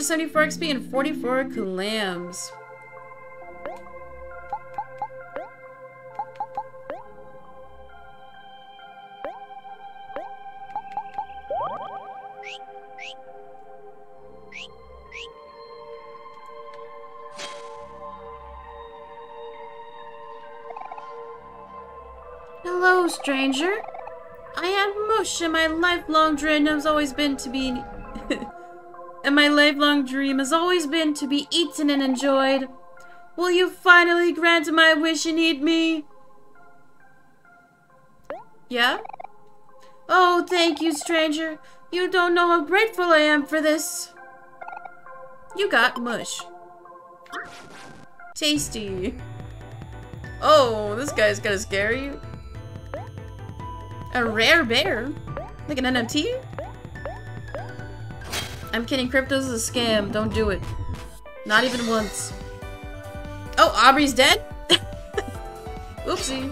seventy-four X P and forty-four clams. Hello, stranger. I have mush, and my lifelong dream has always been to be. And my lifelong dream has always been to be eaten and enjoyed. Will you finally grant my wish and eat me? Yeah? Oh, thank you, stranger. You don't know how grateful I am for this. You got mush. Tasty. Oh, this guy's gonna scare you. A rare bear? Like an N F T? I'm kidding, crypto's a scam. Don't do it. Not even once. Oh, Aubrey's dead? Oopsie.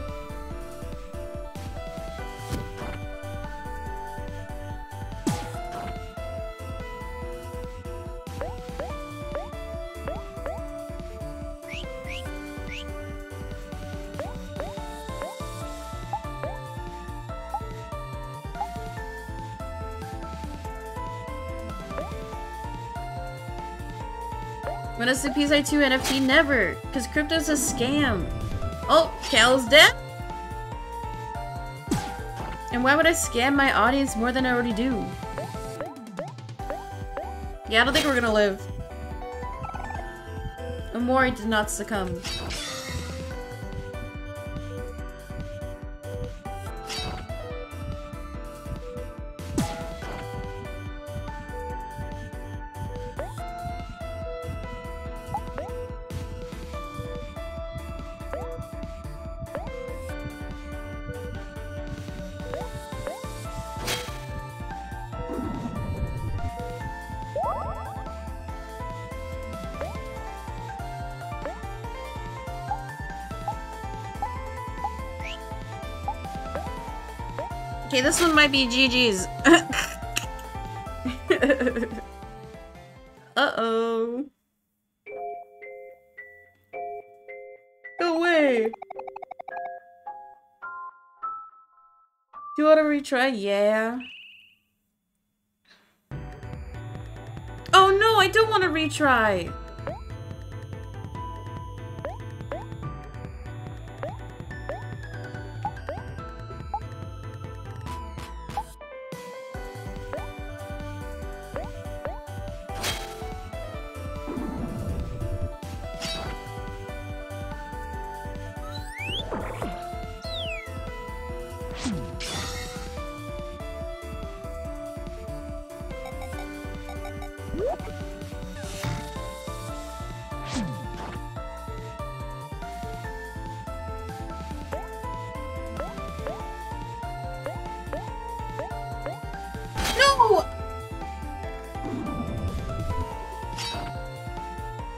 That's the P S I two N F T, never, because crypto's a scam. Oh, Kel's dead? And why would I scam my audience more than I already do? Yeah, I don't think we're gonna live. Omori did not succumb. Okay, this one might be G G's. Uh-oh. No way! Do you want to retry? Yeah. Oh no, I don't want to retry!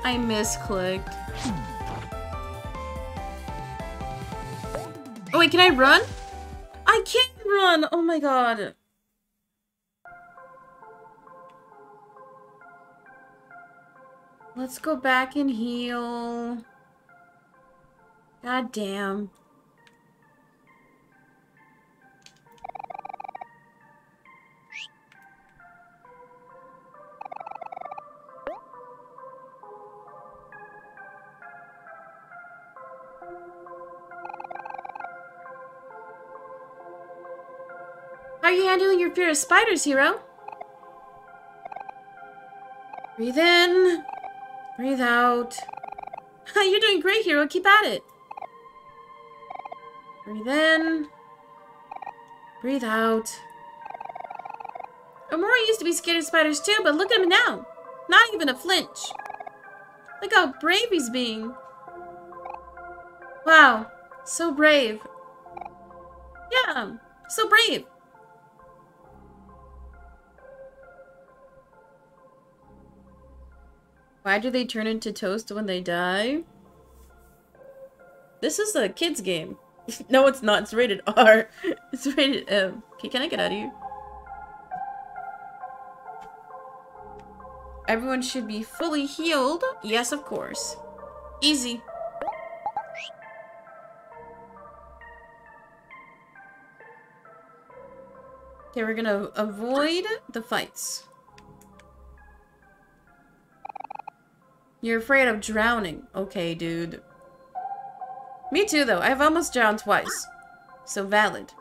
I misclicked. Oh wait, can I run? I can't run! Oh my god. Let's go back and heal. God damn. How are you handling your fear of spiders, Hero? Breathe in. Breathe out. You're doing great, Hero. Keep at it. Breathe in. Breathe out. Omori used to be scared of spiders too, but look at him now. Not even a flinch. Look how brave he's being. Wow. So brave. Yeah. So brave. Why do they turn into toast when they die? This is a kid's game. No, it's not. It's rated R. It's rated M. Okay, can I get out of here? Everyone should be fully healed. Yes, of course. Easy. Okay, we're gonna avoid the fights. You're afraid of drowning. Okay, dude. Me too, though. I've almost drowned twice. So valid.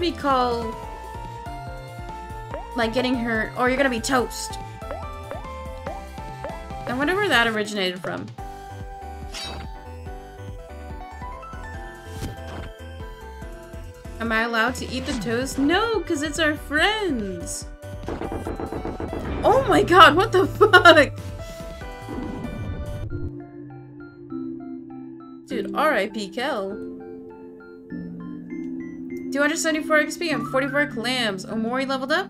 Be called like getting hurt or you're gonna be toast. I wonder where that originated from. Am I allowed to eat the toast? No, because it's our friends. Oh my god, what the fuck? Dude, R I P Kel. two hundred seventy-four X P and forty-four clams. Omori leveled up?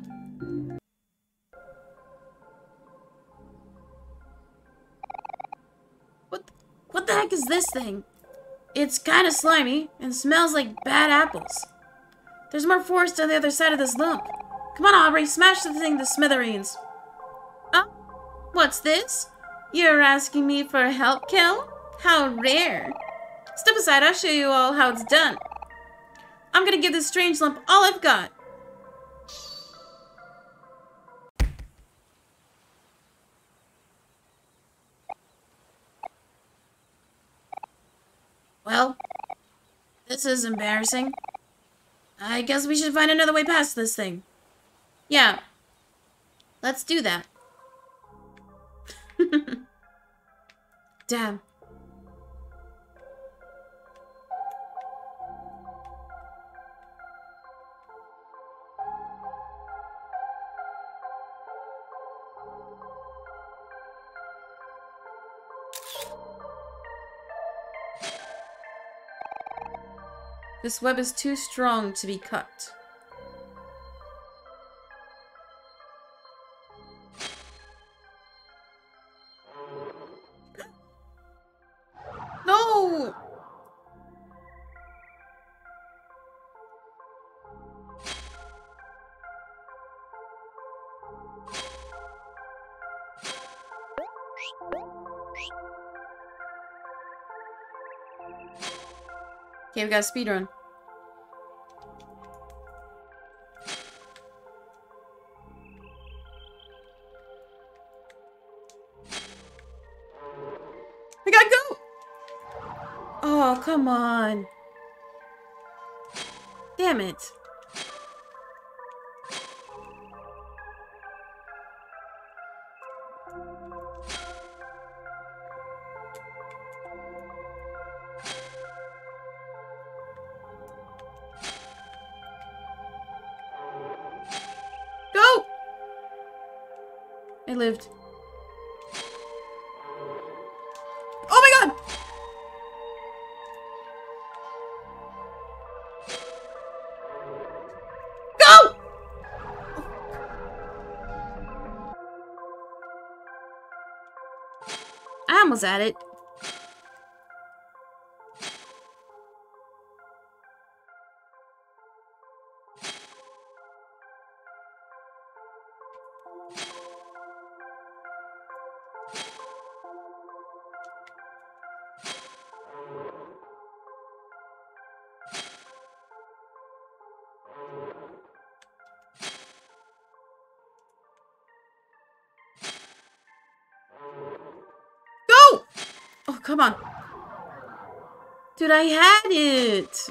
What the, what the heck is this thing? It's kind of slimy and smells like bad apples. There's more forest on the other side of this lump. Come on, Aubrey, smash the thing to smithereens. Oh, what's this? You're asking me for help, Kel? How rare. Step aside, I'll show you all how it's done. I'm gonna give this strange lump all I've got. Well, this is embarrassing. I guess we should find another way past this thing. Yeah, let's do that. Damn. This web is too strong to be cut. No! Okay, we got a speedrun. We gotta go! Oh, come on. Damn it. I lived. Oh my god! Go! I almost had it. Come on. Dude, I had it.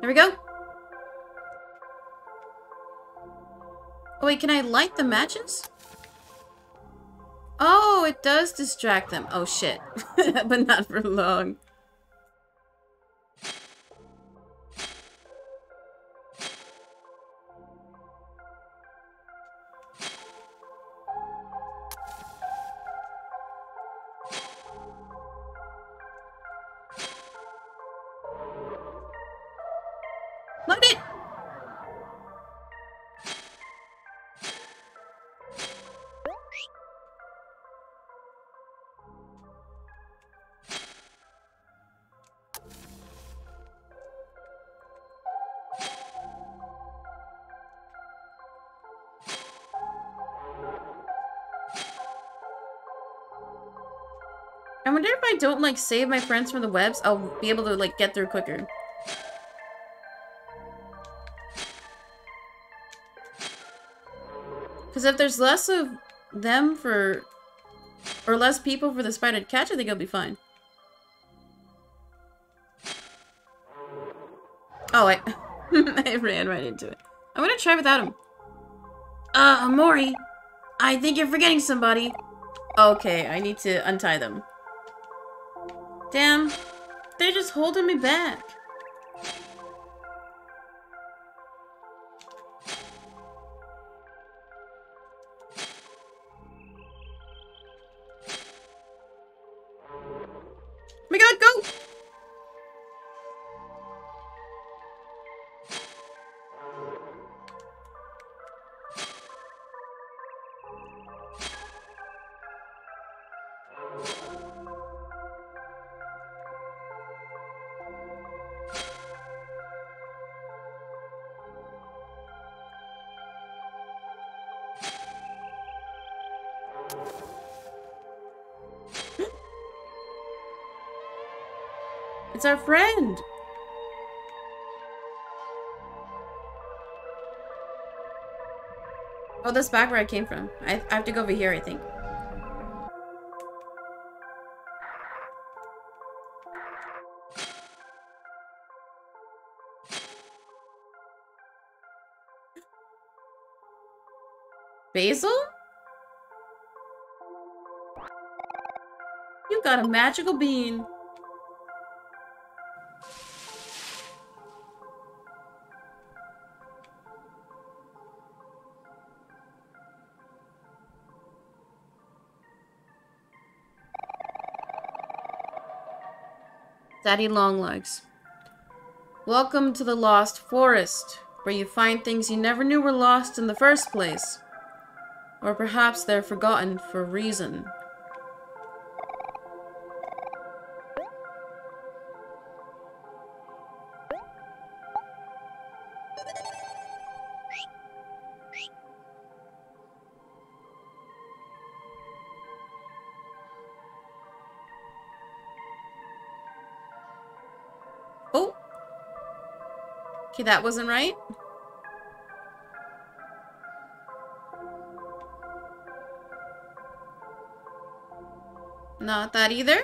There we go. Oh wait, can I light the matches? Oh, it does distract them. Oh shit. But not for long. I wonder if I don't, like, save my friends from the webs, I'll be able to, like, get through quicker. Because if there's less of them for... or less people for the spider to catch, I think I'll be fine. Oh, I... I ran right into it. I'm gonna try without him. Uh, Omori, I think you're forgetting somebody. Okay, I need to untie them. Damn, they're just holding me back. Oh my god, go! It's our friend! Oh, that's back where I came from. I, I have to go over here, I think. Basil? You got a magical bean. Daddy Longlegs. Welcome to the Lost Forest, where you find things you never knew were lost in the first place. Or perhaps they're forgotten for a reason. Oh! Okay, that wasn't right. Not that either.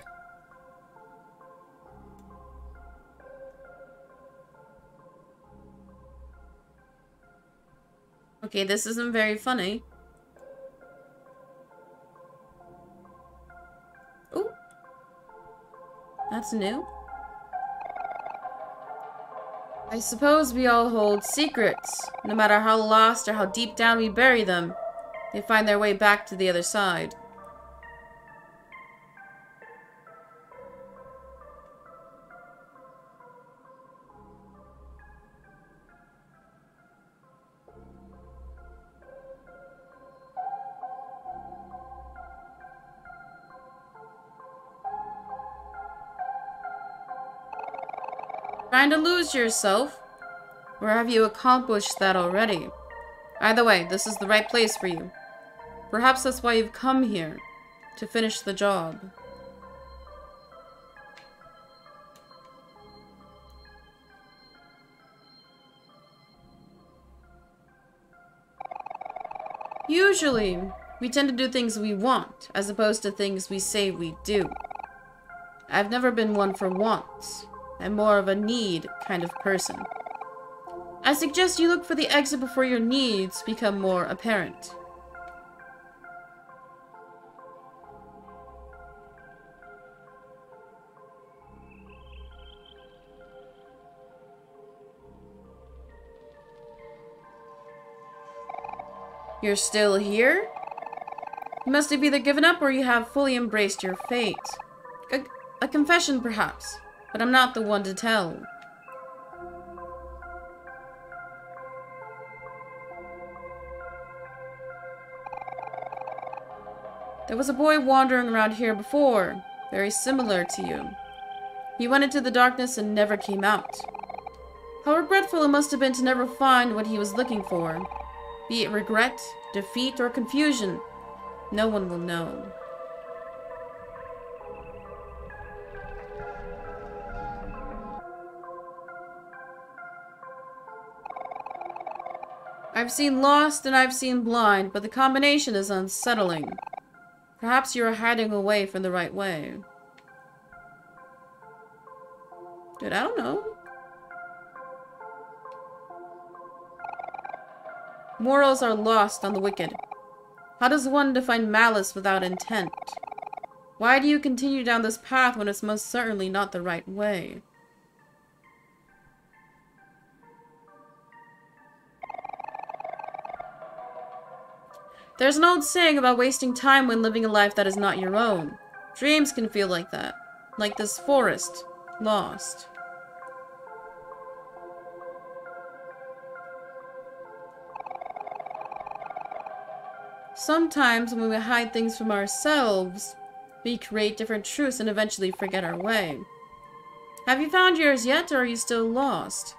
Okay, this isn't very funny. Ooh. That's new. I suppose we all hold secrets. No matter how lost or how deep down we bury them, they find their way back to the other side. Trying to lose yourself? Or have you accomplished that already? Either way, this is the right place for you. Perhaps that's why you've come here, to finish the job. Usually, we tend to do things we want, as opposed to things we say we do. I've never been one for wants. I'm more of a need kind of person. I suggest you look for the exit before your needs become more apparent. You're still here? You must have either given up or you have fully embraced your fate. A, a confession, perhaps. But I'm not the one to tell. There was a boy wandering around here before, very similar to you. He went into the darkness and never came out. How regretful it must have been to never find what he was looking for. Be it regret, defeat, or confusion, no one will know. I've seen lost and I've seen blind, but the combination is unsettling. Perhaps you are hiding away from the right way. Dude, I don't know. Morals are lost on the wicked. How does one define malice without intent? Why do you continue down this path when it's most certainly not the right way? There's an old saying about wasting time when living a life that is not your own. Dreams can feel like that. Like this forest. Lost. Sometimes when we hide things from ourselves, we create different truths and eventually forget our way. Have you found yours yet, or are you still lost?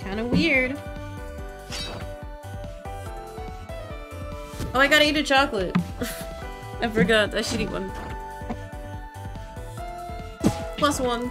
Kinda weird. Oh, I gotta eat a chocolate. I forgot. I should eat one. Plus one.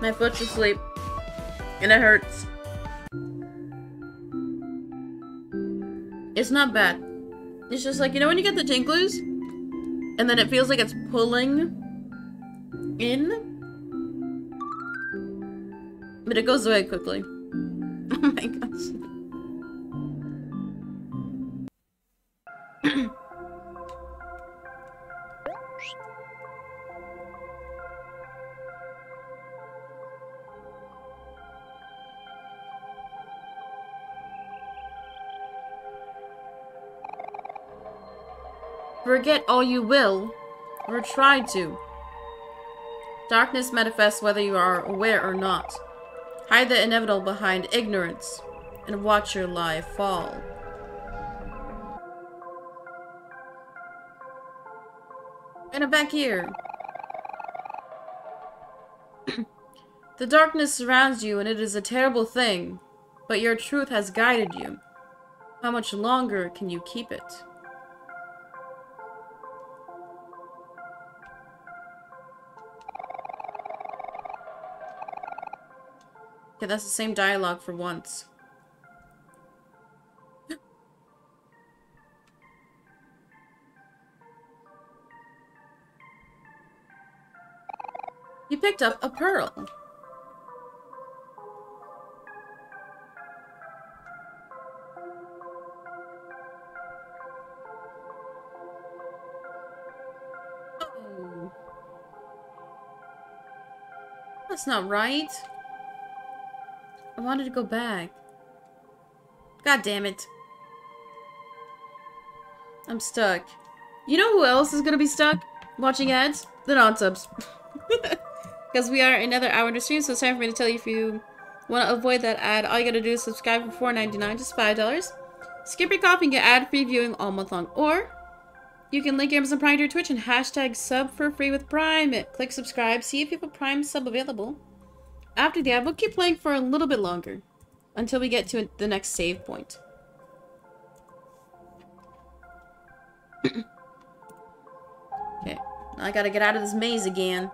My foot's asleep. And it hurts. It's not bad. It's just like, you know when you get the tinglers? And then it feels like it's pulling in? But it goes away quickly. Oh my gosh. Forget all you will, or try to. Darkness manifests whether you are aware or not. Hide the inevitable behind ignorance, and watch your lie fall. And I'm back here. The darkness surrounds you, and it is a terrible thing, but your truth has guided you. How much longer can you keep it? Okay, that's the same dialogue for once. You picked up a pearl. Oh. That's not right. I wanted to go back. God damn it. I'm stuck. You know who else is gonna be stuck watching ads? The non-subs. Because we are another hour into stream, so it's time for me to tell you if you want to avoid that ad, all you gotta do is subscribe for four ninety-nine, just five dollars. Skip your coffee and get ad-free viewing all month long. Or, you can link Amazon Prime to your Twitch and hashtag sub for free with Prime. Click subscribe, see if you have a Prime sub available. After the ad, we'll keep playing for a little bit longer, until we get to the next save point. Okay, now I gotta get out of this maze again.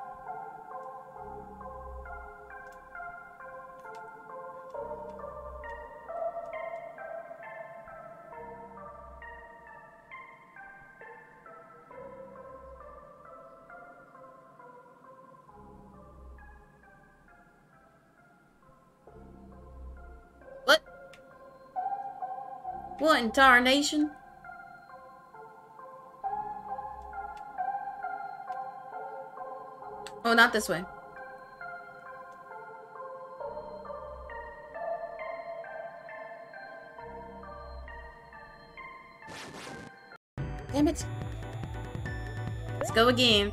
What in tarnation? Oh, not this way. Damn it. Let's go again.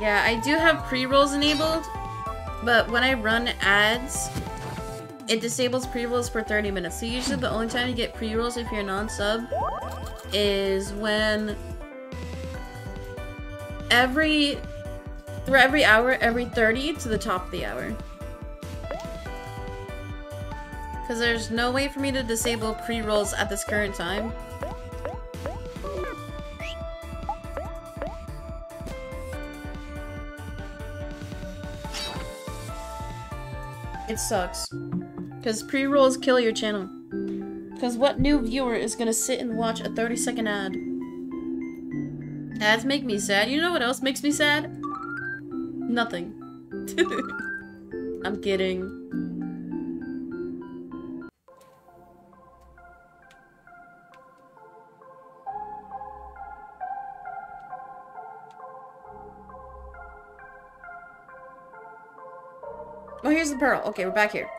Yeah, I do have pre-rolls enabled, but when I run ads, it disables pre-rolls for thirty minutes. So usually the only time you get pre-rolls if you're non-sub is when every, for every hour, every thirty to the top of the hour. Because there's no way for me to disable pre-rolls at this current time. It sucks. Because pre-rolls kill your channel. Because what new viewer is gonna sit and watch a thirty second ad? Ads make me sad. You know what else makes me sad? Nothing. I'm kidding. Oh, here's the pearl. Okay, we're back here.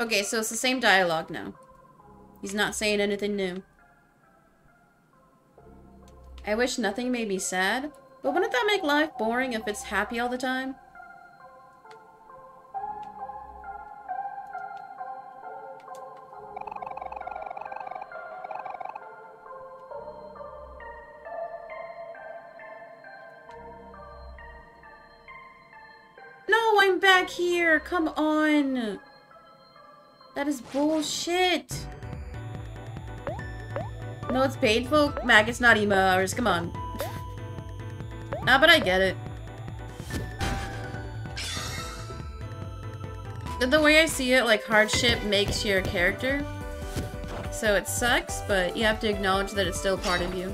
Okay, so it's the same dialogue now. He's not saying anything new. I wish nothing made me sad, but wouldn't that make life boring if it's happy all the time? No, I'm back here! Come on! That is bullshit! No, it's painful. Mag, it's not emo hours. Come on. Nah, but I get it. The way I see it, like, hardship makes your character. So it sucks, but you have to acknowledge that it's still part of you.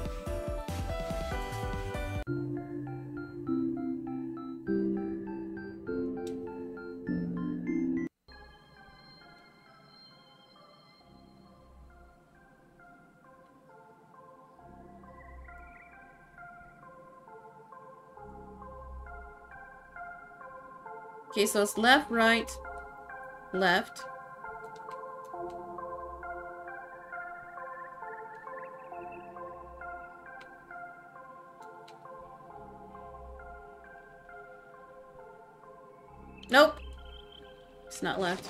Okay, so it's left, right, left. Nope. It's not left.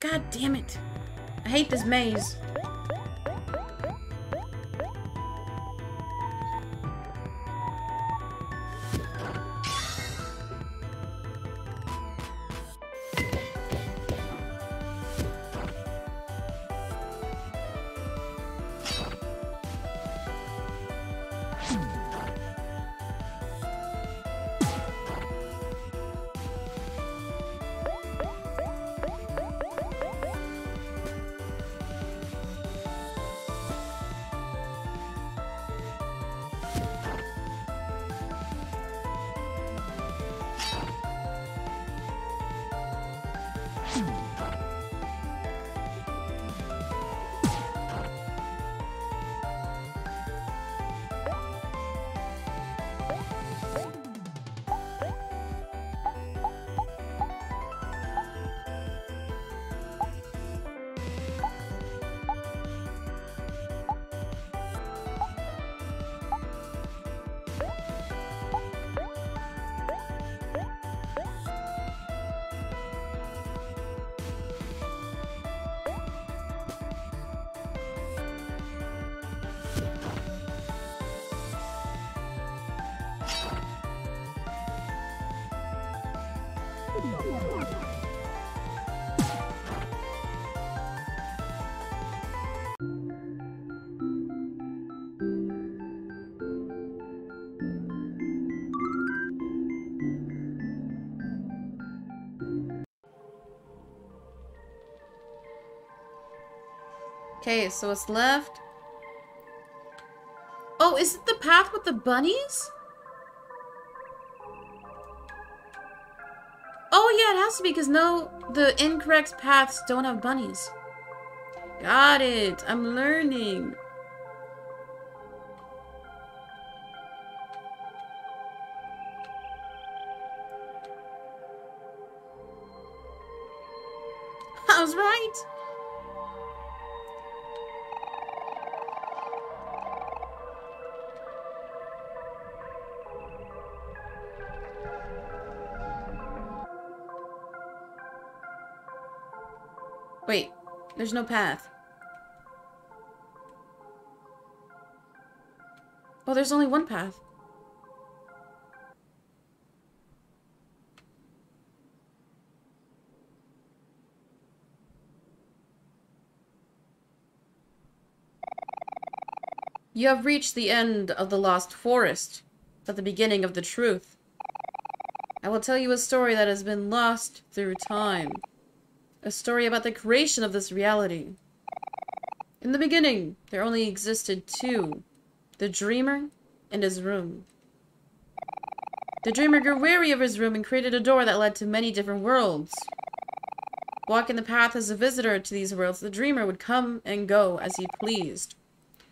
God damn it. I hate this maze. Okay, so it's left. Oh, is it the path with the bunnies? Oh yeah, it has to be, because no, the incorrect paths don't have bunnies. Got it. I'm learning. I was right. Wait, there's no path. Oh, there's only one path. You have reached the end of the lost forest, but the beginning of the truth. I will tell you a story that has been lost through time. A story about the creation of this reality. In the beginning, there only existed two, the dreamer and his room. The dreamer grew weary of his room and created a door that led to many different worlds. Walking the path as a visitor to these worlds, the dreamer would come and go as he pleased.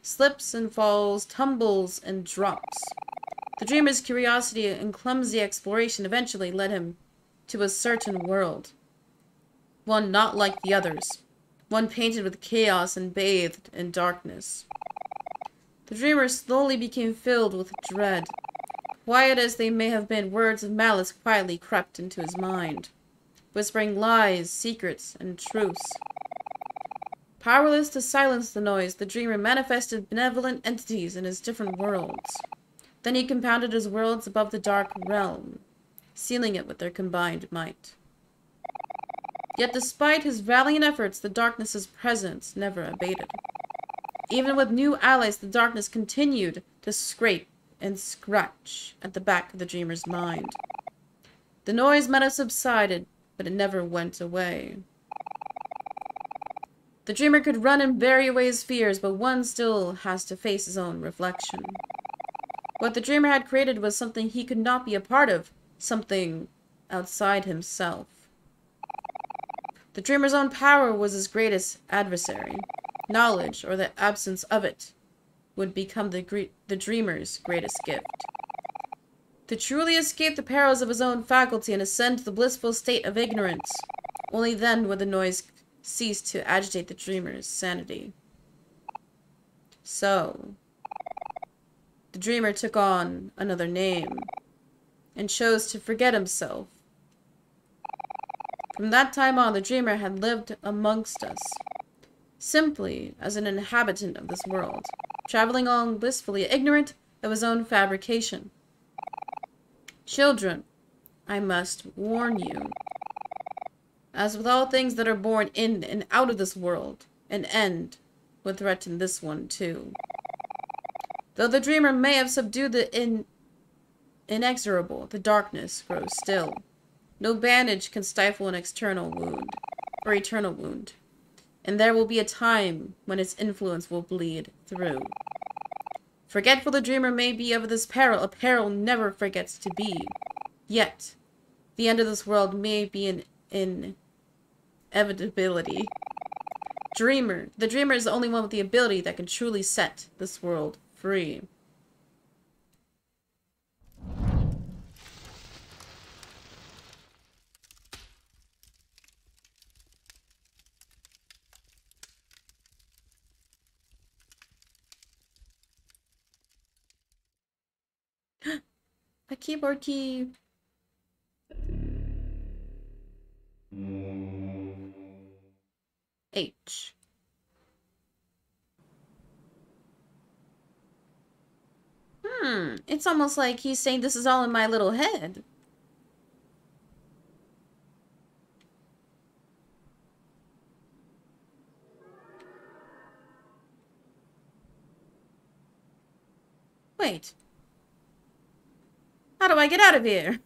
slips and falls, tumbles and drops. The dreamer's curiosity and clumsy exploration eventually led him to a certain world. One not like the others. One painted with chaos and bathed in darkness. The dreamer slowly became filled with dread. Quiet as they may have been, words of malice quietly crept into his mind, whispering lies, secrets, and truths. Powerless to silence the noise, the dreamer manifested benevolent entities in his different worlds. Then he compounded his worlds above the dark realm, sealing it with their combined might. Yet despite his valiant efforts, the darkness's presence never abated. Even with new allies, the darkness continued to scrape and scratch at the back of the dreamer's mind. The noise might have subsided, but it never went away. The dreamer could run and bury away his fears, but one still has to face his own reflection. What the dreamer had created was something he could not be a part of, something outside himself. The dreamer's own power was his greatest adversary. Knowledge, or the absence of it, would become the, gre the dreamer's greatest gift. To truly escape the perils of his own faculty and ascend to the blissful state of ignorance, only then would the noise cease to agitate the dreamer's sanity. So, the dreamer took on another name and chose to forget himself. From that time on, the dreamer had lived amongst us, simply as an inhabitant of this world, traveling on blissfully ignorant of his own fabrication. Children, I must warn you. As with all things that are born in and out of this world, an end would threaten this one too. Though the dreamer may have subdued the in inexorable, the darkness grows still. No bandage can stifle an external wound, or eternal wound. And there will be a time when its influence will bleed through. Forgetful the dreamer may be of this peril, a peril never forgets to be. Yet, the end of this world may be an inevitability. Dreamer, the dreamer is the only one with the ability that can truly set this world free. Keyboard key. H. Hmm. It's almost like he's saying this is all in my little head. Wait. How do I get out of here?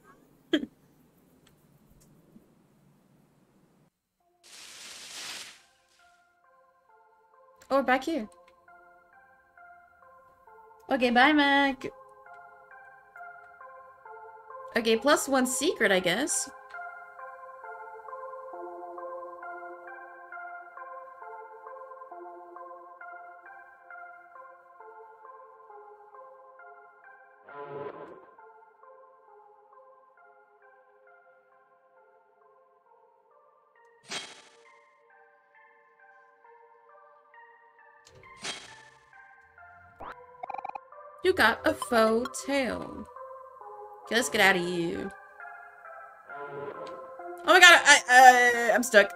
Or back here. Okay, bye, Mac. Okay, plus one secret, I guess. You got a faux tail. Okay, let's get out of here. Oh my god, I, I, I'm stuck.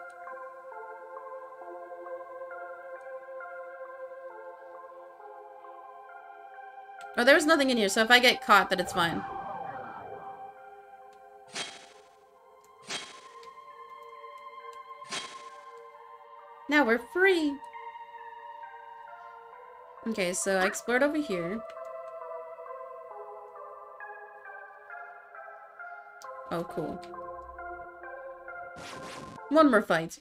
Oh, there was nothing in here, so if I get caught, then it's fine. Now we're free. Okay, so I explored over here. Oh, cool. One more fight.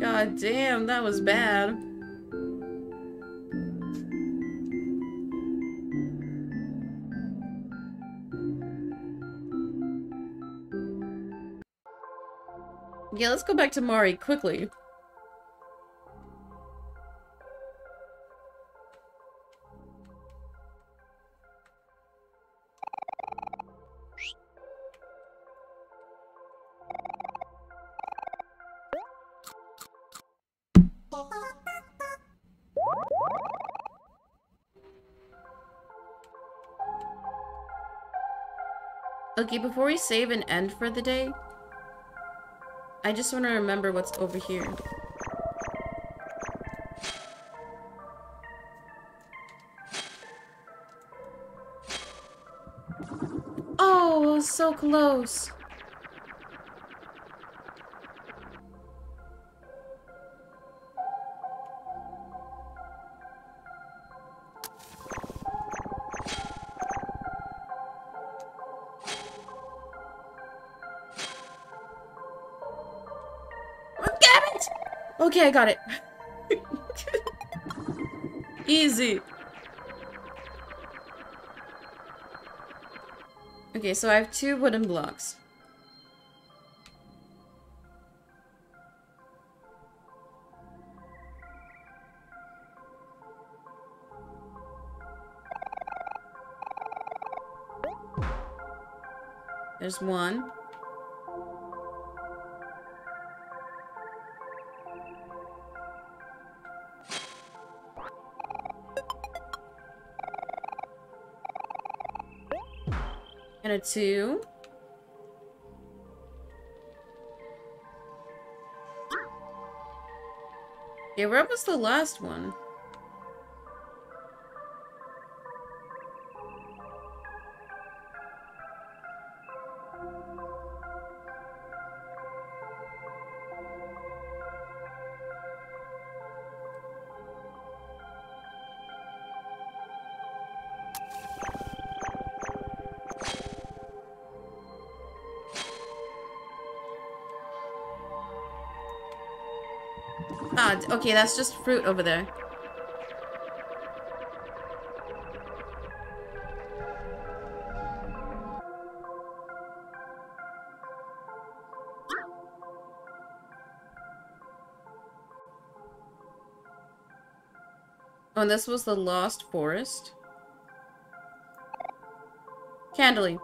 God damn, that was bad. Yeah, let's go back to Mari quickly. Okay, before we save and end for the day, I just want to remember what's over here. Oh, so close. Okay, I got it. Easy. Okay, so I have two wooden blocks. There's one. A two. Yeah, where was the last one? Okay, that's just fruit over there. Oh, and this was the lost forest. Candlely.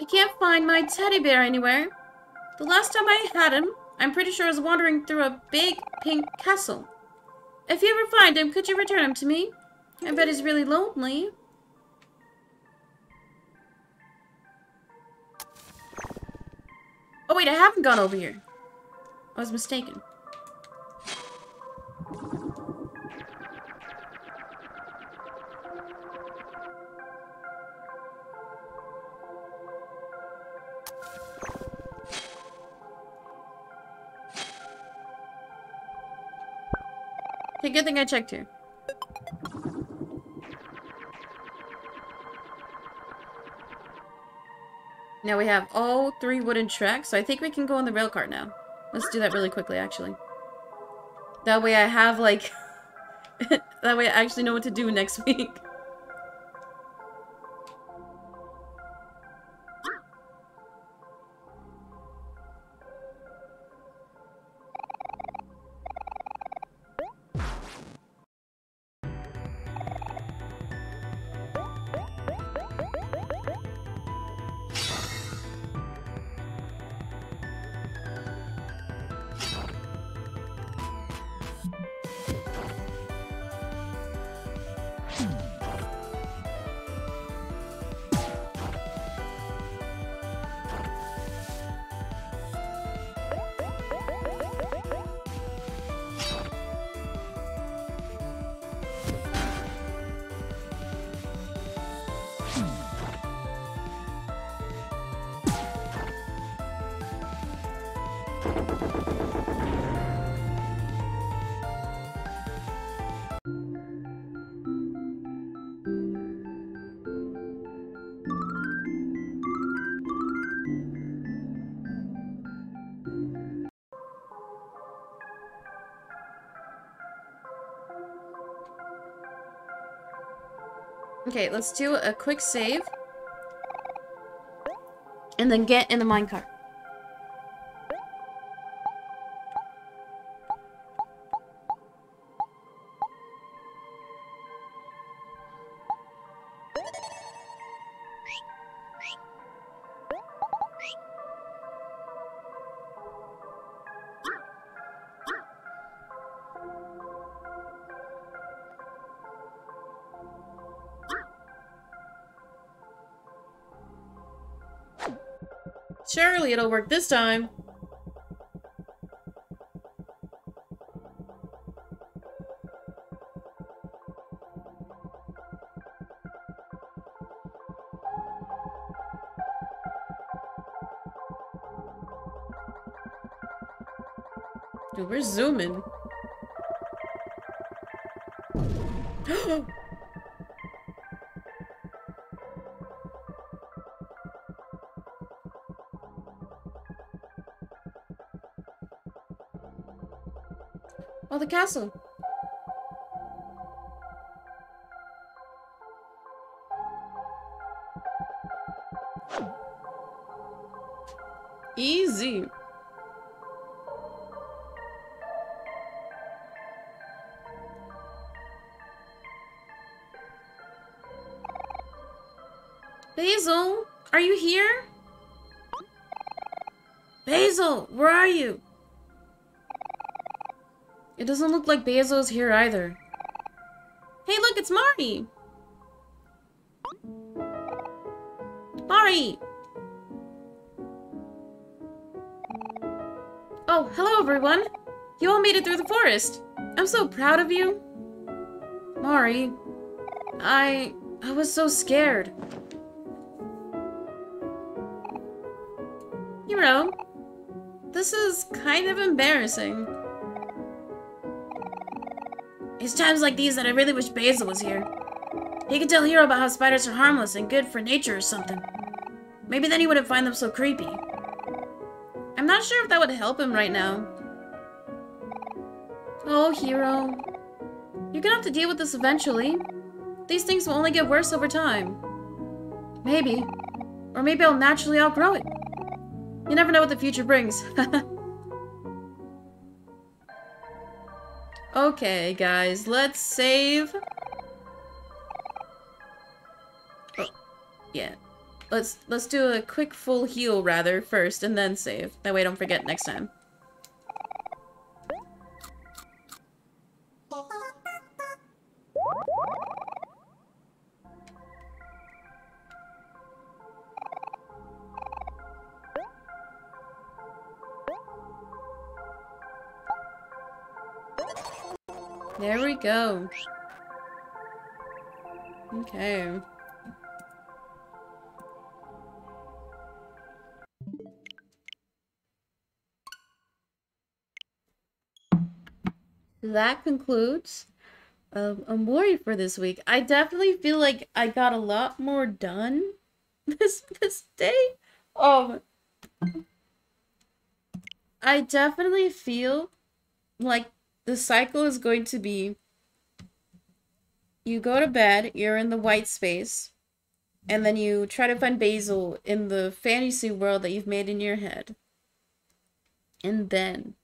I can't find my teddy bear anywhere. The last time I had him, I'm pretty sure I was wandering through a big pink castle. If you ever find him, could you return him to me? I bet he's really lonely. Oh wait, I haven't gone over here. I was mistaken. Good thing I checked here. Now we have all three wooden tracks, so I think we can go on the rail cart now. Let's do that really quickly, actually. That way I have, like... that way I actually know what to do next week. Hmm. Okay, let's do a quick save. And then get in the minecart. Surely it'll work this time. Dude, we're zooming. Oh, the castle. Easy. Basil, are you here? Basil, where are you? It doesn't look like Basil's here either. Hey, look, it's Mari! Mari! Oh, hello, everyone! You all made it through the forest! I'm so proud of you! Mari... I... I was so scared. Hero, this is kind of embarrassing. It's times like these that I really wish Basil was here. He could tell Hero about how spiders are harmless and good for nature or something. Maybe then he wouldn't find them so creepy. I'm not sure if that would help him right now. Oh, Hero. You're gonna have to deal with this eventually. These things will only get worse over time. Maybe. Or maybe I'll naturally outgrow it. You never know what the future brings. Okay, guys, let's save. Oh, yeah. Let's let's do a quick full heal rather first and then save. That way I don't forget next time. There we go. Okay. That concludes um, Omori for this week. I definitely feel like I got a lot more done this this day. Um, I definitely feel like the cycle is going to be, you go to bed, you're in the white space, and then you try to find Basil in the fantasy world that you've made in your head. And then,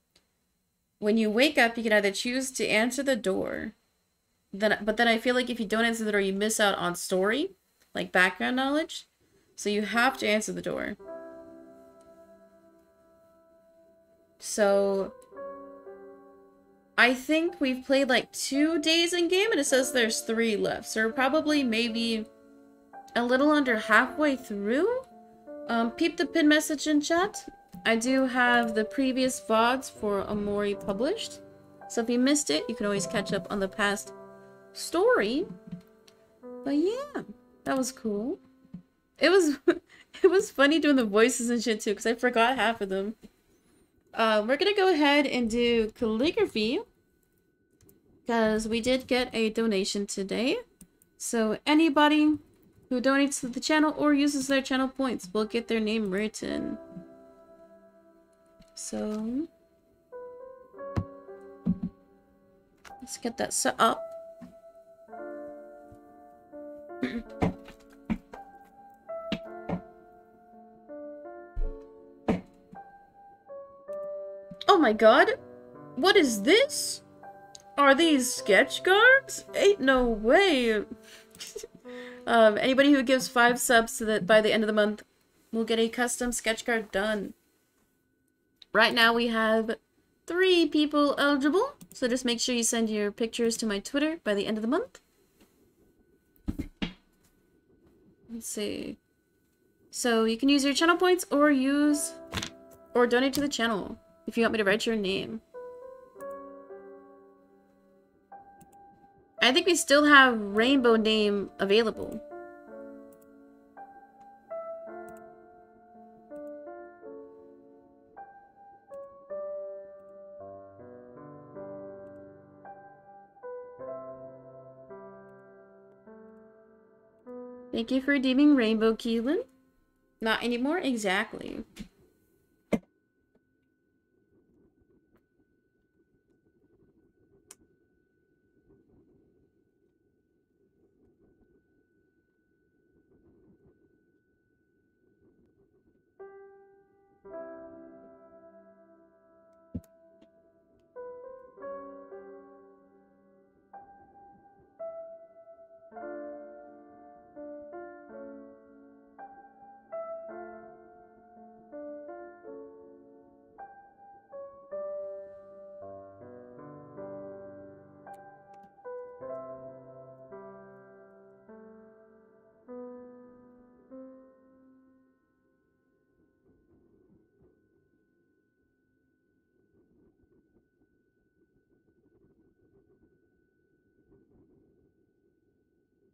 when you wake up, you can either choose to answer the door, then, but then I feel like if you don't answer the door, you miss out on story, like background knowledge, so you have to answer the door. So... I think we've played like two days in game and it says there's three left. So we're probably maybe a little under halfway through. Um, peep the pin message in chat. I do have the previous V O Ds for Omori published. So if you missed it, you can always catch up on the past story. But yeah, that was cool. It was, it was funny doing the voices and shit too because I forgot half of them. Uh, we're gonna go ahead and do calligraphy because we did get a donation today. So anybody who donates to the channel or uses their channel points will get their name written. So let's get that set up. Oh my god! What is this? Are these sketch cards? Ain't no way! um, anybody who gives five subs so that by the end of the month we'll get a custom sketch card done. Right now we have three people eligible, so just make sure you send your pictures to my Twitter by the end of the month. Let's see. So you can use your channel points or use or donate to the channel if you want me to write your name. I think we still have Rainbow Name available. Thank you for redeeming Rainbow, Keelan. Not anymore? Exactly.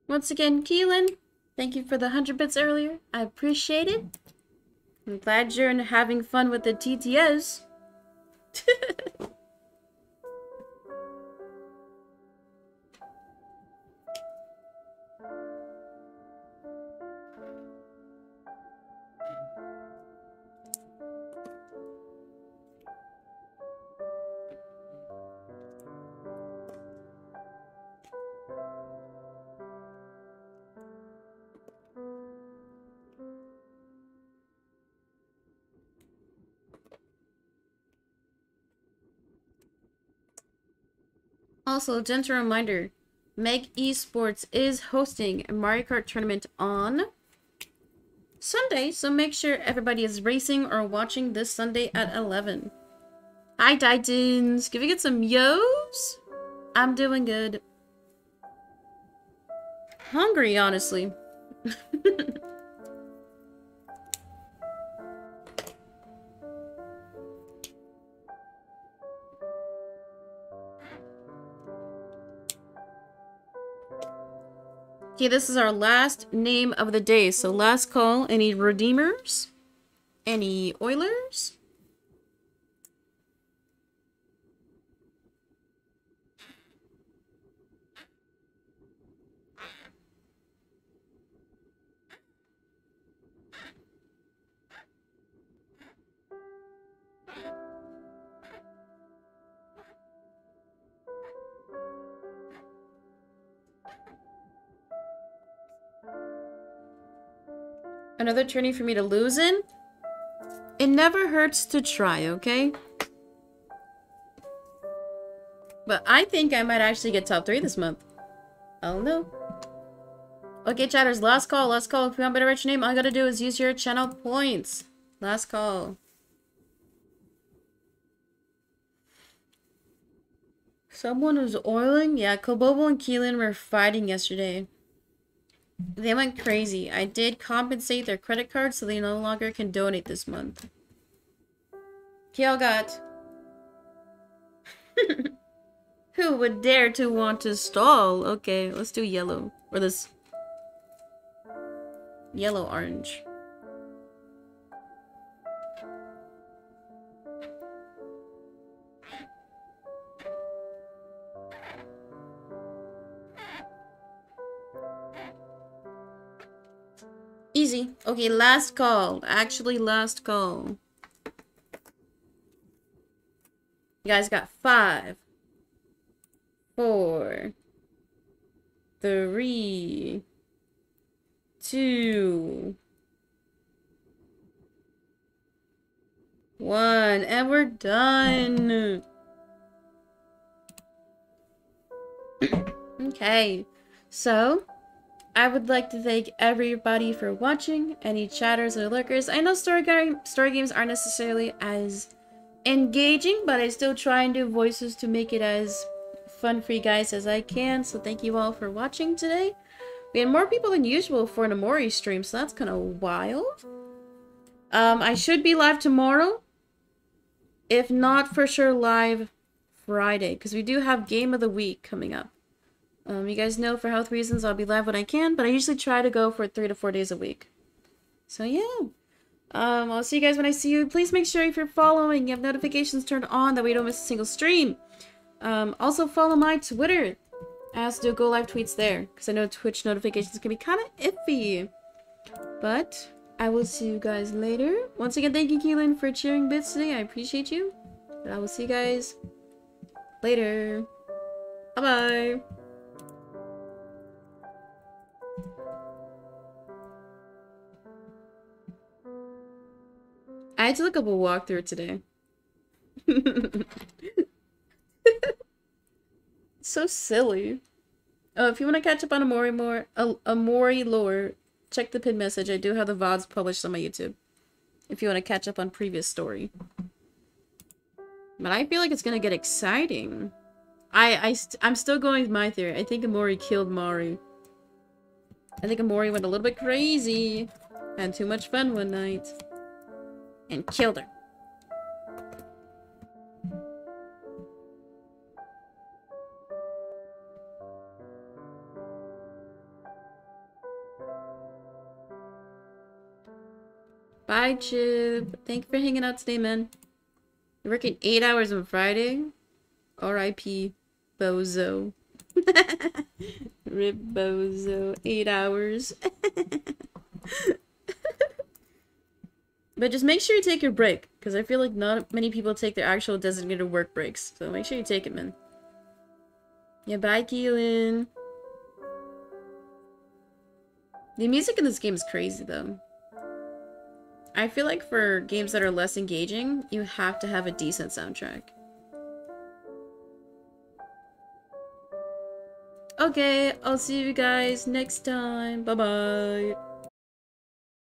Once again, Keelan, thank you for the one hundred bits earlier. I appreciate it. I'm glad you're having fun with the T T S. Also, gentle reminder, Meg Esports is hosting a Mario Kart tournament on Sunday, so make sure everybody is racing or watching this Sunday at eleven. Hi, Titans! Can we get some yo's? I'm doing good. Hungry, honestly. Okay, this is our last name of the day, so last call. Any redeemers? Any oilers? Another tourney for me to lose in? It never hurts to try, okay? But I think I might actually get top three this month. I don't know. Okay, chatters, last call, last call. If you want me to write your name, all you gotta do is use your channel points. Last call. Someone was oiling? Yeah, Kobobo and Keelan were fighting yesterday. They went crazy. I did compensate their credit card so they no longer can donate this month. Kel got... Who would dare to want to stall? Okay, let's do yellow. Or this... yellow-orange. Easy. Okay, last call. Actually, last call. You guys got five, four, three, two, one, and we're done. Okay, so I would like to thank everybody for watching, any chatters or lurkers. I know story game story games aren't necessarily as engaging, but I still try and do voices to make it as fun for you guys as I can. So thank you all for watching today. We had more people than usual for an Omori stream, so that's kind of wild. Um, I should be live tomorrow. If not, for sure live Friday, because we do have Game of the Week coming up. Um, you guys know for health reasons I'll be live when I can, but I usually try to go for three to four days a week. So yeah. Um, I'll see you guys when I see you. Please make sure if you're following, you have notifications turned on, that way you don't miss a single stream. Um, also follow my Twitter. I also do go live tweets there, because I know Twitch notifications can be kind of iffy. But I will see you guys later. Once again, thank you, Keelan, for cheering bits today. I appreciate you. But I will see you guys later. Bye-bye. I had to look up a walkthrough today. So silly. Oh, if you want to catch up on Omori more, uh, Omori lore, check the pinned message. I do have the V O Ds published on my YouTube. If you want to catch up on previous story. But I feel like it's gonna get exciting. I, I st I'm still going with my theory. I think Omori killed Mari. I think Omori went a little bit crazy. Had too much fun one night. And killed her. Bye, Chip. Thank you for hanging out today, man. You're working eight hours on Friday? R I P Bozo. Rip Bozo. Eight hours. But just make sure you take your break, because I feel like not many people take their actual designated work breaks. So make sure you take it, man. Yeah, bye, Keelan. The music in this game is crazy, though. I feel like for games that are less engaging, you have to have a decent soundtrack. Okay, I'll see you guys next time. Bye-bye.